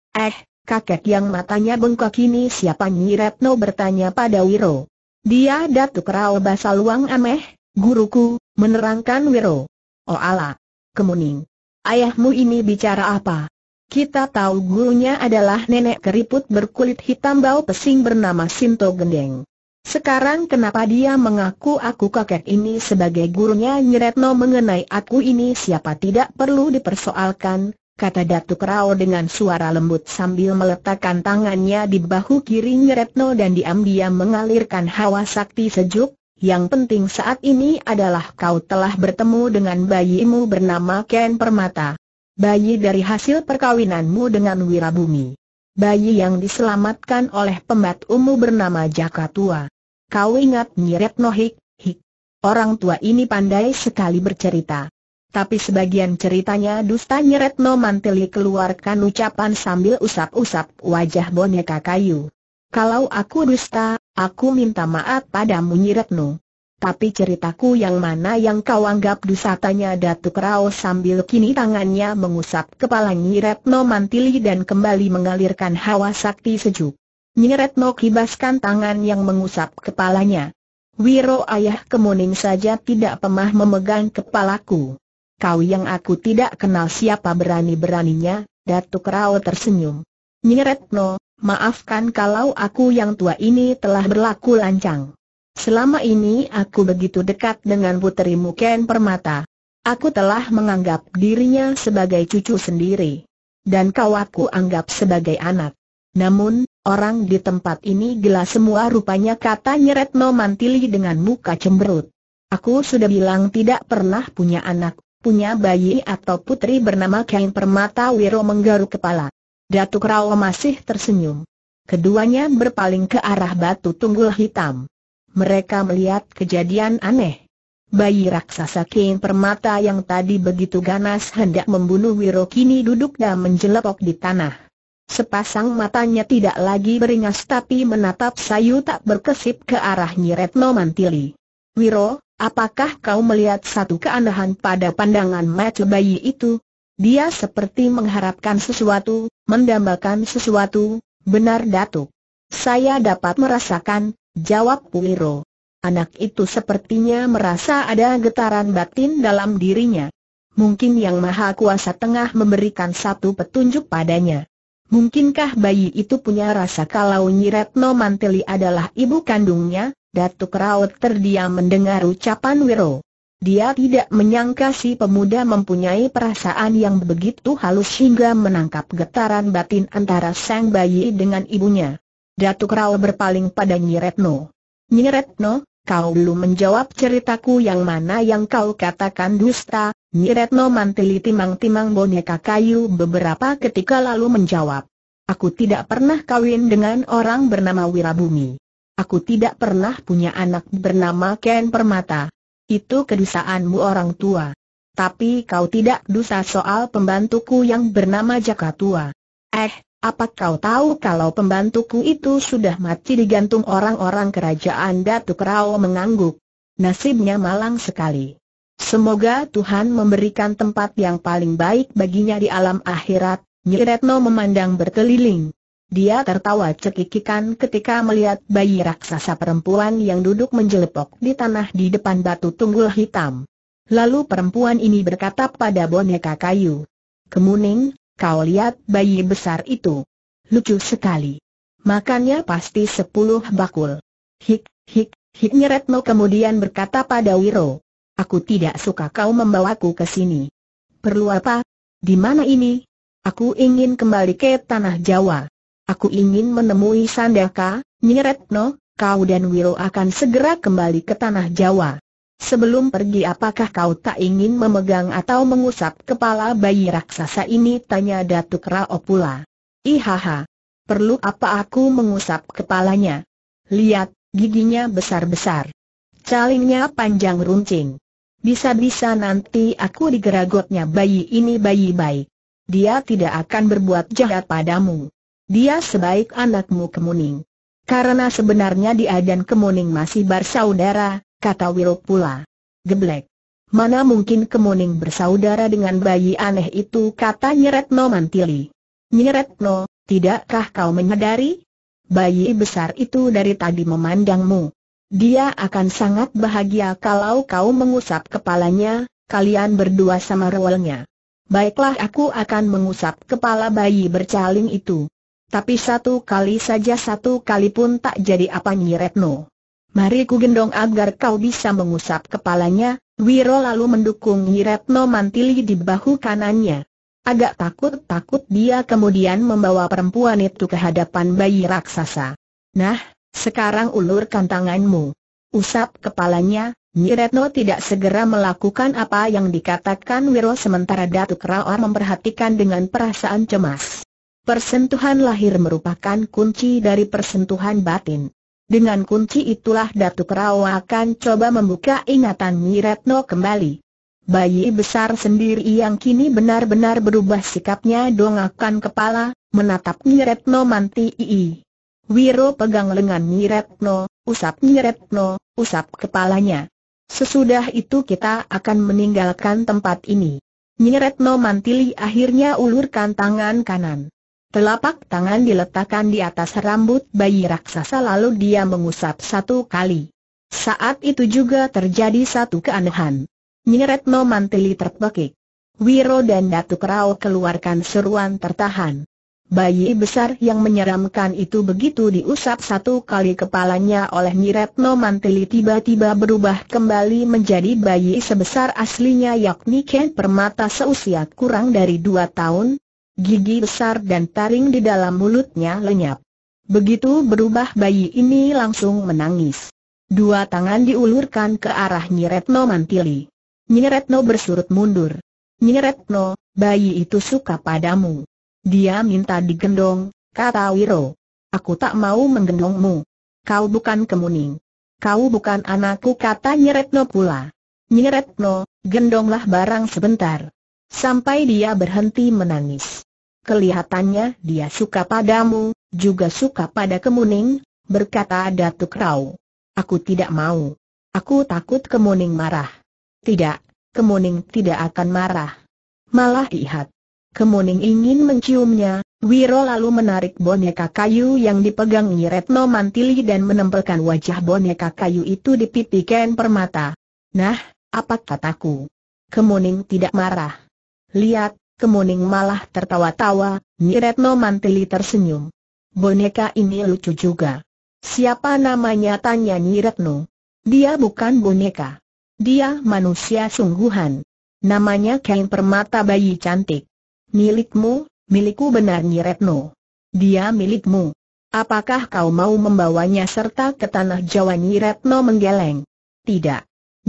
Kakek yang matanya bengkak ini siapa? Nyi Retno bertanya pada Wiro. Dia Datuk Rao Basaluang Ameh, guruku, menerangkan Wiro. Oh ala, Kemuning, ayahmu ini bicara apa? Kita tahu gurunya adalah nenek keriput berkulit hitam bau pesing bernama Sinto Gendeng. Sekarang kenapa dia mengaku aku kakek ini sebagai gurunya? Nyi Retno mengenai aku ini siapa tidak perlu dipersoalkan, kata Datuk Rao dengan suara lembut sambil meletakkan tangannya di bahu kiri Nyi Retno dan diam-diam mengalirkan hawa sakti sejuk. Yang penting saat ini adalah kau telah bertemu dengan bayimu bernama Ken Permata, bayi dari hasil perkawinanmu dengan Wirabumi, bayi yang diselamatkan oleh pembantumu bernama Jaka Tua. Kau ingat? Nyi Retno hik. Orang tua ini pandai sekali bercerita, tapi sebagian ceritanya dusta. Nyi Retno Manteli keluarkan ucapan sambil usap-usap wajah boneka kayu. Kalau aku dusta, aku minta maaf padamu Nyi Retno. Tapi ceritaku yang mana yang kau anggap dusta? Tanya Datuk Rao sambil kini tangannya mengusap kepala Nyi Retno Mantili dan kembali mengalirkan hawa sakti sejuk. Nyi Retno kibaskan tangan yang mengusap kepalanya. Wiro, ayah Kemuning saja tidak pernah memegang kepalaku. Kau yang aku tidak kenal siapa berani-beraninya? Datuk Rao tersenyum. Nyi Retno, maafkan kalau aku yang tua ini telah berlaku lancang. Selama ini aku begitu dekat dengan puterimu Ken Permata. Aku telah menganggap dirinya sebagai cucu sendiri, dan kau aku anggap sebagai anak. Namun, orang di tempat ini gila semua rupanya, kata Nyi Retno Mantili dengan muka cemberut. Aku sudah bilang tidak pernah punya anak, punya bayi atau putri bernama Ken Permata. Wiro menggaruk kepala. Datuk Rao masih tersenyum. Keduanya berpaling ke arah batu tunggul hitam. Mereka melihat kejadian aneh. Bayi raksasa Ken Permata yang tadi begitu ganas hendak membunuh Wiro kini duduk dan menjelepok di tanah. Sepasang matanya tidak lagi beringas tapi menatap sayu tak berkesip ke arah Nyi Retno Mantili. Wiro, apakah kau melihat satu keanehan pada pandangan mata bayi itu? Dia seperti mengharapkan sesuatu, mendambakan sesuatu. Benar Datuk, saya dapat merasakan, jawab Wiro. Anak itu sepertinya merasa ada getaran batin dalam dirinya. Mungkin Yang Maha Kuasa tengah memberikan satu petunjuk padanya. Mungkinkah bayi itu punya rasa kalau Nyi Retno Mantili adalah ibu kandungnya? Datuk Rao terdiam mendengar ucapan Wiro. Dia tidak menyangka si pemuda mempunyai perasaan yang begitu halus hingga menangkap getaran batin antara sang bayi dengan ibunya. Datuk Rao berpaling pada Nyi Retno. Nyi Retno, kau belum menjawab ceritaku yang mana yang kau katakan dusta? Nyi Retno Mantili timang-timang boneka kayu beberapa ketika lalu menjawab. Aku tidak pernah kawin dengan orang bernama Wirabumi. Aku tidak pernah punya anak bernama Ken Permata. Itu kedustaanmu orang tua. Tapi kau tidak dusta soal pembantuku yang bernama Jaka Tua. Apa kau tahu kalau pembantuku itu sudah mati digantung orang-orang kerajaan? Datuk Rao mengangguk. Nasibnya malang sekali. Semoga Tuhan memberikan tempat yang paling baik baginya di alam akhirat. Nyi Retno memandang berkeliling. Dia tertawa cekikikan ketika melihat bayi raksasa perempuan yang duduk menjelepok di tanah di depan batu tunggul hitam. Lalu perempuan ini berkata pada boneka kayu, Kemuning, kau lihat bayi besar itu? Lucu sekali. Makannya pasti 10 bakul. Hik. Nyi Retno kemudian berkata pada Wiro, aku tidak suka kau membawaku ke sini. Perlu apa? Di mana ini? Aku ingin kembali ke tanah Jawa. Aku ingin menemui Sandaka. Nyi Retno, kau dan Wiro akan segera kembali ke tanah Jawa. Sebelum pergi apakah kau tak ingin memegang atau mengusap kepala bayi raksasa ini? Tanya Datuk Rao pula. Ihaha, perlu apa aku mengusap kepalanya? Lihat, giginya besar-besar. Calingnya panjang runcing. Bisa-bisa nanti aku digeragotnya bayi ini. Bayi baik. Dia tidak akan berbuat jahat padamu. Dia sebaik anakmu Kemuning. Karena sebenarnya dia dan Kemuning masih bersaudara, kata Wiro pula. Geblek. Mana mungkin Kemuning bersaudara dengan bayi aneh itu, kata Nyeretno Mantili. Nyeretno, tidakkah kau menyadari? Bayi besar itu dari tadi memandangmu. Dia akan sangat bahagia kalau kau mengusap kepalanya, kalian berdua sama rewelnya. Baiklah, aku akan mengusap kepala bayi bercaling itu. Tapi satu kali saja, satu kali pun tak jadi apa Nyeretno. Mari ku gendong agar kau bisa mengusap kepalanya. Wiro lalu mendukung Nyeretno Mantili di bahu kanannya. Agak takut-takut dia kemudian membawa perempuan itu ke hadapan bayi raksasa. Nah, sekarang ulurkan tanganmu. Usap kepalanya. Nyeretno tidak segera melakukan apa yang dikatakan Wiro, sementara Datuk Raor memperhatikan dengan perasaan cemas. Persentuhan lahir merupakan kunci dari persentuhan batin. Dengan kunci itulah Datuk Raor akan coba membuka ingatan Nyeretno kembali. Bayi besar sendiri yang kini benar-benar berubah sikapnya dongakkan kepala, menatap Nyeretno Mantili. Wiro pegang lengan Nyeretno, usap Nyeretno, usap kepalanya. Sesudah itu kita akan meninggalkan tempat ini. Nyeretno Mantili akhirnya ulurkan tangan kanan. Telapak tangan diletakkan di atas rambut bayi raksasa lalu dia mengusap satu kali. Saat itu juga terjadi satu keanehan. Nyeretno Mantili terpekik. Wiro dan Datuk Raor keluarkan seruan tertahan. Bayi besar yang menyeramkan itu begitu diusap satu kali kepalanya oleh Nyeretno Mantili tiba-tiba berubah kembali menjadi bayi sebesar aslinya, yakni Ken Permata seusia kurang dari 2 tahun. Gigi besar dan taring di dalam mulutnya lenyap. Begitu berubah bayi ini langsung menangis. 2 tangan diulurkan ke arah Nyeretno Mantili. Nyeretno bersurut mundur. Nyeretno, bayi itu suka padamu. Dia minta digendong, kata Wiro. Aku tak mau menggendongmu. Kau bukan Kemuning. Kau bukan anakku, kata Nyeretno pula. Nyeretno, gendonglah barang sebentar. Sampai dia berhenti menangis. Kelihatannya dia suka padamu, juga suka pada Kemuning, berkata Datuk Raor. Aku tidak mau. Aku takut Kemuning marah. Tidak, Kemuning tidak akan marah. Malah lihat, Kemuning ingin menciumnya. Wiro lalu menarik boneka kayu yang dipegang Nyeretno Mantili dan menempelkan wajah boneka kayu itu di pipi Ken Permata. Nah, apa kataku? Kemuning tidak marah. Lihat, Kemuning malah tertawa-tawa. Nyeretno Mantili tersenyum. Boneka ini lucu juga. Siapa namanya, tanya Nyeretno. Dia bukan boneka. Dia manusia sungguhan. Namanya Ken Permata bayi cantik. Milikmu, milikku, benar Nyeretno. Dia milikmu. Apakah kau mau membawanya serta ke tanah Jawa? Nyeretno menggeleng. Tidak.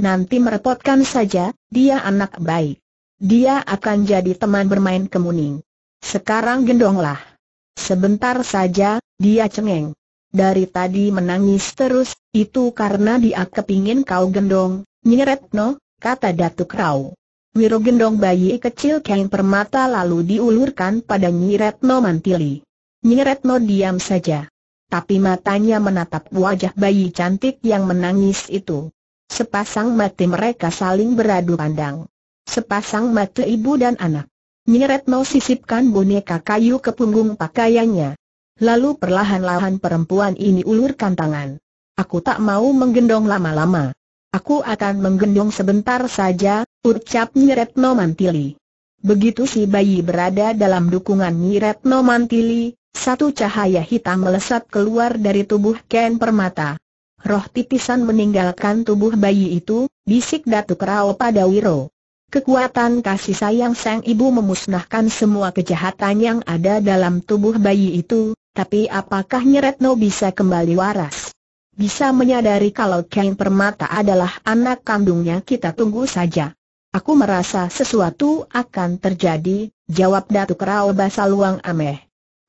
Nanti merepotkan saja, dia anak baik. Dia akan jadi teman bermain Kemuning. Sekarang gendonglah. Sebentar saja, dia cengeng. Dari tadi menangis terus, itu karena dia kepingin kau gendong, Nyeretno, kata Datuk Raor. Wiro gendong bayi kecil Ken Permata lalu diulurkan pada Nyeretno Mantili. Nyeretno diam saja. Tapi matanya menatap wajah bayi cantik yang menangis itu. Sepasang mata mereka saling beradu pandang. Sepasang mata ibu dan anak. Nyeretno sisipkan boneka kayu ke punggung pakaiannya. Lalu perlahan-lahan perempuan ini ulurkan tangan. Aku tak mau menggendong lama-lama. Aku akan menggendong sebentar saja, ucap Nyeretno Mantili. Begitu si bayi berada dalam dukungan Nyeretno Mantili, satu cahaya hitam melesat keluar dari tubuh Ken Permata. Roh titisan meninggalkan tubuh bayi itu, bisik Datuk Raor pada Wiro. Kekuatan kasih sayang sang ibu memusnahkan semua kejahatan yang ada dalam tubuh bayi itu, tapi apakah Nyeretno bisa kembali waras? Bisa menyadari kalau Ken Permata adalah anak kandungnya? Kita tunggu saja. Aku merasa sesuatu akan terjadi, jawab Datuk Raor basa luang ameh.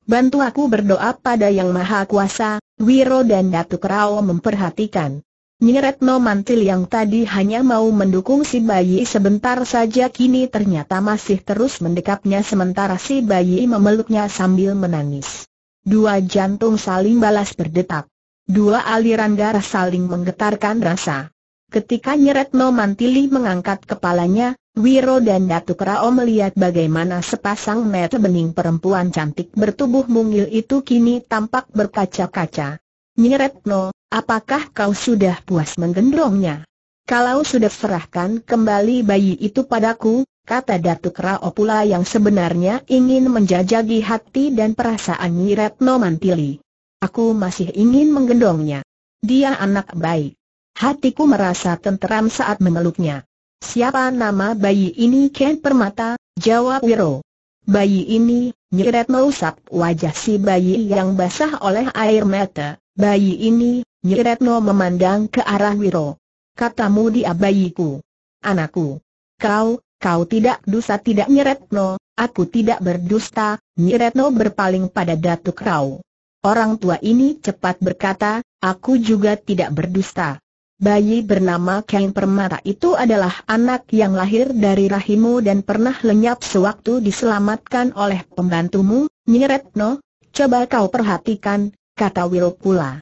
Bantu aku berdoa pada Yang Maha Kuasa. Wiro dan Datuk Raor memperhatikan. Nyeretno Mantili yang tadi hanya mau mendukung si bayi sebentar saja kini ternyata masih terus mendekapnya sementara si bayi memeluknya sambil menangis. 2 jantung saling balas berdetak. 2 aliran darah saling menggetarkan rasa. Ketika Nyeretno Mantili mengangkat kepalanya, Wiro dan Datuk Rao melihat bagaimana sepasang mata bening perempuan cantik bertubuh mungil itu kini tampak berkaca-kaca. Nyeretno, apakah kau sudah puas menggendongnya? Kalau sudah, serahkan kembali bayi itu padaku, kata Datuk Rao pula yang sebenarnya ingin menjajaki hati dan perasaan Nyeretno Mantili. Aku masih ingin menggendongnya. Dia anak baik. Hatiku merasa tenteram saat memeluknya. Siapa nama bayi ini? Ken Permata, jawab Wiro. Bayi ini, Nyeretno usap wajah si bayi yang basah oleh air mata. Bayi ini, Nyeretno memandang ke arah Wiro. Katamu dia bayiku, anakku. Kau tidak dusta, tidak Nyeretno? Aku tidak berdusta. Nyeretno berpaling pada Datuk Rao. Orang tua ini cepat berkata, aku juga tidak berdusta. Bayi bernama Ken Permata itu adalah anak yang lahir dari rahimmu dan pernah lenyap sewaktu diselamatkan oleh pembantumu, Nyeretno. Coba kau perhatikan, kata Wiro pula.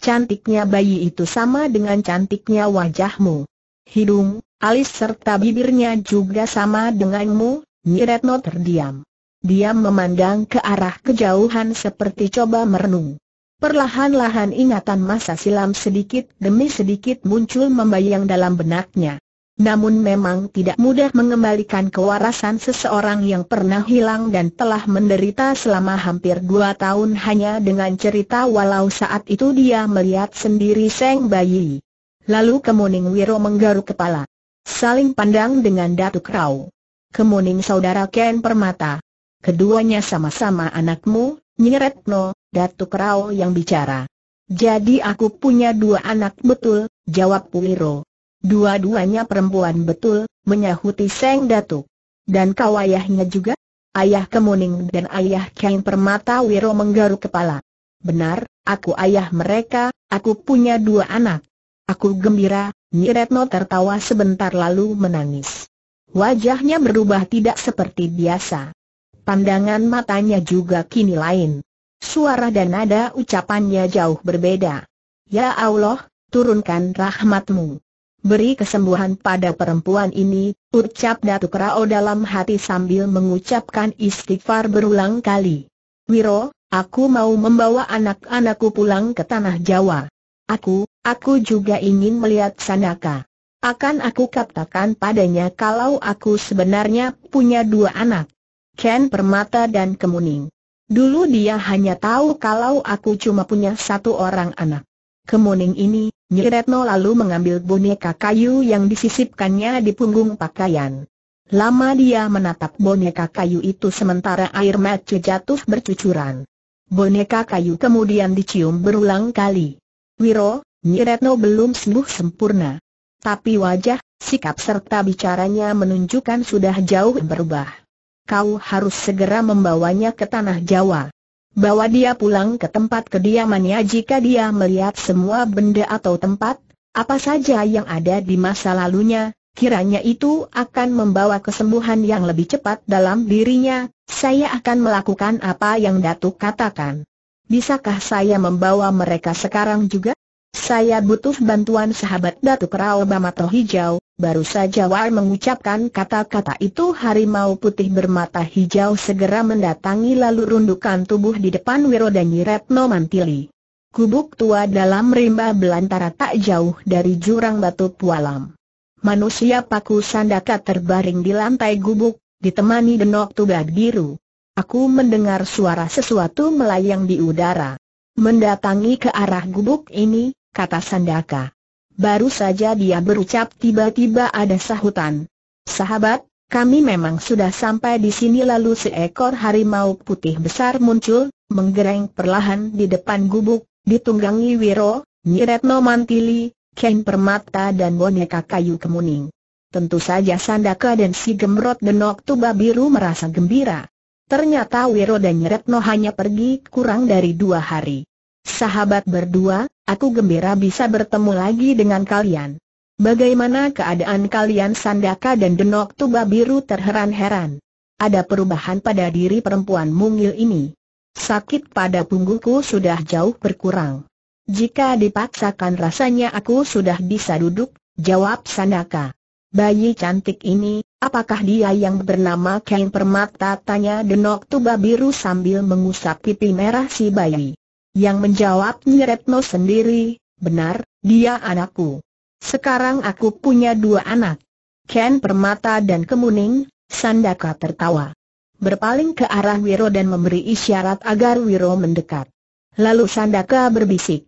Cantiknya bayi itu sama dengan cantiknya wajahmu. Hidung, alis serta bibirnya juga sama denganmu. Nyeretno terdiam. Dia memandang ke arah kejauhan seperti coba merenung. Perlahan-lahan ingatan masa silam sedikit demi sedikit muncul membayang dalam benaknya. Namun memang tidak mudah mengembalikan kewarasan seseorang yang pernah hilang dan telah menderita selama hampir 2 tahun hanya dengan cerita, walau saat itu dia melihat sendiri sang bayi. Lalu Kemuning Wiro menggaruk kepala. Saling pandang dengan Datuk Rao. Kemuning saudara Ken Permata. Keduanya sama-sama anakmu, Nyeretno, Datuk Rao yang bicara. Jadi aku punya 2 anak betul, jawab Wiro. Dua-duanya perempuan betul, menyahuti sang Datuk. Dan kau ayahnya juga? Ayah Kemuning dan ayah Ken Permata. Wiro menggaruk kepala. Benar, aku ayah mereka, aku punya 2 anak. Aku gembira. Nyeretno tertawa sebentar lalu menangis. Wajahnya berubah tidak seperti biasa. Pandangan matanya juga kini lain. Suara dan nada ucapannya jauh berbeda. Ya Allah, turunkan rahmatmu. Beri kesembuhan pada perempuan ini, ucap Datuk Rao dalam hati sambil mengucapkan istighfar berulang kali. Wiro, aku mau membawa anak-anakku pulang ke tanah Jawa. Aku juga ingin melihat Sanaka. Akan aku katakan padanya kalau aku sebenarnya punya 2 anak. Ken Permata dan Kemuning. Dulu dia hanya tahu kalau aku cuma punya 1 orang anak. Kemuning ini, Nyeretno lalu mengambil boneka kayu yang disisipkannya di punggung pakaian. Lama dia menatap boneka kayu itu sementara air mata jatuh bercucuran. Boneka kayu kemudian dicium berulang kali. Wiro, Nyeretno belum sembuh sempurna. Tapi wajah, sikap serta bicaranya menunjukkan sudah jauh berubah. Kau harus segera membawanya ke tanah Jawa. Bawa dia pulang ke tempat kediamannya. Jika dia melihat semua benda atau tempat, apa saja yang ada di masa lalunya, kiranya itu akan membawa kesembuhan yang lebih cepat dalam dirinya. Saya akan melakukan apa yang Datuk katakan. Bisakah saya membawa mereka sekarang juga? Saya butuh bantuan sahabat Datuk Rao Bamato Hijau. Baru saja War mengucapkan kata-kata itu, harimau putih bermata hijau segera mendatangi lalu rundukan tubuh di depan Wiro dan Nyeretno Mantili. Gubuk tua dalam rimba belantara tak jauh dari jurang batu pualam. Manusia paku Sandaka terbaring di lantai gubuk, ditemani denok tubat biru. Aku mendengar suara sesuatu melayang di udara. Mendatangi ke arah gubuk ini, kata Sandaka. Baru saja dia berucap, tiba-tiba ada sahutan. Sahabat, kami memang sudah sampai di sini. Lalu seekor harimau putih besar muncul, menggereng perlahan di depan gubuk, ditunggangi Wiro, Nyeretno Mantili, Ken Permata dan boneka kayu Kemuning. Tentu saja Sandaka dan si gemrot denok tuba biru merasa gembira. Ternyata Wiro dan Nyeretno hanya pergi kurang dari 2 hari. Sahabat berdua, aku gembira bisa bertemu lagi dengan kalian. Bagaimana keadaan kalian? Sandaka dan denok tuba biru terheran-heran. Ada perubahan pada diri perempuan mungil ini. Sakit pada punggungku sudah jauh berkurang. Jika dipaksakan rasanya aku sudah bisa duduk, jawab Sanaka. Bayi cantik ini, apakah dia yang bernama Kain Permata? Tanya Denok Tuba Biru sambil mengusap pipi merah si bayi. Yang menjawab Nyeretno sendiri, benar, dia anakku. Sekarang aku punya dua anak, Kain Permata dan Kemuning. Sandaka tertawa, berpaling ke arah Wiro dan memberi isyarat agar Wiro mendekat. Lalu Sandaka berbisik,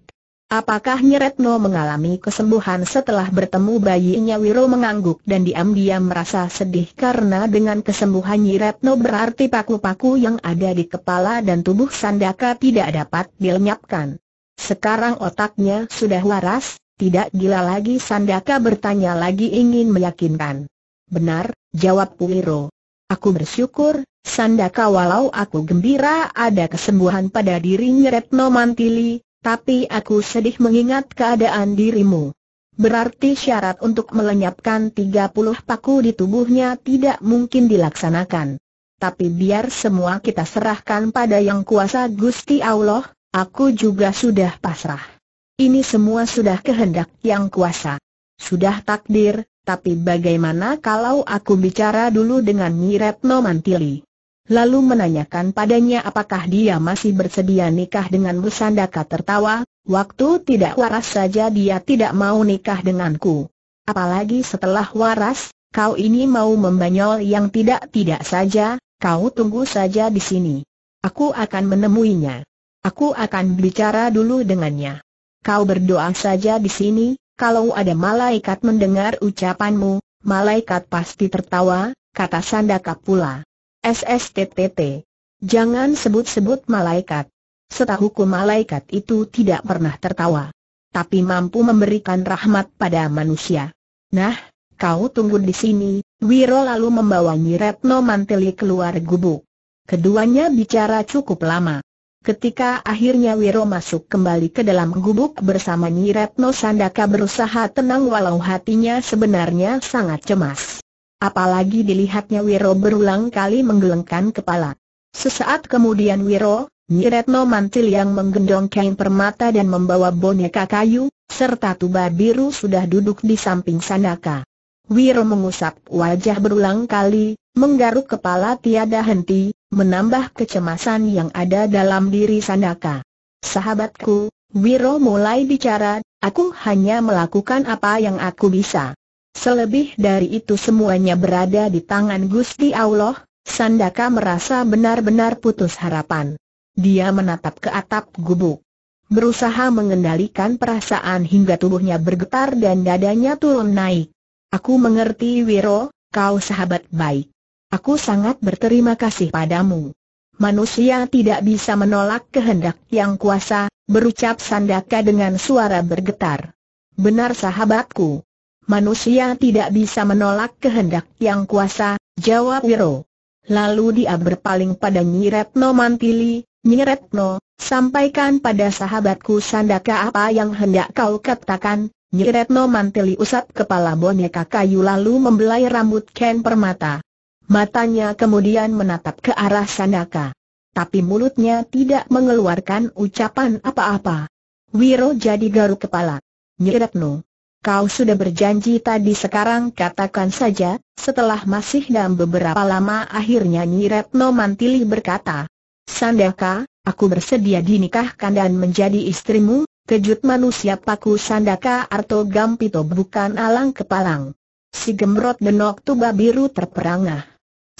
apakah Nyeretno mengalami kesembuhan setelah bertemu bayinya? Wiro mengangguk dan diam-diam merasa sedih karena dengan kesembuhan Nyeretno berarti paku-paku yang ada di kepala dan tubuh Sandaka tidak dapat dilenyapkan. Sekarang otaknya sudah waras, tidak gila lagi. Sandaka bertanya lagi ingin meyakinkan. Benar, jawab Wiro. Aku bersyukur, Sandaka, walau aku gembira ada kesembuhan pada diri Nyeretno Mantili, tapi aku sedih mengingat keadaan dirimu. Berarti syarat untuk melenyapkan 30 paku di tubuhnya tidak mungkin dilaksanakan. Tapi biar semua kita serahkan pada Yang Kuasa Gusti Allah, aku juga sudah pasrah. Ini semua sudah kehendak Yang Kuasa. Sudah takdir. Tapi bagaimana kalau aku bicara dulu dengan Nyeretno Mantili? Lalu menanyakan padanya apakah dia masih bersedia nikah denganmu? Sandaka tertawa, waktu tidak waras saja dia tidak mau nikah denganku. Apalagi setelah waras, kau ini mau membanyol yang tidak-tidak saja. Kau tunggu saja di sini. Aku akan menemuinya. Aku akan bicara dulu dengannya. Kau berdoa saja di sini. Kalau ada malaikat mendengar ucapanmu, malaikat pasti tertawa, kata Sandaka pula. SSTTT. Jangan sebut-sebut malaikat. Setahuku malaikat itu tidak pernah tertawa. Tapi mampu memberikan rahmat pada manusia. Nah, kau tunggu di sini. Wiro lalu membawa Nyeretno Mantili keluar gubuk. Keduanya bicara cukup lama. Ketika akhirnya Wiro masuk kembali ke dalam gubuk bersama Nyeretno, Sandaka berusaha tenang walau hatinya sebenarnya sangat cemas. Apalagi dilihatnya Wiro berulang kali menggelengkan kepala. Sesaat kemudian Wiro, Nyeretno Mantili yang menggendong Kain Permata dan membawa boneka kayu, serta Tuba Biru sudah duduk di samping Sandaka. Wiro mengusap wajah berulang kali, menggaruk kepala tiada henti, menambah kecemasan yang ada dalam diri Sandaka. Sahabatku, Wiro mulai bicara, aku hanya melakukan apa yang aku bisa. Selebih dari itu semuanya berada di tangan Gusti Allah. Sandaka merasa benar-benar putus harapan. Dia menatap ke atap gubuk, berusaha mengendalikan perasaan hingga tubuhnya bergetar dan dadanya turun naik. Aku mengerti Wiro, kau sahabat baik. Aku sangat berterima kasih padamu. Manusia tidak bisa menolak kehendak Yang Kuasa, berucap Sandaka dengan suara bergetar. Benar sahabatku. Manusia tidak bisa menolak kehendak Yang Kuasa, jawab Wiro. Lalu dia berpaling pada Nyeretno Mantili. Nyeretno, sampaikan pada sahabatku Sandaka apa yang hendak kau katakan. Nyeretno Mantili usap kepala boneka kayu lalu membelai rambut Kain Permata. Matanya kemudian menatap ke arah Sandaka, tapi mulutnya tidak mengeluarkan ucapan apa-apa. Wiro jadi garuk kepala. Nyeretno, kau sudah berjanji tadi, sekarang katakan saja. Setelah masih dalam beberapa lama akhirnya Nyeretno Mantili berkata, Sandaka, aku bersedia dinikahkan dan menjadi istrimu. Kejut manusia paku Sandaka Arto Gampito bukan alang kepalang. Si gemrot Denok Tuba Biru terperangah.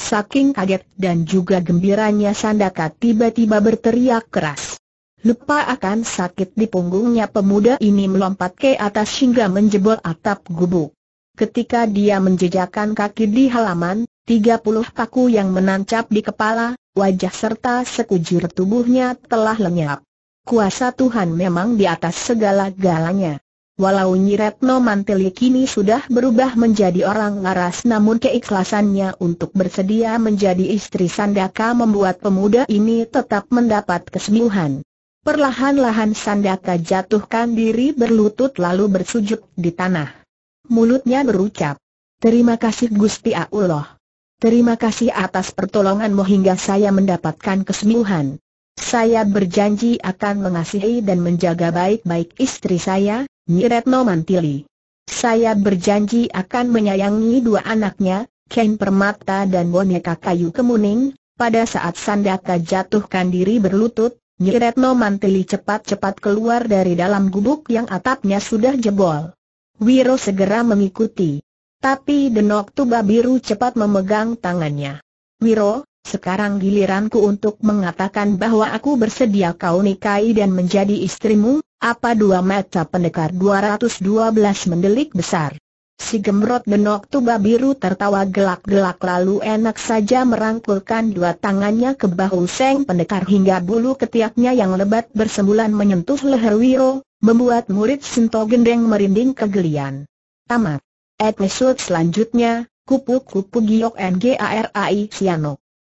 Saking kaget dan juga gembiranya Sandaka tiba-tiba berteriak keras. Lupa akan sakit di punggungnya, pemuda ini melompat ke atas hingga menjebol atap gubuk. Ketika dia menjejakkan kaki di halaman, 30 paku yang menancap di kepala, wajah serta sekujur tubuhnya telah lenyap. Kuasa Tuhan memang di atas segala-galanya. Walau Nyeretno Mantili kini sudah berubah menjadi orang laras, namun keikhlasannya untuk bersedia menjadi istri Sandaka membuat pemuda ini tetap mendapat kesembuhan. Perlahan-lahan Sandaka jatuhkan diri berlutut lalu bersujud di tanah. Mulutnya berucap, terima kasih Gusti Allah. Terima kasih atas pertolonganmu hingga saya mendapatkan kesembuhan. Saya berjanji akan mengasihi dan menjaga baik-baik istri saya, Nyeretno Mantili. Saya berjanji akan menyayangi dua anaknya, Ken Permata dan boneka kayu kemuning." Pada saat Sandaka jatuhkan diri berlutut, Nyi Retno Manteli cepat-cepat keluar dari dalam gubuk yang atapnya sudah jebol. Wiro segera mengikuti. Tapi Denok Tuba Biru cepat memegang tangannya. "Wiro, sekarang giliranku untuk mengatakan bahwa aku bersedia kau nikahi dan menjadi istrimu." Apa dua mata pendekar 212 mendelik besar. Si gemrot Denok Tuba Biru tertawa gelak-gelak lalu enak saja merangkulkan dua tangannya ke bahu Seng Pendekar hingga bulu ketiaknya yang lebat bersembulan menyentuh leher Wiro, membuat murid Sinto Gendeng merinding kegelian. Tamat. Episode selanjutnya, Kupu-Kupu Giok Ngarai Siano.